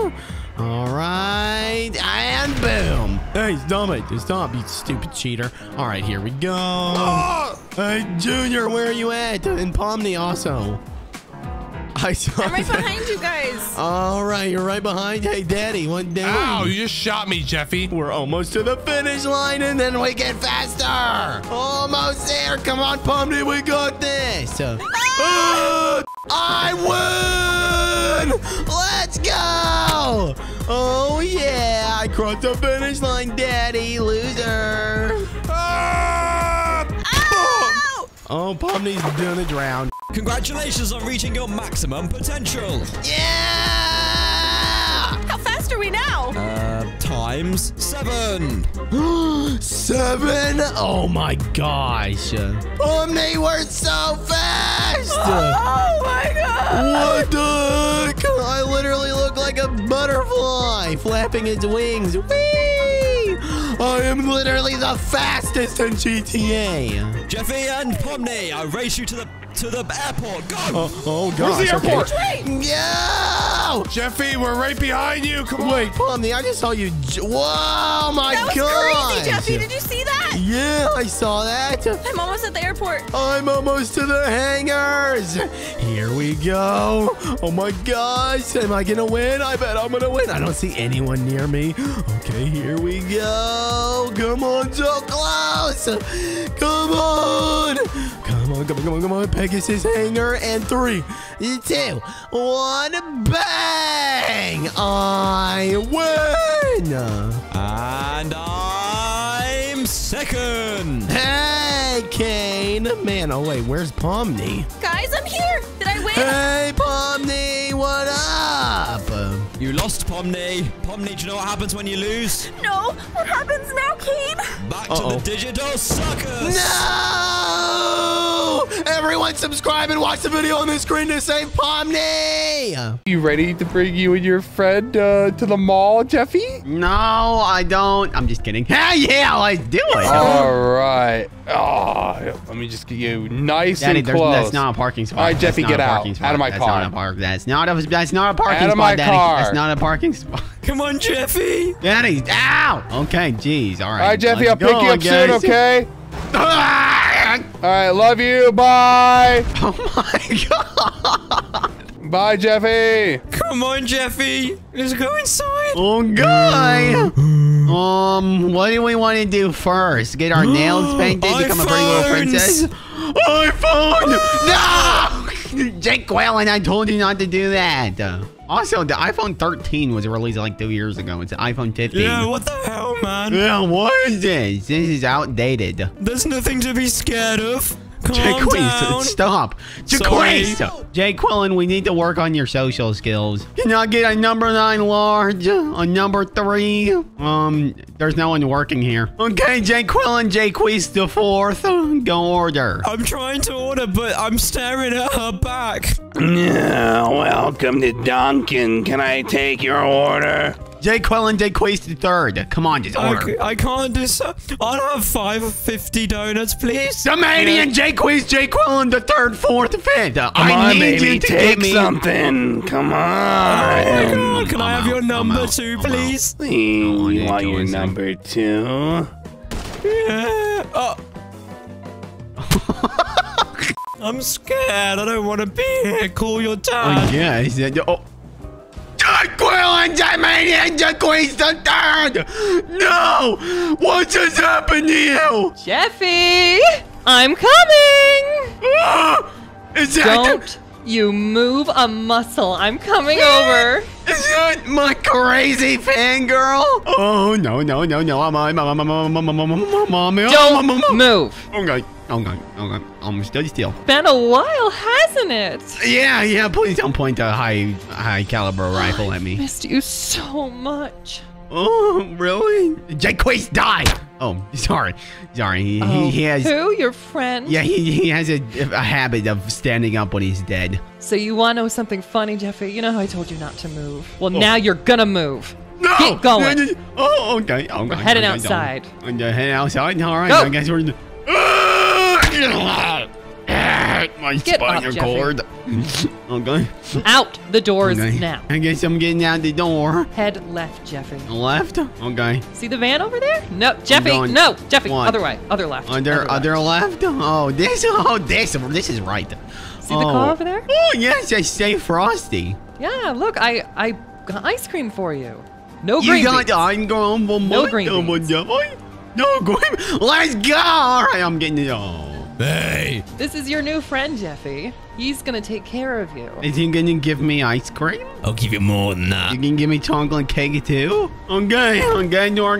All right. And boom. Hey, stop it. Stop, you stupid cheater. All right, here we go. Oh! Hey, Junior, where are you at? And Pomni also. I'm right behind you guys. All right, you're right behind. Hey, Daddy, one day. Ow, you just shot me, Jeffy. We're almost to the finish line, and then we get faster. Almost there. Come on, Pomni, we got this. I win! Let's go! Oh, yeah, I crossed the finish line, Daddy, loser. Oh, Pomni's gonna drown. Congratulations on reaching your maximum potential. Yeah! How fast are we now? Times 7. 7? Oh my gosh. Pomni, we're so fast! Oh my god! What the heck? I literally look like a butterfly flapping its wings. Whee! I am literally the fastest in GTA. Jeffy and Pomni, I race you to the airport. Go! Oh gosh. Where's the airport? Okay. Yeah! Jeffy, we're right behind you. Come on. Wait, Pomni, I just saw you. Whoa, my god. That was crazy, Jeffy. Did you see that? Yeah, I saw that. I'm almost at the airport. I'm almost to the hangars. Here we go. Oh my gosh. Am I going to win? I bet I'm going to win. I don't see anyone near me. Okay, here we go. Come on, so close. Come on. Come on. Pegasus hanger and 3, 2, 1, bang! I win! And I'm second! Hey, Caine! Man, oh wait, where's Pomni? Guys, I'm here! Did I win? Hey, Pomni, what up? You lost, Pomni. Pomni, do you know what happens when you lose? No, what happens now, Caine? Back to the Digital Circus! No! Everyone subscribe and watch the video on the screen to save Pomni. You ready to bring you and your friend to the mall, Jeffy? No, I don't. I'm just kidding. Hey, yeah, let's do it. All right. Oh, let me just get you nice and close. That's not a parking spot. All right, Jeffy, get out. Out of my car. That's not a parking spot. Out of my car. That's not a parking spot. Come on, Jeffy. Daddy, ow. Okay, jeez. All right. All right, Jeffy, I'll pick you up soon, okay? All right, love you. Bye. Oh, my God. Bye, Jeffy. Come on, Jeffy. Let's go inside. Oh, God. What do we want to do first? Get our nails painted, become a pretty little princess? iPhone! No! Jake Quellen, I told you not to do that. Also, the iPhone 13 was released like 2 years ago. It's the iPhone 15. Yeah, what the hell, man? Yeah, what is this? This is outdated. There's nothing to be scared of. Jaquez, stop. Jaquez. Jake Quillen, we need to work on your social skills. Can I get a number 9 large? A number 3? There's no one working here. Okay, Jake Quillen, Jaquez the 4th. Go order. I'm trying to order, but I'm staring at her back. Yeah, welcome to Dunkin'. Can I take your order? Jake Quellen, Jaquez the 3rd. Come on, just order. I can't do so. I'll have 550 donuts, please. Dominion, Jaquez, Jake Quellen the 3rd, 4th, 5th. I need you to take something. Come on. Oh, my God. Can I have your number 2, please? You want your number 2? Yeah. Oh. I'm scared. I don't want to be here. Call your dad. Oh, yeah. He said, oh. No! What just happened to you? Jeffy! I'm coming! Don't you move a muscle. I'm coming over. Is that my crazy fangirl? Oh, no. Don't move. Okay. I'm still still. Been a while, hasn't it? Yeah, please don't point a high caliber rifle at me. I missed you so much. Oh, really? Jaquez died. Oh, sorry. He has... Who? Your friend? Yeah, he has a habit of standing up when he's dead. So you want to know something funny, Jeffy? You know how I told you not to move. Well, now you're gonna move. No! Get going. Oh, okay. We're heading outside. Heading outside? All right. Go. I guess we're... My spinal cord. Okay. Out the doors now. I guess I'm getting out the door. Head left, Jeffy. Left? Okay. See the van over there? No, Jeffy. No, Jeffy. What? Other way. Other left. Other left? Oh, this. Oh, this. This is right. See the car over there? Oh yes, I say frosty. Yeah. Look, I got ice cream for you. No green beans. You got ice cream for me. No green beans. No, go ahead. Let's go. All right, I'm getting it all. Hey. This is your new friend, Jeffy. He's going to take care of you. Is he going to give me ice cream? I'll give you more than that. You can give me chocolate cake, too? Okay, we're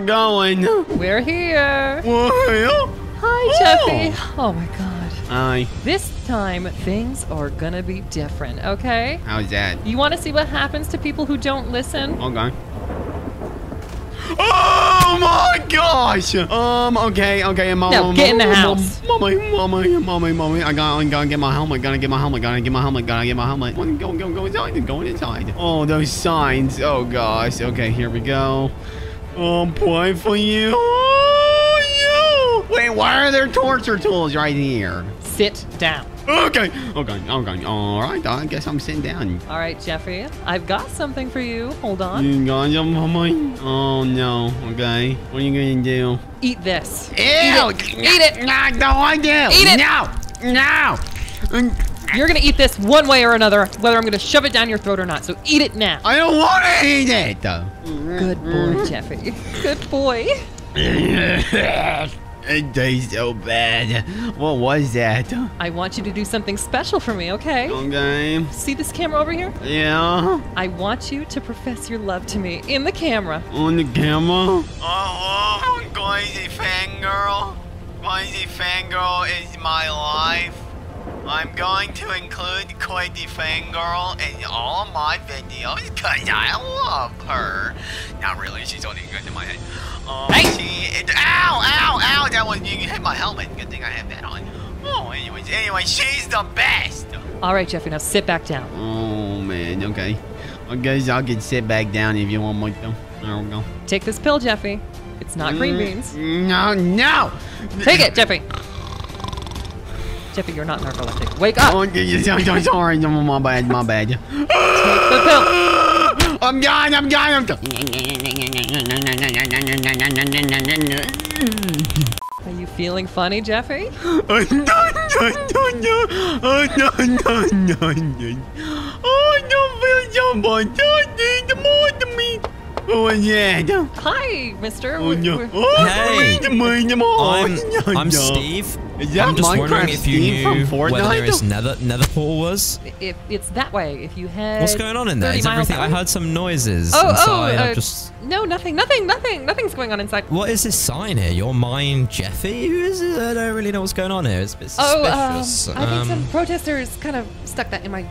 going. We're here. Well. Hi, Jeffy. Oh, my God. Hi. This time, things are going to be different, okay? How's that? You want to see what happens to people who don't listen? Okay. Oh my gosh! Okay, Mom. No, get in the house. Mommy. I gotta get my helmet. Gotta get my helmet. Going inside. Oh, those signs. Oh gosh. Okay, here we go. Point for you. Oh, you. Wait, why are there torture tools right here? Sit down. Okay. All right, I guess I'm sitting down. All right, Jeffy, I've got something for you. Hold on. You got something? Oh, no. Okay. What are you going to do? Eat this. Ew. Eat it. No, I don't want to. Eat it. No. You're going to eat this one way or another, whether I'm going to shove it down your throat or not. So eat it now. I don't want to eat it. Good boy, Jeffy. Good boy. It tastes so bad. What was that? I want you to do something special for me, okay? Okay. See this camera over here? Yeah. I want you to profess your love to me in the camera. On the camera? Oh, crazy fangirl. Crazy fangirl is my life. I'm going to include Crazy Fangirl in all my videos because I love her. Not really, she's only good in my head. Hey! Ow! That was, you hit my helmet. Good thing I have that on. Oh, anyway, she's the best. All right, Jeffy, now sit back down. Oh, man, okay. I guess I can sit back down if you want me to. There we go. Take this pill, Jeffy. It's not green beans. No, no. Take it, Jeffy. Jeffy, you're not narcoleptic. Wake up. Oh, sorry, my bad, my bad. Take the pill. I'm dying, I'm dying, I'm dying. Are you feeling funny, Jeffy? Oh yeah. Hi, mister. Oh, no. Oh, hey. I'm Steve. Is that I'm just Minecraft wondering if you Steve knew from Fortnite? Where this Netherpool was. If it's that way, if you head. What's going on in there? Is everything? I heard some noises inside. Oh, just... No, nothing's going on inside. What is this sign here? Your mind, Jeffy? Who is it? I don't really know what's going on here. It's a bit suspicious. I think some protesters kind of stuck that in my.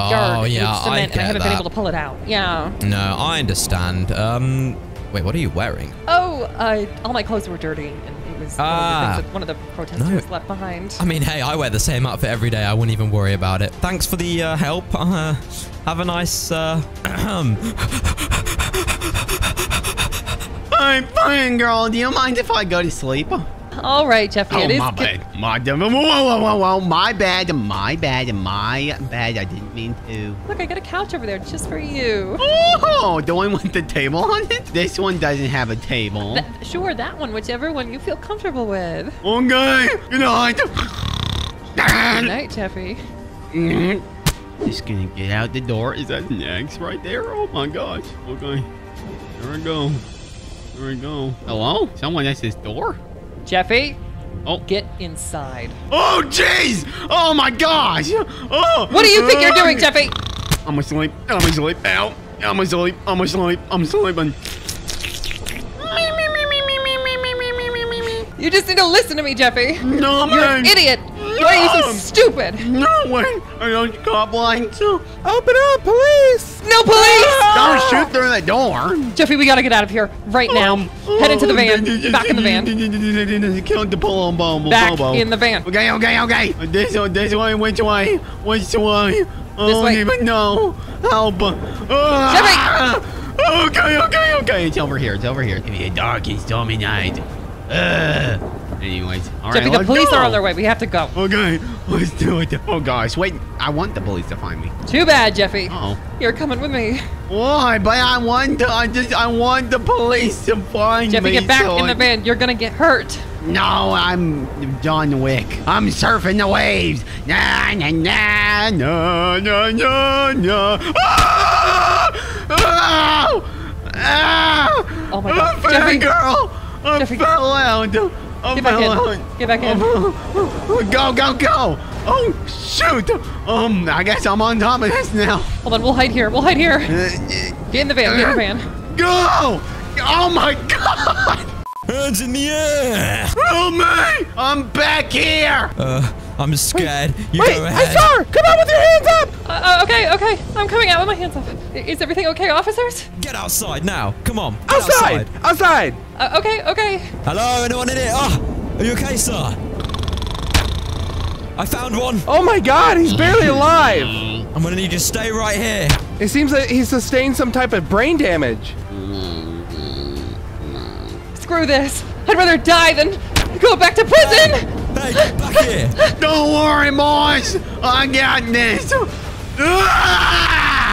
Oh yeah, I get that. I haven't been able to pull it out. Yeah. No, I understand. Wait, what are you wearing? Oh, all my clothes were dirty, and it was one of the protesters left behind. I mean, hey, I wear the same outfit every day. I wouldn't even worry about it. Thanks for the help. Have a nice. I'm fine, girl. Do you mind if I go to sleep? All right, Jeffy. Oh, my bad. I didn't mean to. Look, I got a couch over there just for you. Oh, the one with the table on it? This one doesn't have a table. Sure, that one, whichever one you feel comfortable with. Okay. Good night. Good night, Jeffy. Just gonna get out the door. Is that an X right there? Oh my gosh. Okay. There we go. There we go. Hello? Someone at this door? Jeffy, get inside. Oh, jeez! Oh, my gosh! Oh! What do you think you're doing, Jeffy? I'm asleep. I'm asleep. Ow! I'm asleep. I'm asleep. I'm sleeping. You just need to listen to me, Jeffy. No, man. You're an idiot. Why are you so stupid? No way. Are you cop blind? Open up, police! No, police! Don't shoot through the door. Jeffy, we gotta get out of here right now. Head into the van. Back in the van. Kill the Palombo. Back in the van. Okay, okay, okay. This way. Which way? Which way? I don't even know. Help! Jeffy! Okay, okay, okay. It's over here. It's over here. Give me a dark and stormy night. Anyways, all right, Jeffy, the police are on their way. We have to go. Okay, let's do it. Oh gosh, wait! I want the police to find me. Too bad, Jeffy. Uh-oh. You're coming with me. Why? But I want to. I want the police to find me. Jeffy, get back in the van. You're gonna get hurt. No, I'm John Wick. I'm surfing the waves. Na na na na na na na. Oh my God, Jeffy, girl! I fell out. Get back in. Get back in. Go, go, go. Oh, shoot. I guess I'm on top of this now. Hold on. We'll hide here. We'll hide here. Get in the van. Get in the van. Go. Oh, my God. Hands in the air. Help me. I'm back here. I'm scared. Wait, go ahead. I saw her. Come out with your hands up. Okay, okay. I'm coming out with my hands up. Is everything okay, officers? Get outside now. Come on. Outside. Outside. Okay, okay. Hello, anyone in here? Oh, are you okay, sir? I found one. Oh my God, he's barely alive. I'm gonna need you to stay right here. It seems that he sustained some type of brain damage. Screw this. I'd rather die than go back to prison. Hey, get back here. Don't worry, boys. I got this.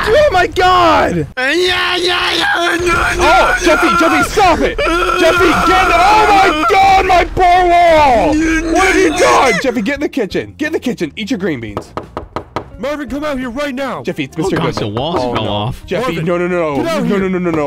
Oh my God! Oh, Jeffy, Jeffy, stop it! Jeffy, get! Oh my God, my poor wall! What have you done? Jeffy, get in the kitchen. Get in the kitchen. Eat your green beans. Marvin, come out here right now. Jeffy, it's Mr. Goodman. The walls fell off. Jeffy, Marvin, no.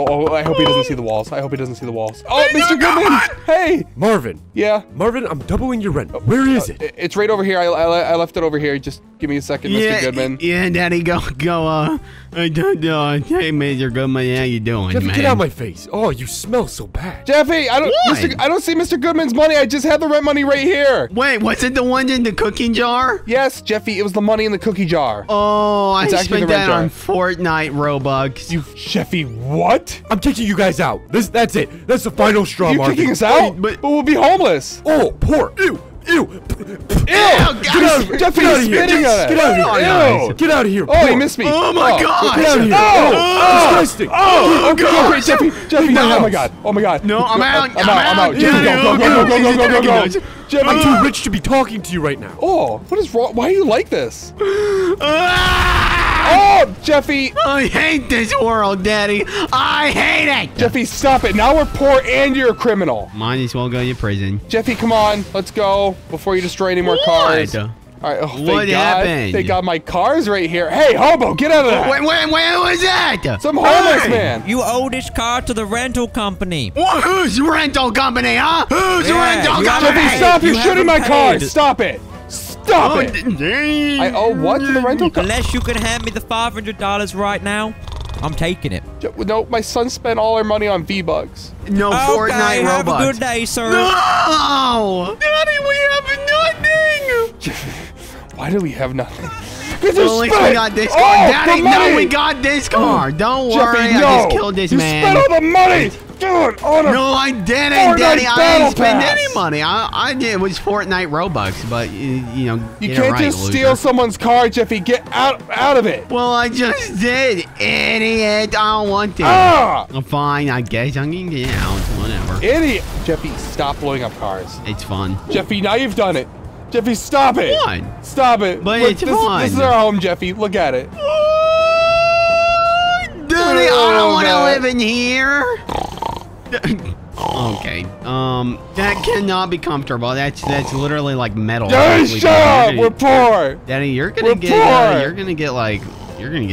Oh, I hope he doesn't see the walls. I hope he doesn't see the walls. Oh, hey, Mr. Goodman. Hey. Marvin. Yeah. Marvin, I'm doubling your rent. Where is it? It's right over here. I left it over here. Just give me a second, Mr. Goodman. Yeah, Daddy, go. Hey, Mr. Goodman, how you doing, Jeffy, man? Get out of my face. Oh, you smell so bad. Jeffy, I don't see Mr. Goodman's money. I just had the rent money right here. Wait, was it the one in the cookie jar? Yes, Jeffy, it was the money in the cookie jar. Oh, I spent that on Fortnite Robux. You, Jeffy, what? I'm taking you guys out. That's it. That's the final straw, Marvin. You're kicking us out? But we'll be homeless. Oh, poor. Ew. Ew! Ew! Jeffy, he's spitting at us! Get out of here! Get out of here! Oh, he missed me! Oh my God! Get out of here! Oh! Disgusting! Oh God! Jeffy, Jeffy! Oh my God! Oh my God! No, I'm out! I'm out! I'm out! Go! Jeffy, I'm too rich to be talking to you right now. Oh, what is wrong? Why are you like this? Oh, Jeffy! I hate this world, Daddy. I hate it. Jeffy, stop it. Now we're poor and you're a criminal. Might as well go to prison. Jeffy, come on. Let's go before you destroy any more cars. All right. Oh, what happened? They got my cars right here. Hey, hobo, get out of there. Where was that? Some homeless man. You owe this car to the rental company. What? Who's rental company, huh? Who's rental company? Jeffy, stop. You're shooting my car. Stop it. Stop it! I owe what to the rental company? Unless you can hand me the $500 right now, I'm taking it. No, my son spent all our money on V-Bucks. No, okay, Fortnite Robux. Have a good day, sir. No! Daddy, we have nothing! Why do we have nothing? Well, we got this car. Daddy, no, we got this car. Don't worry, Jeffy, I just killed this man. You spent all the money! Dude, on a no, I didn't, Fortnite Daddy. I didn't spend any money. I did. It was Fortnite Robux, but you can't just steal someone's car, Jeffy. Get out of it. Well, I just did, idiot. I don't want to. I'm fine. I guess I'm gonna get out. Whatever. Idiot, Jeffy. Stop blowing up cars. It's fun, Jeffy. Now you've done it, Jeffy. Stop it. Fun. Stop it. But look, it's fun. This is our home, Jeffy. Look at it. Daddy, I don't want to live in here. Okay. That cannot be comfortable. That's literally like metal. Daddy, shut up! We're poor. Daddy, you're gonna get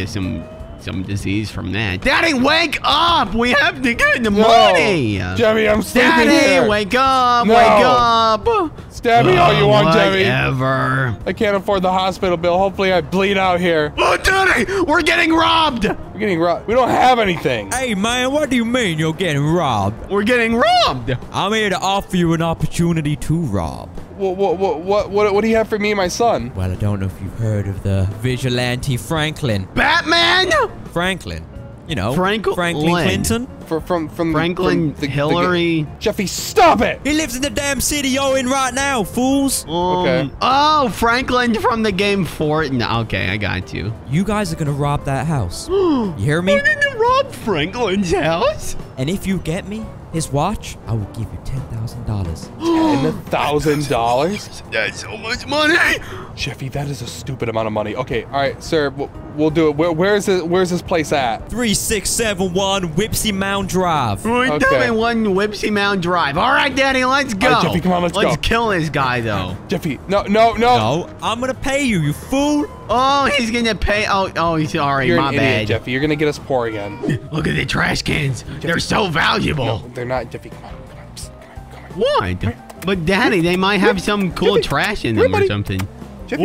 some disease from that. Daddy, wake up! We have to get the money. Jeffy, I'm sleeping here. Daddy, wake up! No. Wake up! Stab me all you want, Jeffy. Whatever. I can't afford the hospital bill. Hopefully, I bleed out here. Oh, Daddy, we're getting robbed. We're getting robbed. We don't have anything. Hey, man, what do you mean you're getting robbed? We're getting robbed. I'm here to offer you an opportunity to rob. What do you have for me and my son? Well, I don't know if you've heard of the vigilante Franklin. Batman? Franklin. You know, Franklin Clinton. From Franklin, from Hillary. Jeffy, stop it! He lives in the damn city you're in right now, fools. Okay. Oh, Franklin from the game Fortnite. Okay, I got you. You guys are gonna rob that house. You hear me? We're gonna rob Franklin's house. And if you get me his watch, I will give you $10,000. $10,000? That's so much money. Jeffy, that is a stupid amount of money. Okay, all right, sir, we'll do it. Where's this place at? 3671 Whipsy Mound Drive. We're doing one Whipsy Mound Drive. All right, Daddy, let's go. Right, Jeffy, come on, let's go. Let's kill this guy, though. Jeffy, no. No, I'm gonna pay you, you fool. Oh, he's gonna pay. Oh, he's alright. My bad, Jeffy. You're gonna get us poor again. Look at the trash cans. Jeffy, they're so valuable. No, they're not, Jeffy. Come on. What? But Daddy, they might have some cool Jeffy, trash in them or something. Jeffy,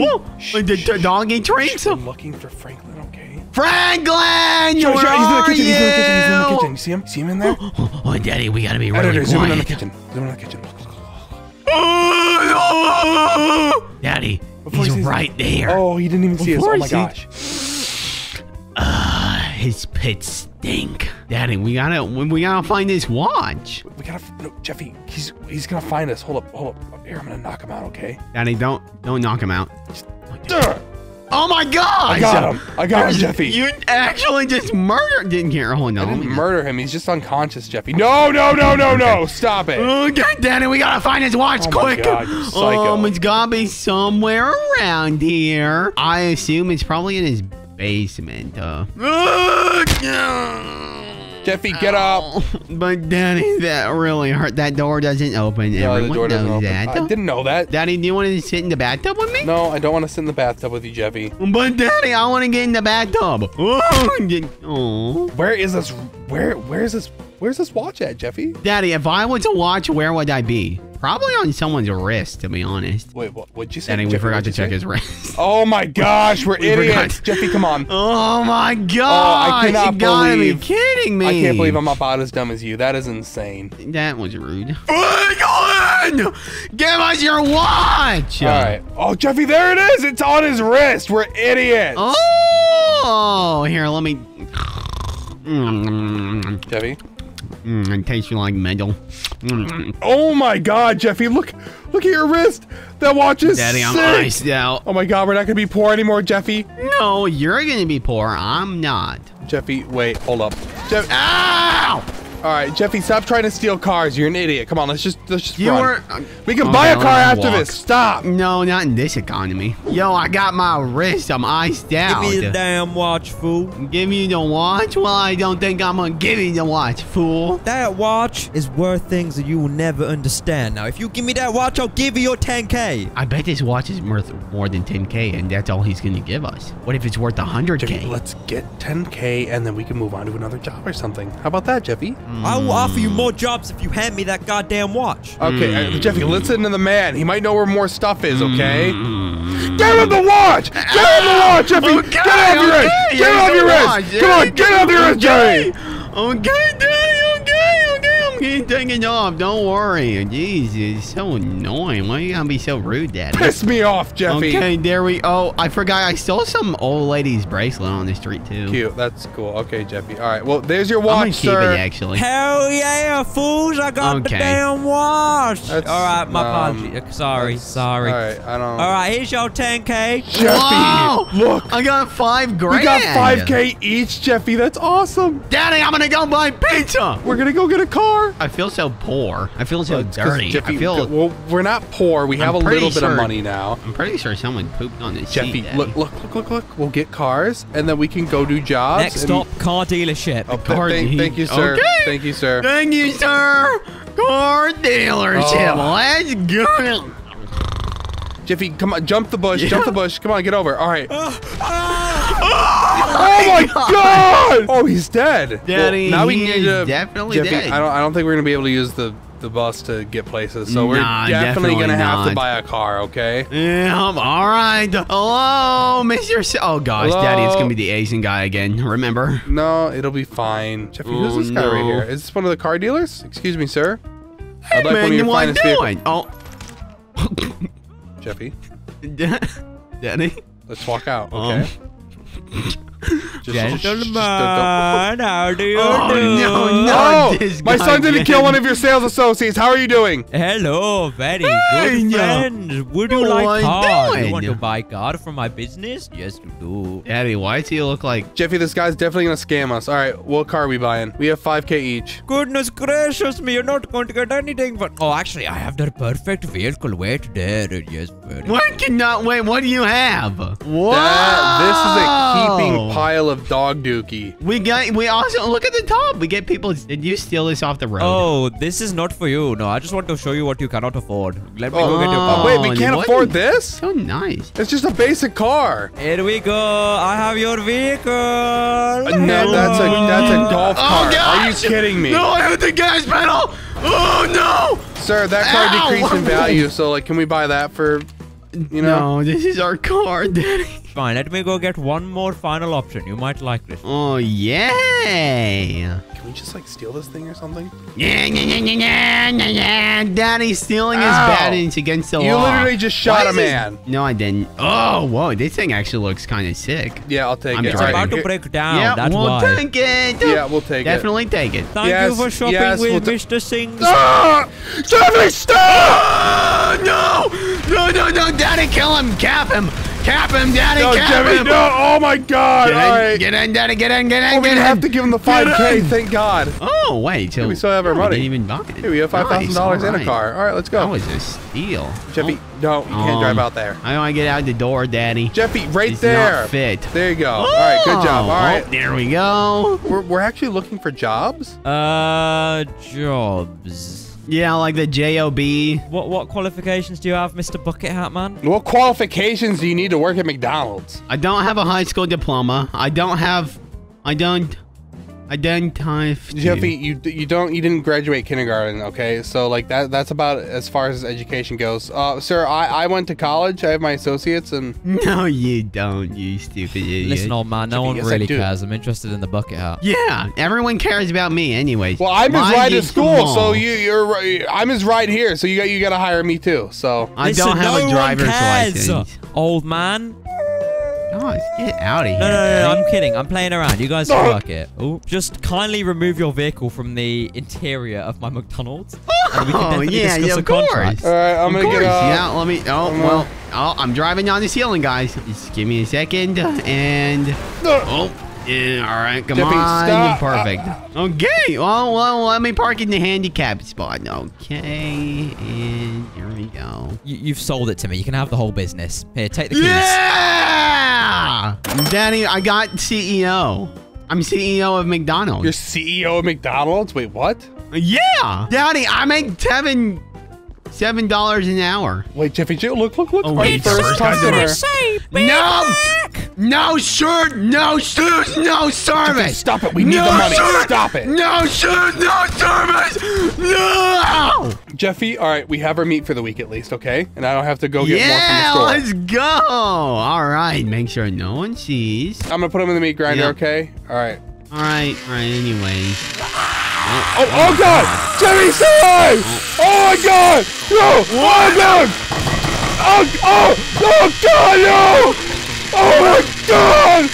the doggy drinks. I'm looking for Franklin. Okay. Franklin, where are you? He's in the kitchen. You see him? See him in there? Oh, Daddy, we gotta be really quiet. Zoom in on the kitchen. Zoom in on the kitchen. Daddy. He's right there. Oh, he didn't even see us. Oh, my gosh. His pits stink. Daddy, we gotta find his watch. We gotta, no, Jeffy, he's gonna find us. Hold up. Here, I'm gonna knock him out, okay? Daddy, don't knock him out. Oh, my God! I got him, Jeffy. You actually just murdered him here. Hold on. I didn't murder him. He's just unconscious, Jeffy. No. Stop it. Oh, God, Daddy, we gotta find his watch quick. Oh, my God, you psycho. It's gotta be somewhere around here. I assume it's probably in his basement. Jeffy, get up. But Daddy, that really hurt. That door doesn't open. No, everyone knows that. I didn't know that. Daddy, do you want to sit in the bathtub with me? No, I don't want to sit in the bathtub with you, Jeffy. But Daddy, I want to get in the bathtub. Where is this? Where's this watch at, Jeffy? Daddy, if I was to watch, where would I be? Probably on someone's wrist, to be honest. Wait, what'd you say? Daddy, we forgot to check his wrist. Oh my gosh, we're idiots. Jeffy, come on. Oh my gosh. You gotta be kidding me. I can't believe I'm about as dumb as you. That is insane. That was rude. Franklin! Give us your watch! All right. Oh, Jeffy, there it is. It's on his wrist. We're idiots. Oh, here, let me. Jeffy? It tastes like metal. Oh my God, Jeffy, look at your wrist. That watch is sick. Daddy, I'm iced out. Oh my God, we're not gonna be poor anymore, Jeffy. No, you're gonna be poor. I'm not. Jeffy, wait, hold up. Jeff, ow! All right, Jeffy, stop trying to steal cars. You're an idiot. Come on, let's just run. We can buy a car after this. Stop. No, not in this economy. Yo, I got my wrist. I'm iced out. Give me the damn watch, fool. Give me the watch? Well, I don't think I'm gonna give you the watch, fool. That watch is worth things that you will never understand. Now, if you give me that watch, I'll give you your 10K. I bet this watch is worth more than 10K, and that's all he's gonna give us. What if it's worth 100K? Jeffy, let's get 10K, and then we can move on to another job or something. How about that, Jeffy? I will offer you more jobs if you hand me that goddamn watch. Okay, Jeffy, listen to the man. He might know where more stuff is, okay? Get him the watch! Get him the watch, Jeffy! Okay, get off your wrist! Get off your wrist! Come on, get off your wrist, Jeffy! Okay, Daddy, okay. I'm getting taken off. Don't worry. Jeez, it's so annoying. Why are you gonna be so rude, Daddy? Piss me off, Jeffy. Okay, there we go. Oh, I forgot. I saw some old lady's bracelet on the street, too. Cute. That's cool. Okay, Jeffy. All right. Well, there's your watch, I'm gonna keep it, actually. Hell yeah, fools. I got the damn watch. That's, all right, my apology. Sorry. All right, I don't... All right, here's your 10K. Jeffy, look. I got $5,000. We got 5K each, Jeffy. That's awesome. Daddy, I'm gonna go buy pizza. We're gonna go get a car. I feel so poor. I feel so dirty. Jeffy, I feel... Well, we're not poor. We have a little bit of money now. I'm pretty sure someone pooped on this sheet, Daddy. Look. We'll get cars, and then we can go do jobs. Next stop, car dealership. Oh, thank you, sir. Okay. Thank you, sir. Thank you, sir. Car dealership. Oh. Let's go. Jeffy, come on. Jump the bush. Yeah. Jump the bush. Come on. Get over. All right. Oh my God! Oh, he's dead. Daddy, well, now we need to definitely dead. I don't think we're gonna be able to use the bus to get places, so we're definitely gonna have to buy a car. Okay. Yeah. All right. Hello, Mr. Oh gosh, hello? Daddy, it's gonna be the Asian guy again. Remember? No, it'll be fine. Jeffy, who's this guy right here? Is this one of the car dealers? Excuse me, sir. Hey, I'd like man, one of your finest vehicles. Oh. Jeffy. Daddy. Let's walk out. Okay. My son didn't kill one of your sales associates. How are you doing? Hello, very good friends. Would you like card? You want to buy card for my business? Yes, you do. Daddy, why do you look like... Jeffy, this guy's definitely going to scam us. All right, what car are we buying? We have 5K each. Goodness gracious me, you're not going to get anything but... Oh, actually, I have the perfect vehicle. Wait there. Yes, very Wait, what do you have? Whoa! This is a keeping pile of dog dookie. We also look at the top. We get people. Did you steal this off the road? Oh, this is not for you. No, I just want to show you what you cannot afford. Let me go get your car. Wait, we can't afford this? So nice. It's just a basic car. Here we go. I have your vehicle. No, that's a golf cart. Gosh. Are you kidding me? No, I hit the gas pedal. Oh no! Sir, that car decreased in value. So, like, can we buy that for? You know? No, this is our car, Daddy. Fine, let me go get one more final option. You might like this. Oh, yay. Can we just, like, steal this thing or something? Yeah. Daddy, stealing is bad and it's against the law. You literally just shot a man. No, I didn't. Oh, whoa. This thing actually looks kind of sick. Yeah, I'll take it. It's about to break down. Yeah, that's why. We'll take it. Yeah, we'll take it. Definitely take it. Thank you for shopping with Mr. Singh. Jeffy, stop! No, Daddy, kill him. Cap him, Daddy, cap him. No, oh my God. Get in, Daddy, get in. Oh, we have to give him the 5K, thank God. Oh, wait. So we still have our money. We didn't even buy it. Hey, we have $5,000 in a car. All right, let's go. That was a steal. Jeffy, no, you can't drive out there. I don't want to get out the door, Daddy. Jeffy, right there. Not fit. There you go. Oh. All right, good job. All right. Oh, there we go. We're actually looking for jobs? Jobs. Yeah, like the J-O-B. What qualifications do you have, Mr. Bucket Hat Man? What qualifications do you need to work at McDonald's? I don't have a high school diploma. I don't have... Jeffy, you didn't graduate kindergarten, okay? So, like, that's about as far as education goes. Sir, I went to college. I have my associates and... No, you don't, you stupid idiot. Listen, old man, no one really cares. I'm interested in the bucket hat. Yeah, everyone cares about me anyways. Well, I'm his ride to school, so I'm his ride here, so you got to hire me too, so... I don't have a driver's license. Old man... Guys, get out of here. No, I'm kidding. I'm playing around. You guys suck it. Oh, just kindly remove your vehicle from the interior of my McDonald's. And we can discuss of course. Contract. All right, I'm going to get out. Yeah, let me... Oh, well... Oh, I'm driving on this ceiling, guys. Just give me a second. And... Oh... Yeah, all right, come on. Stop. Perfect. Okay. Well, let me park in the handicap spot. Okay, and here we go. You've sold it to me. You can have the whole business. Here, take the keys. Yeah! Daddy, I got CEO. I'm CEO of McDonald's. You're CEO of McDonald's? Wait, what? Yeah. Daddy, I make $7 an hour. Wait, Jeffy, look. Oh, wait, no! No shirt, no shoes, no service. Jeffy, stop it. We need the money. Shirt, stop it. No shirt, no service. No! Jeffy, all right, we have our meat for the week at least, okay? And I don't have to go get more from the store. Let's go. All right, make sure no one sees. I'm going to put them in the meat grinder, okay? All right. All right, anyways. Oh God! Jeffy, stay alive! Oh my God! No! Oh God! Oh God! No! Oh my God!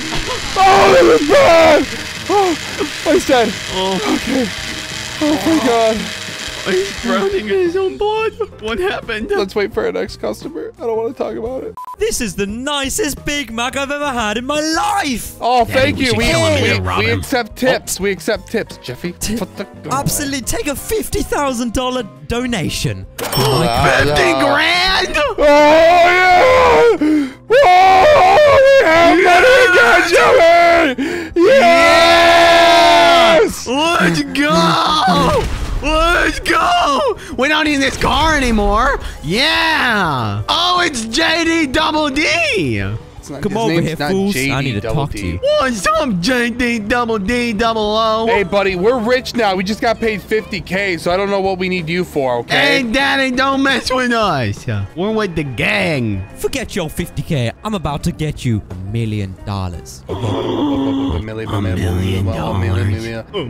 Oh, this is bad! Oh, he's dead. Okay. Oh my God. He's drowning in his own blood. What happened? Let's wait for our next customer. I don't want to talk about it. This is the nicest Big Mac I've ever had in my life. Oh, thank you. We accept tips. We accept tips, Jeffy. Absolutely. Take a $50,000 donation. Oh, $50 grand? Oh, yeah. Oh, yeah. Yes. Let's go. Let's go! We don't need this car anymore. Yeah! Oh, it's JD Double D! Come over here, fools. JD I need to talk to you. What's up, JD Double D Double O? Hey, buddy, we're rich now. We just got paid $50K, so I don't know what we need you for, okay? Hey, Daddy, don't mess with us. We're with the gang. Forget your $50K. I'm about to get you $1 million. $1 million. $1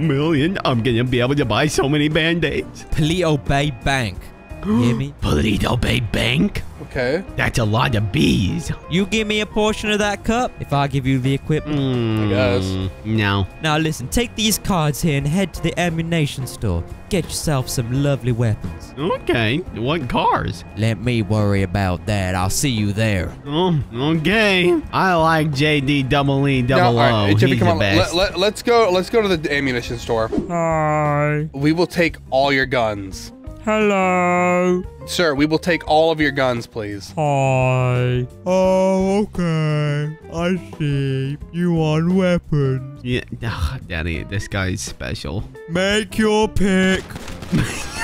million. I'm going to be able to buy so many Band-Aids. Polito Bay Bank. You hear me? Polito Bay Bank? Okay. That's a lot of bees. You give me a portion of that cup if I give you the equipment. I guess. No. Now listen, take these cards here and head to the ammunition store. Get yourself some lovely weapons. Okay. What cars? Let me worry about that. I'll see you there. Oh, okay. I like JD Double E Double O. Jeffy, come on. Let's go. Let's go to the ammunition store. Hi. We will take all your guns. Hello. Sir, we will take all of your guns, please. Hi. Oh, okay. I see. You want weapons. Yeah. Oh, Daddy, this guy's special. Make your pick.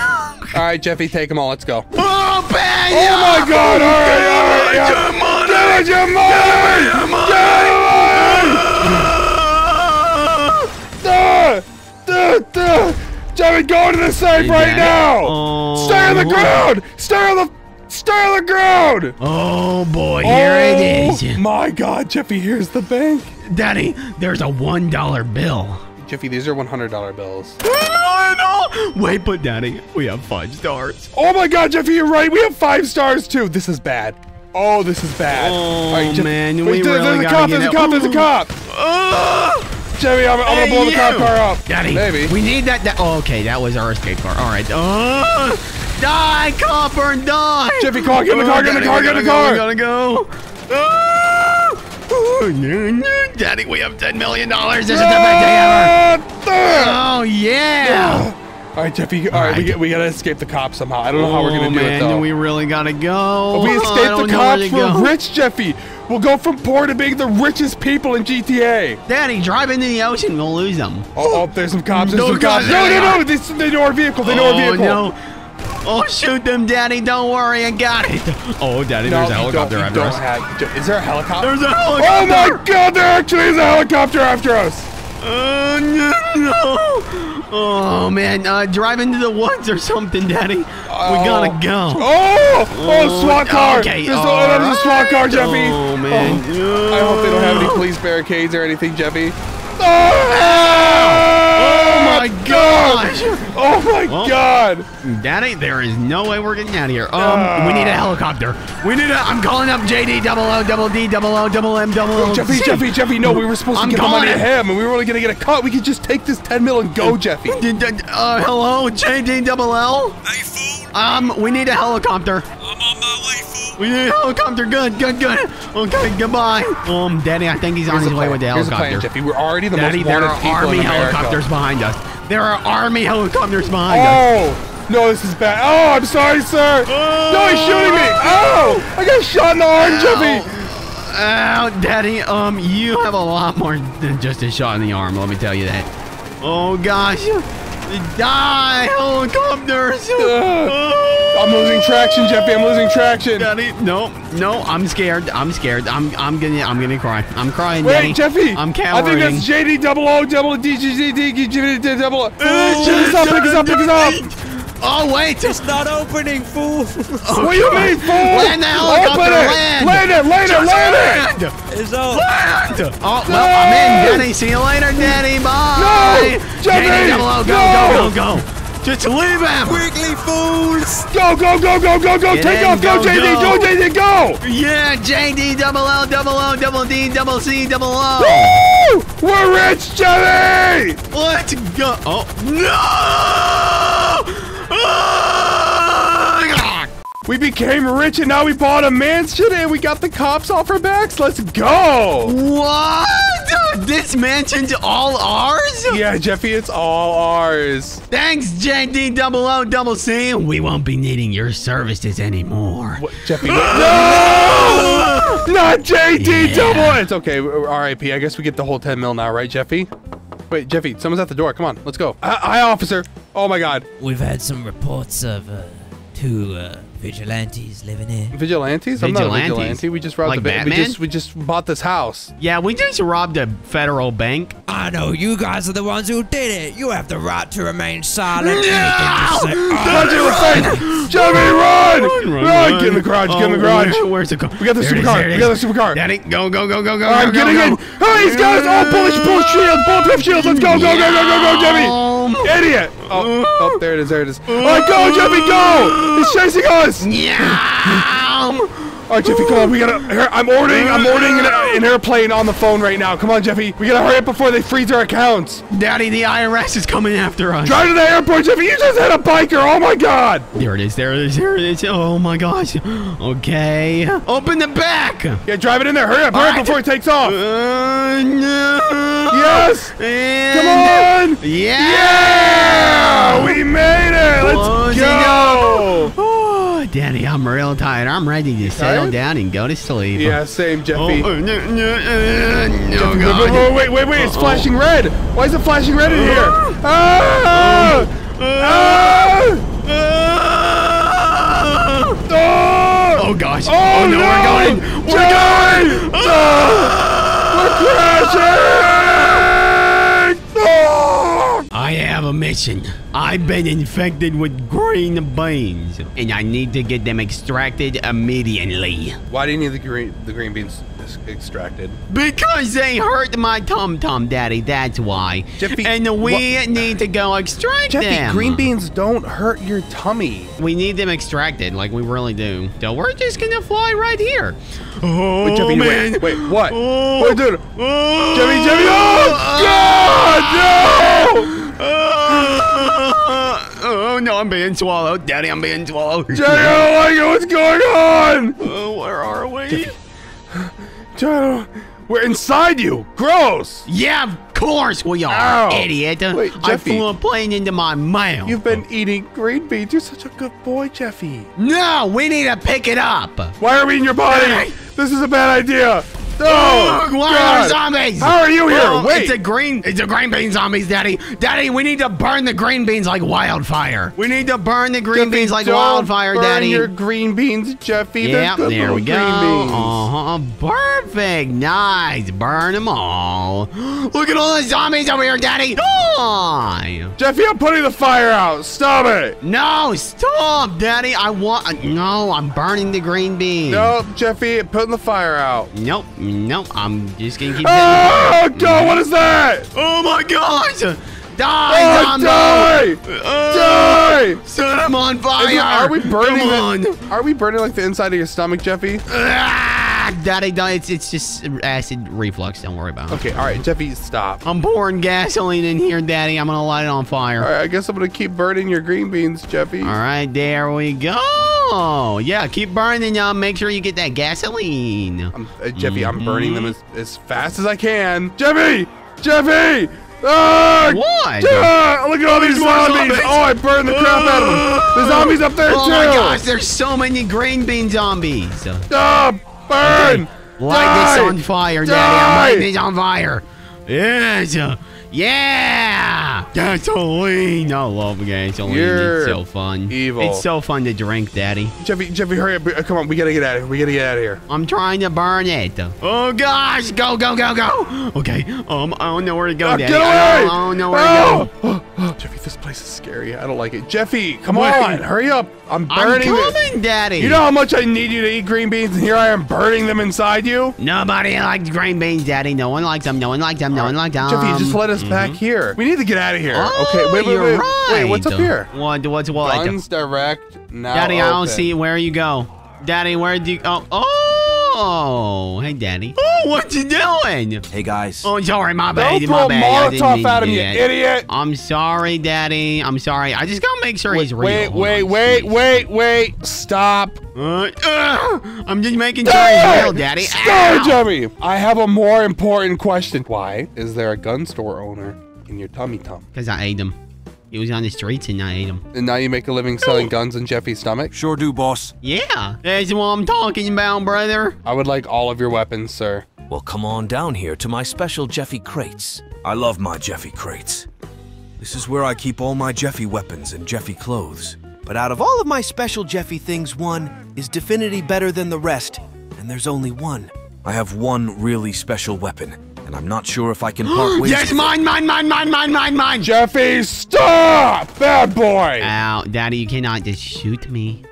All right, Jeffy, take them all. Let's go. Oh, bang! Oh, my God. All right. Give me your money. Give me your money. Jeffy, go to the safe right now! Oh. Stay on the ground! Stay on the ground! Oh boy, here it is. My God, Jeffy, here's the bank. Daddy, there's a $1 bill. Jeffy, these are $100 bills. No! Wait, but Daddy, we have 5 stars. Oh my God, Jeffy, you're right. We have 5 stars too. This is bad. Oh, this is bad. Oh right, man, there's a cop. Oh! Jeffy, I'm gonna blow the cop car up. Daddy, maybe. We need that. Okay, that was our escape car. All right. Die, copper, die. Jeffy, call. Get in the car. Get in the car. Get in the car. We gotta go. Daddy, we have $10 million. This is the best day ever. Oh yeah. All right, Jeffy. All right. We gotta escape the cops somehow. I don't know how we're gonna do it though. We really gotta go. But we escaped the cops. We're rich, Jeffy. We'll go from poor to being the richest people in GTA. Daddy, drive into the ocean. We'll lose them. Oh, there's some cops. There's some cops. No. They know our vehicle. They know our vehicle. No. Oh, shoot them, Daddy. Don't worry. I got it. Oh, Daddy, there's a helicopter after us. Is there a helicopter? There's a helicopter. Oh, my God. There actually is a helicopter after us. Oh, no. Oh, man. Drive into the woods or something, Daddy. We gotta go. SWAT car. Okay, there's a SWAT car, Jeffy. Oh, man. I hope they don't have any police barricades or anything, Jeffy. Oh my God. much. Oh my God. That ain't, there is no way we're getting out of here. We need a helicopter. We need a, I'm calling up JD, double O, double D, double O, double M, double O. Jeffy, no, we were supposed to get the money to him and we were only gonna get a cut. We could just take this 10 mil and go, Jeffy. Hello, JD, double L? Hey, fool. We need a helicopter. I'm on my way, fool. We need a helicopter, good. Okay, goodbye. Daddy, I think he's on his way with the helicopter. Here's the plan, Jeffy. We're already the most wanted people in America. There are army helicopters behind us. There are army helicopters behind us. No, this is bad. Oh, I'm sorry, sir. No, he's shooting me. Oh, I got shot in the arm, Jeffy. Ow, Daddy, you have a lot more than just a shot in the arm, let me tell you that. Oh, gosh. Die, helicopters. I'm losing traction, Jeffy. I'm losing traction. Daddy, no, I'm scared. I'm gonna cry. I'm crying, Daddy. Wait, Jeffy. I'm cowering. I think that's JD, double O, double D, G, G, D, G, G, D, double O. Pick us up. Oh, wait. It's not opening, fool. Oh, what do you mean, fool? Land the helicopter. Land it. It's over. Oh, well, I'm in, Daddy. See you later, Daddy. Bye. No, Jeffy. Go. Just leave him. Quickly, fools. Go. Take off. Go, JD. Go, JD. Go. Yeah, JD, double L, double O, double D, double C, double O. Woo! We're rich, Jeffy. Let's go. Oh, no. We became rich and now we bought a mansion and we got the cops off our backs. Let's go. What? This mansion's all ours? Yeah, Jeffy, it's all ours. Thanks, JD double O double C. We won't be needing your services anymore. What, Jeffy? No! Not JD double O. It's okay. RIP. I guess we get the whole 10 mil now, right, Jeffy? Wait, Jeffy, someone's at the door. Come on, let's go. Hi, officer. Oh, my God. We've had some reports of two vigilantes living here. Vigilantes? I'm not a vigilante. We just robbed the bank. We just bought this house. Yeah, we just robbed a federal bank. I know. You guys are the ones who did it. You have the right to remain silent. No! That's your thing. Jeffy, run! Get in the garage. Where's the car? We got the supercar. Daddy, go. I'm getting in. Hey, these guys. Oh, pull shields. Let's go, Jeffy. Idiot! Oh, there it is. All right, go, Jeffy, go! He's chasing us! Yeah! All right, Jeffy, come on, we gotta... I'm ordering an airplane on the phone right now. Come on, Jeffy, we gotta hurry up before they freeze our accounts. Daddy, the IRS is coming after us. Drive to the airport, Jeffy, you just hit a biker, oh my God! There it is, oh my gosh. Okay, open the back! Yeah, drive it in there, hurry up before it takes off! No! Yes! And come on! Yeah! We made it! Let's go! Oh, Daddy, I'm real tired. I'm ready to settle down and go to sleep. Yeah, same, Jeffy. Oh, wait, it's flashing red! Why is it flashing red in here? Oh, gosh. Oh, no, we're going! We're going! We're crashing! I have a mission. I've been infected with green beans, and I need to get them extracted immediately. Why do you need the green beans extracted? Because they hurt my tum-tum, Daddy. That's why. Jeffy, and we need to go extract them. Jeffy, green beans don't hurt your tummy. We need them extracted, like we really do. So we're just going to fly right here. Oh, wait, Jeffy, man. Wait, what? Oh, wait, dude. Oh, Jeffy. Oh, God, no! Oh no, I'm being swallowed. Daddy, I'm being swallowed. Jeffy, what's going on? Oh, where are we? We're inside you. Gross. Yeah, of course we are, idiot. Wait, I flew a plane into my mouth. You've been eating green beans. You're such a good boy, Jeffy. No, we need to pick it up. Why are we in your body? Hey. This is a bad idea. Oh, why are zombies? How are you here? Oh, wait, it's a green bean zombies, Daddy. Daddy, we need to burn the green beans like wildfire. We need to burn the green beans like wildfire, Daddy. Burn your green beans, Jeffy. Yeah, there we go. Perfect, nice. Burn them all. Look at all the zombies over here, Daddy. Oh. Jeffy, I'm putting the fire out. Stop it. No, stop, Daddy. I'm burning the green beans. Nope, Jeffy, putting the fire out. Nope. Nope, I'm just gonna keep. Oh God, what is that? Oh my gosh! Die, zombie! Die! Die! Set him on fire! Are we burning? Are we burning like the inside of your stomach, Jeffy? It's just acid reflux. Don't worry about it. Okay, all right, Jeffy, stop. I'm pouring gasoline in here, Daddy. I'm gonna light it on fire. All right, I guess I'm gonna keep burning your green beans, Jeffy. All right, there we go. Yeah, keep burning them. Make sure you get that gasoline. Jeffy, I'm burning them as fast as I can. Jeffy! Jeffy! What? Look at all these zombies! Oh, I burned the crap out of them. The zombies up there too. Oh my gosh, there's so many green bean zombies. Stop! Burn! Okay. Light this on fire, Daddy. I'm lighting this on fire. Yes. Yeah! Gasoline! I love gasoline. It's so fun. Evil. It's so fun to drink, Daddy. Jeffy, hurry up. Come on, we gotta get out of here. We gotta get out of here. I'm trying to burn it. Oh, gosh! Go, go, go, go! Okay, I don't know where to go, Daddy. Get away! I don't know where to go. Jeffy, this place is scary. I don't like it. Jeffy, come on. Hurry up. I'm burning this. I'm coming, Daddy. You know how much I need you to eat green beans, and here I am burning them inside you? Nobody likes green beans, Daddy. No one likes them. No one likes them. No one likes them. Jeffy, just let us back here. We need to get out of here. Oh, okay, wait, right. Wait, what's up here? What? Guns direct now. Daddy, I don't see where you go. Daddy, where do you? Oh, hey, Daddy. Oh, what you doing? Hey, guys. Oh, sorry, my bad. Don't throw Molotov at him, you idiot. I'm sorry, Daddy. I'm sorry. I just gotta make sure he's real. Wait. Stop. I'm just making sure he's real, Daddy. Stop, Jeffy. I have a more important question. Why is there a gun store owner in your tummy? Because I ate him. He was on the streets and I ate him. And now you make a living selling guns in Jeffy's stomach? Sure do, boss. Yeah. That's what I'm talking about, brother. I would like all of your weapons, sir. Well, come on down here to my special Jeffy crates. I love my Jeffy crates. This is where I keep all my Jeffy weapons and Jeffy clothes. But out of all of my special Jeffy things, one is definitely better than the rest. And there's only one. I have one really special weapon. And I'm not sure if I can part ways. Yes, mine. Jeffy, stop! Bad boy! Ow, Daddy, you cannot just shoot me.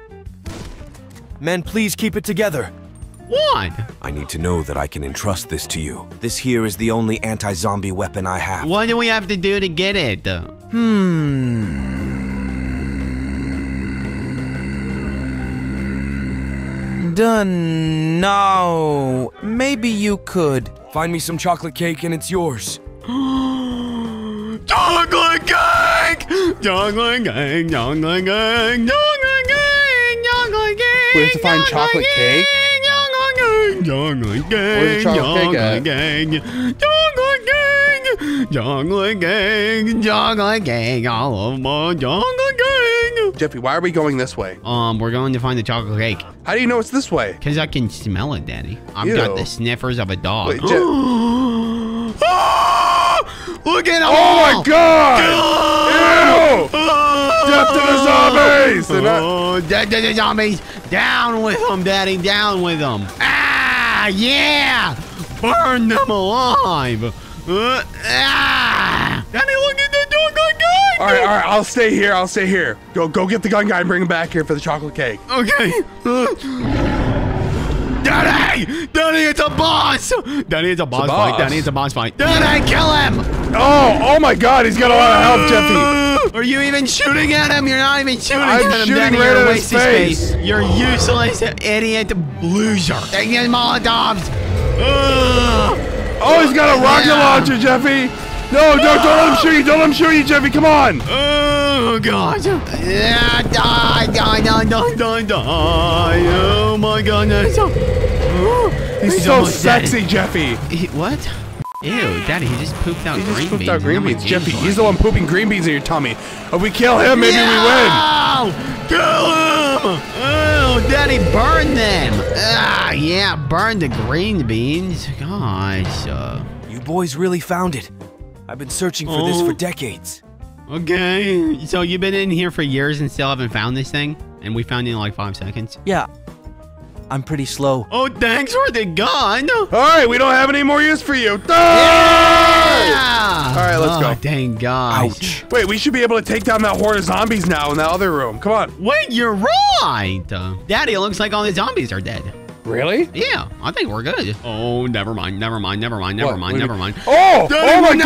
Men, please keep it together. What? I need to know that I can entrust this to you. This here is the only anti-zombie weapon I have. What do we have to do to get it? No. Maybe you could. Find me some chocolate cake and it's yours. Chocolate cake! Chocolate cake, chocolate cake, chocolate cake, chocolate cake. We have to find chocolate cake? Chocolate cake, where's the chocolate cake? Chocolate cake, chocolate cake, chocolate cake, all of my chocolate cake. Jeffy, why are we going this way? We're going to find the chocolate cake. How do you know it's this way? Because I can smell it, Daddy. I've got the sniffers of a dog. Wait, look at him! Oh my God! Ew! Death to the zombies! Death to the zombies! Down with them, Daddy! Down with them! Ah! Yeah! Burn them alive! Daddy, look at the chocolate cake! All right, I'll stay here. I'll stay here. Go get the gun guy and bring him back here for the chocolate cake. Okay. Daddy, it's a boss! Daddy, it's a boss fight. Daddy, it's a boss fight. Daddy, kill him! Oh my God, he's got a lot of health, Jeffy. Are you even shooting at him? You're not even shooting at him, Daddy. Right you're wasting space. You're useless, idiot loser. Take his Molotovs. Oh, he's got a rocket launcher, Jeffy. No, don't let him shoot you. Don't let him shoot you, Jeffy. Come on. Oh, God. Yeah, die. Oh, my goodness. He's so sexy, Jeffy. What? Ew, Daddy, he just pooped out green beans. Jeffy, he's the one pooping green beans in your tummy. If we kill him, maybe we win. Kill him. Oh, Daddy, burn them. Yeah, burn the green beans. Gosh. You boys really found it. I've been searching for this for decades. Okay, so you've been in here for years and still haven't found this thing? And we found it in like 5 seconds? Yeah, I'm pretty slow. Oh, thanks for the gun. All right, we don't have any more use for you. Yeah! All right, let's go. Dang, gosh. Ouch. Wait, we should be able to take down that horde of zombies now in that other room. Come on. Wait, you're right. Daddy, it looks like all the zombies are dead. Really? Yeah, I think we're good. Oh, never mind. Oh, Daddy, oh my God.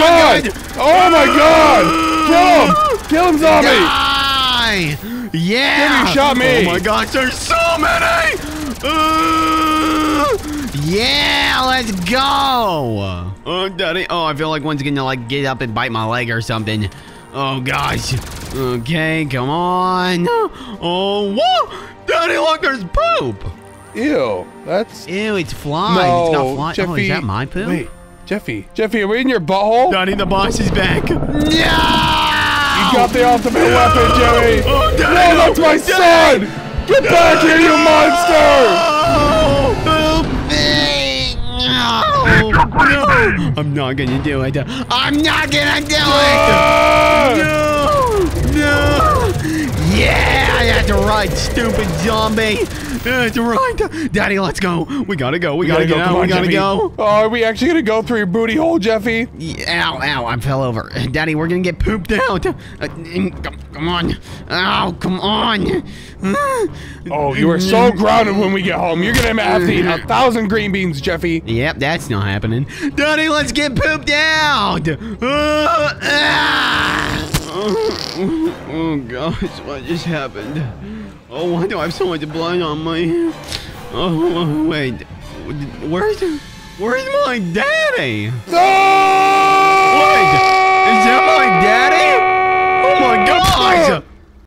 Oh my God. Kill him. Kill him, zombie! Die! Yeah! Jimmy shot me! Oh my gosh, there's so many! Yeah, let's go! Oh, daddy. Oh, I feel like one's gonna, like, get up and bite my leg or something. Oh, gosh. Okay, come on. Oh, whoa! Daddy, look, there's poop! Ew, that's... Ew, it's flying. No, it's got flying. Jeffy, oh, is that my poop? Wait, Jeffy. Jeffy, are we in your butthole? Daddy, the boss is back. No! You got the ultimate weapon, Jimmy! Oh, Daddy, no, that's my son! Get back here, you monster! No. I'm not gonna do it. I'm not gonna do it! No! No! Yeah! That's right, stupid zombie! That's right! Daddy, let's go! We gotta go, we gotta go. Oh, are we actually gonna go through your booty hole, Jeffy? Yeah, ow, I fell over. Daddy, we're gonna get pooped out! Come on! Ow, come on! Oh, you are so grounded when we get home. You're gonna have to eat 1,000 green beans, Jeffy. Yep, that's not happening. Daddy, let's get pooped out! Oh gosh, what just happened? Oh, why do I have so much blood on my... Oh, wait. Where's my daddy? No! Wait, is that my daddy? Oh my gosh!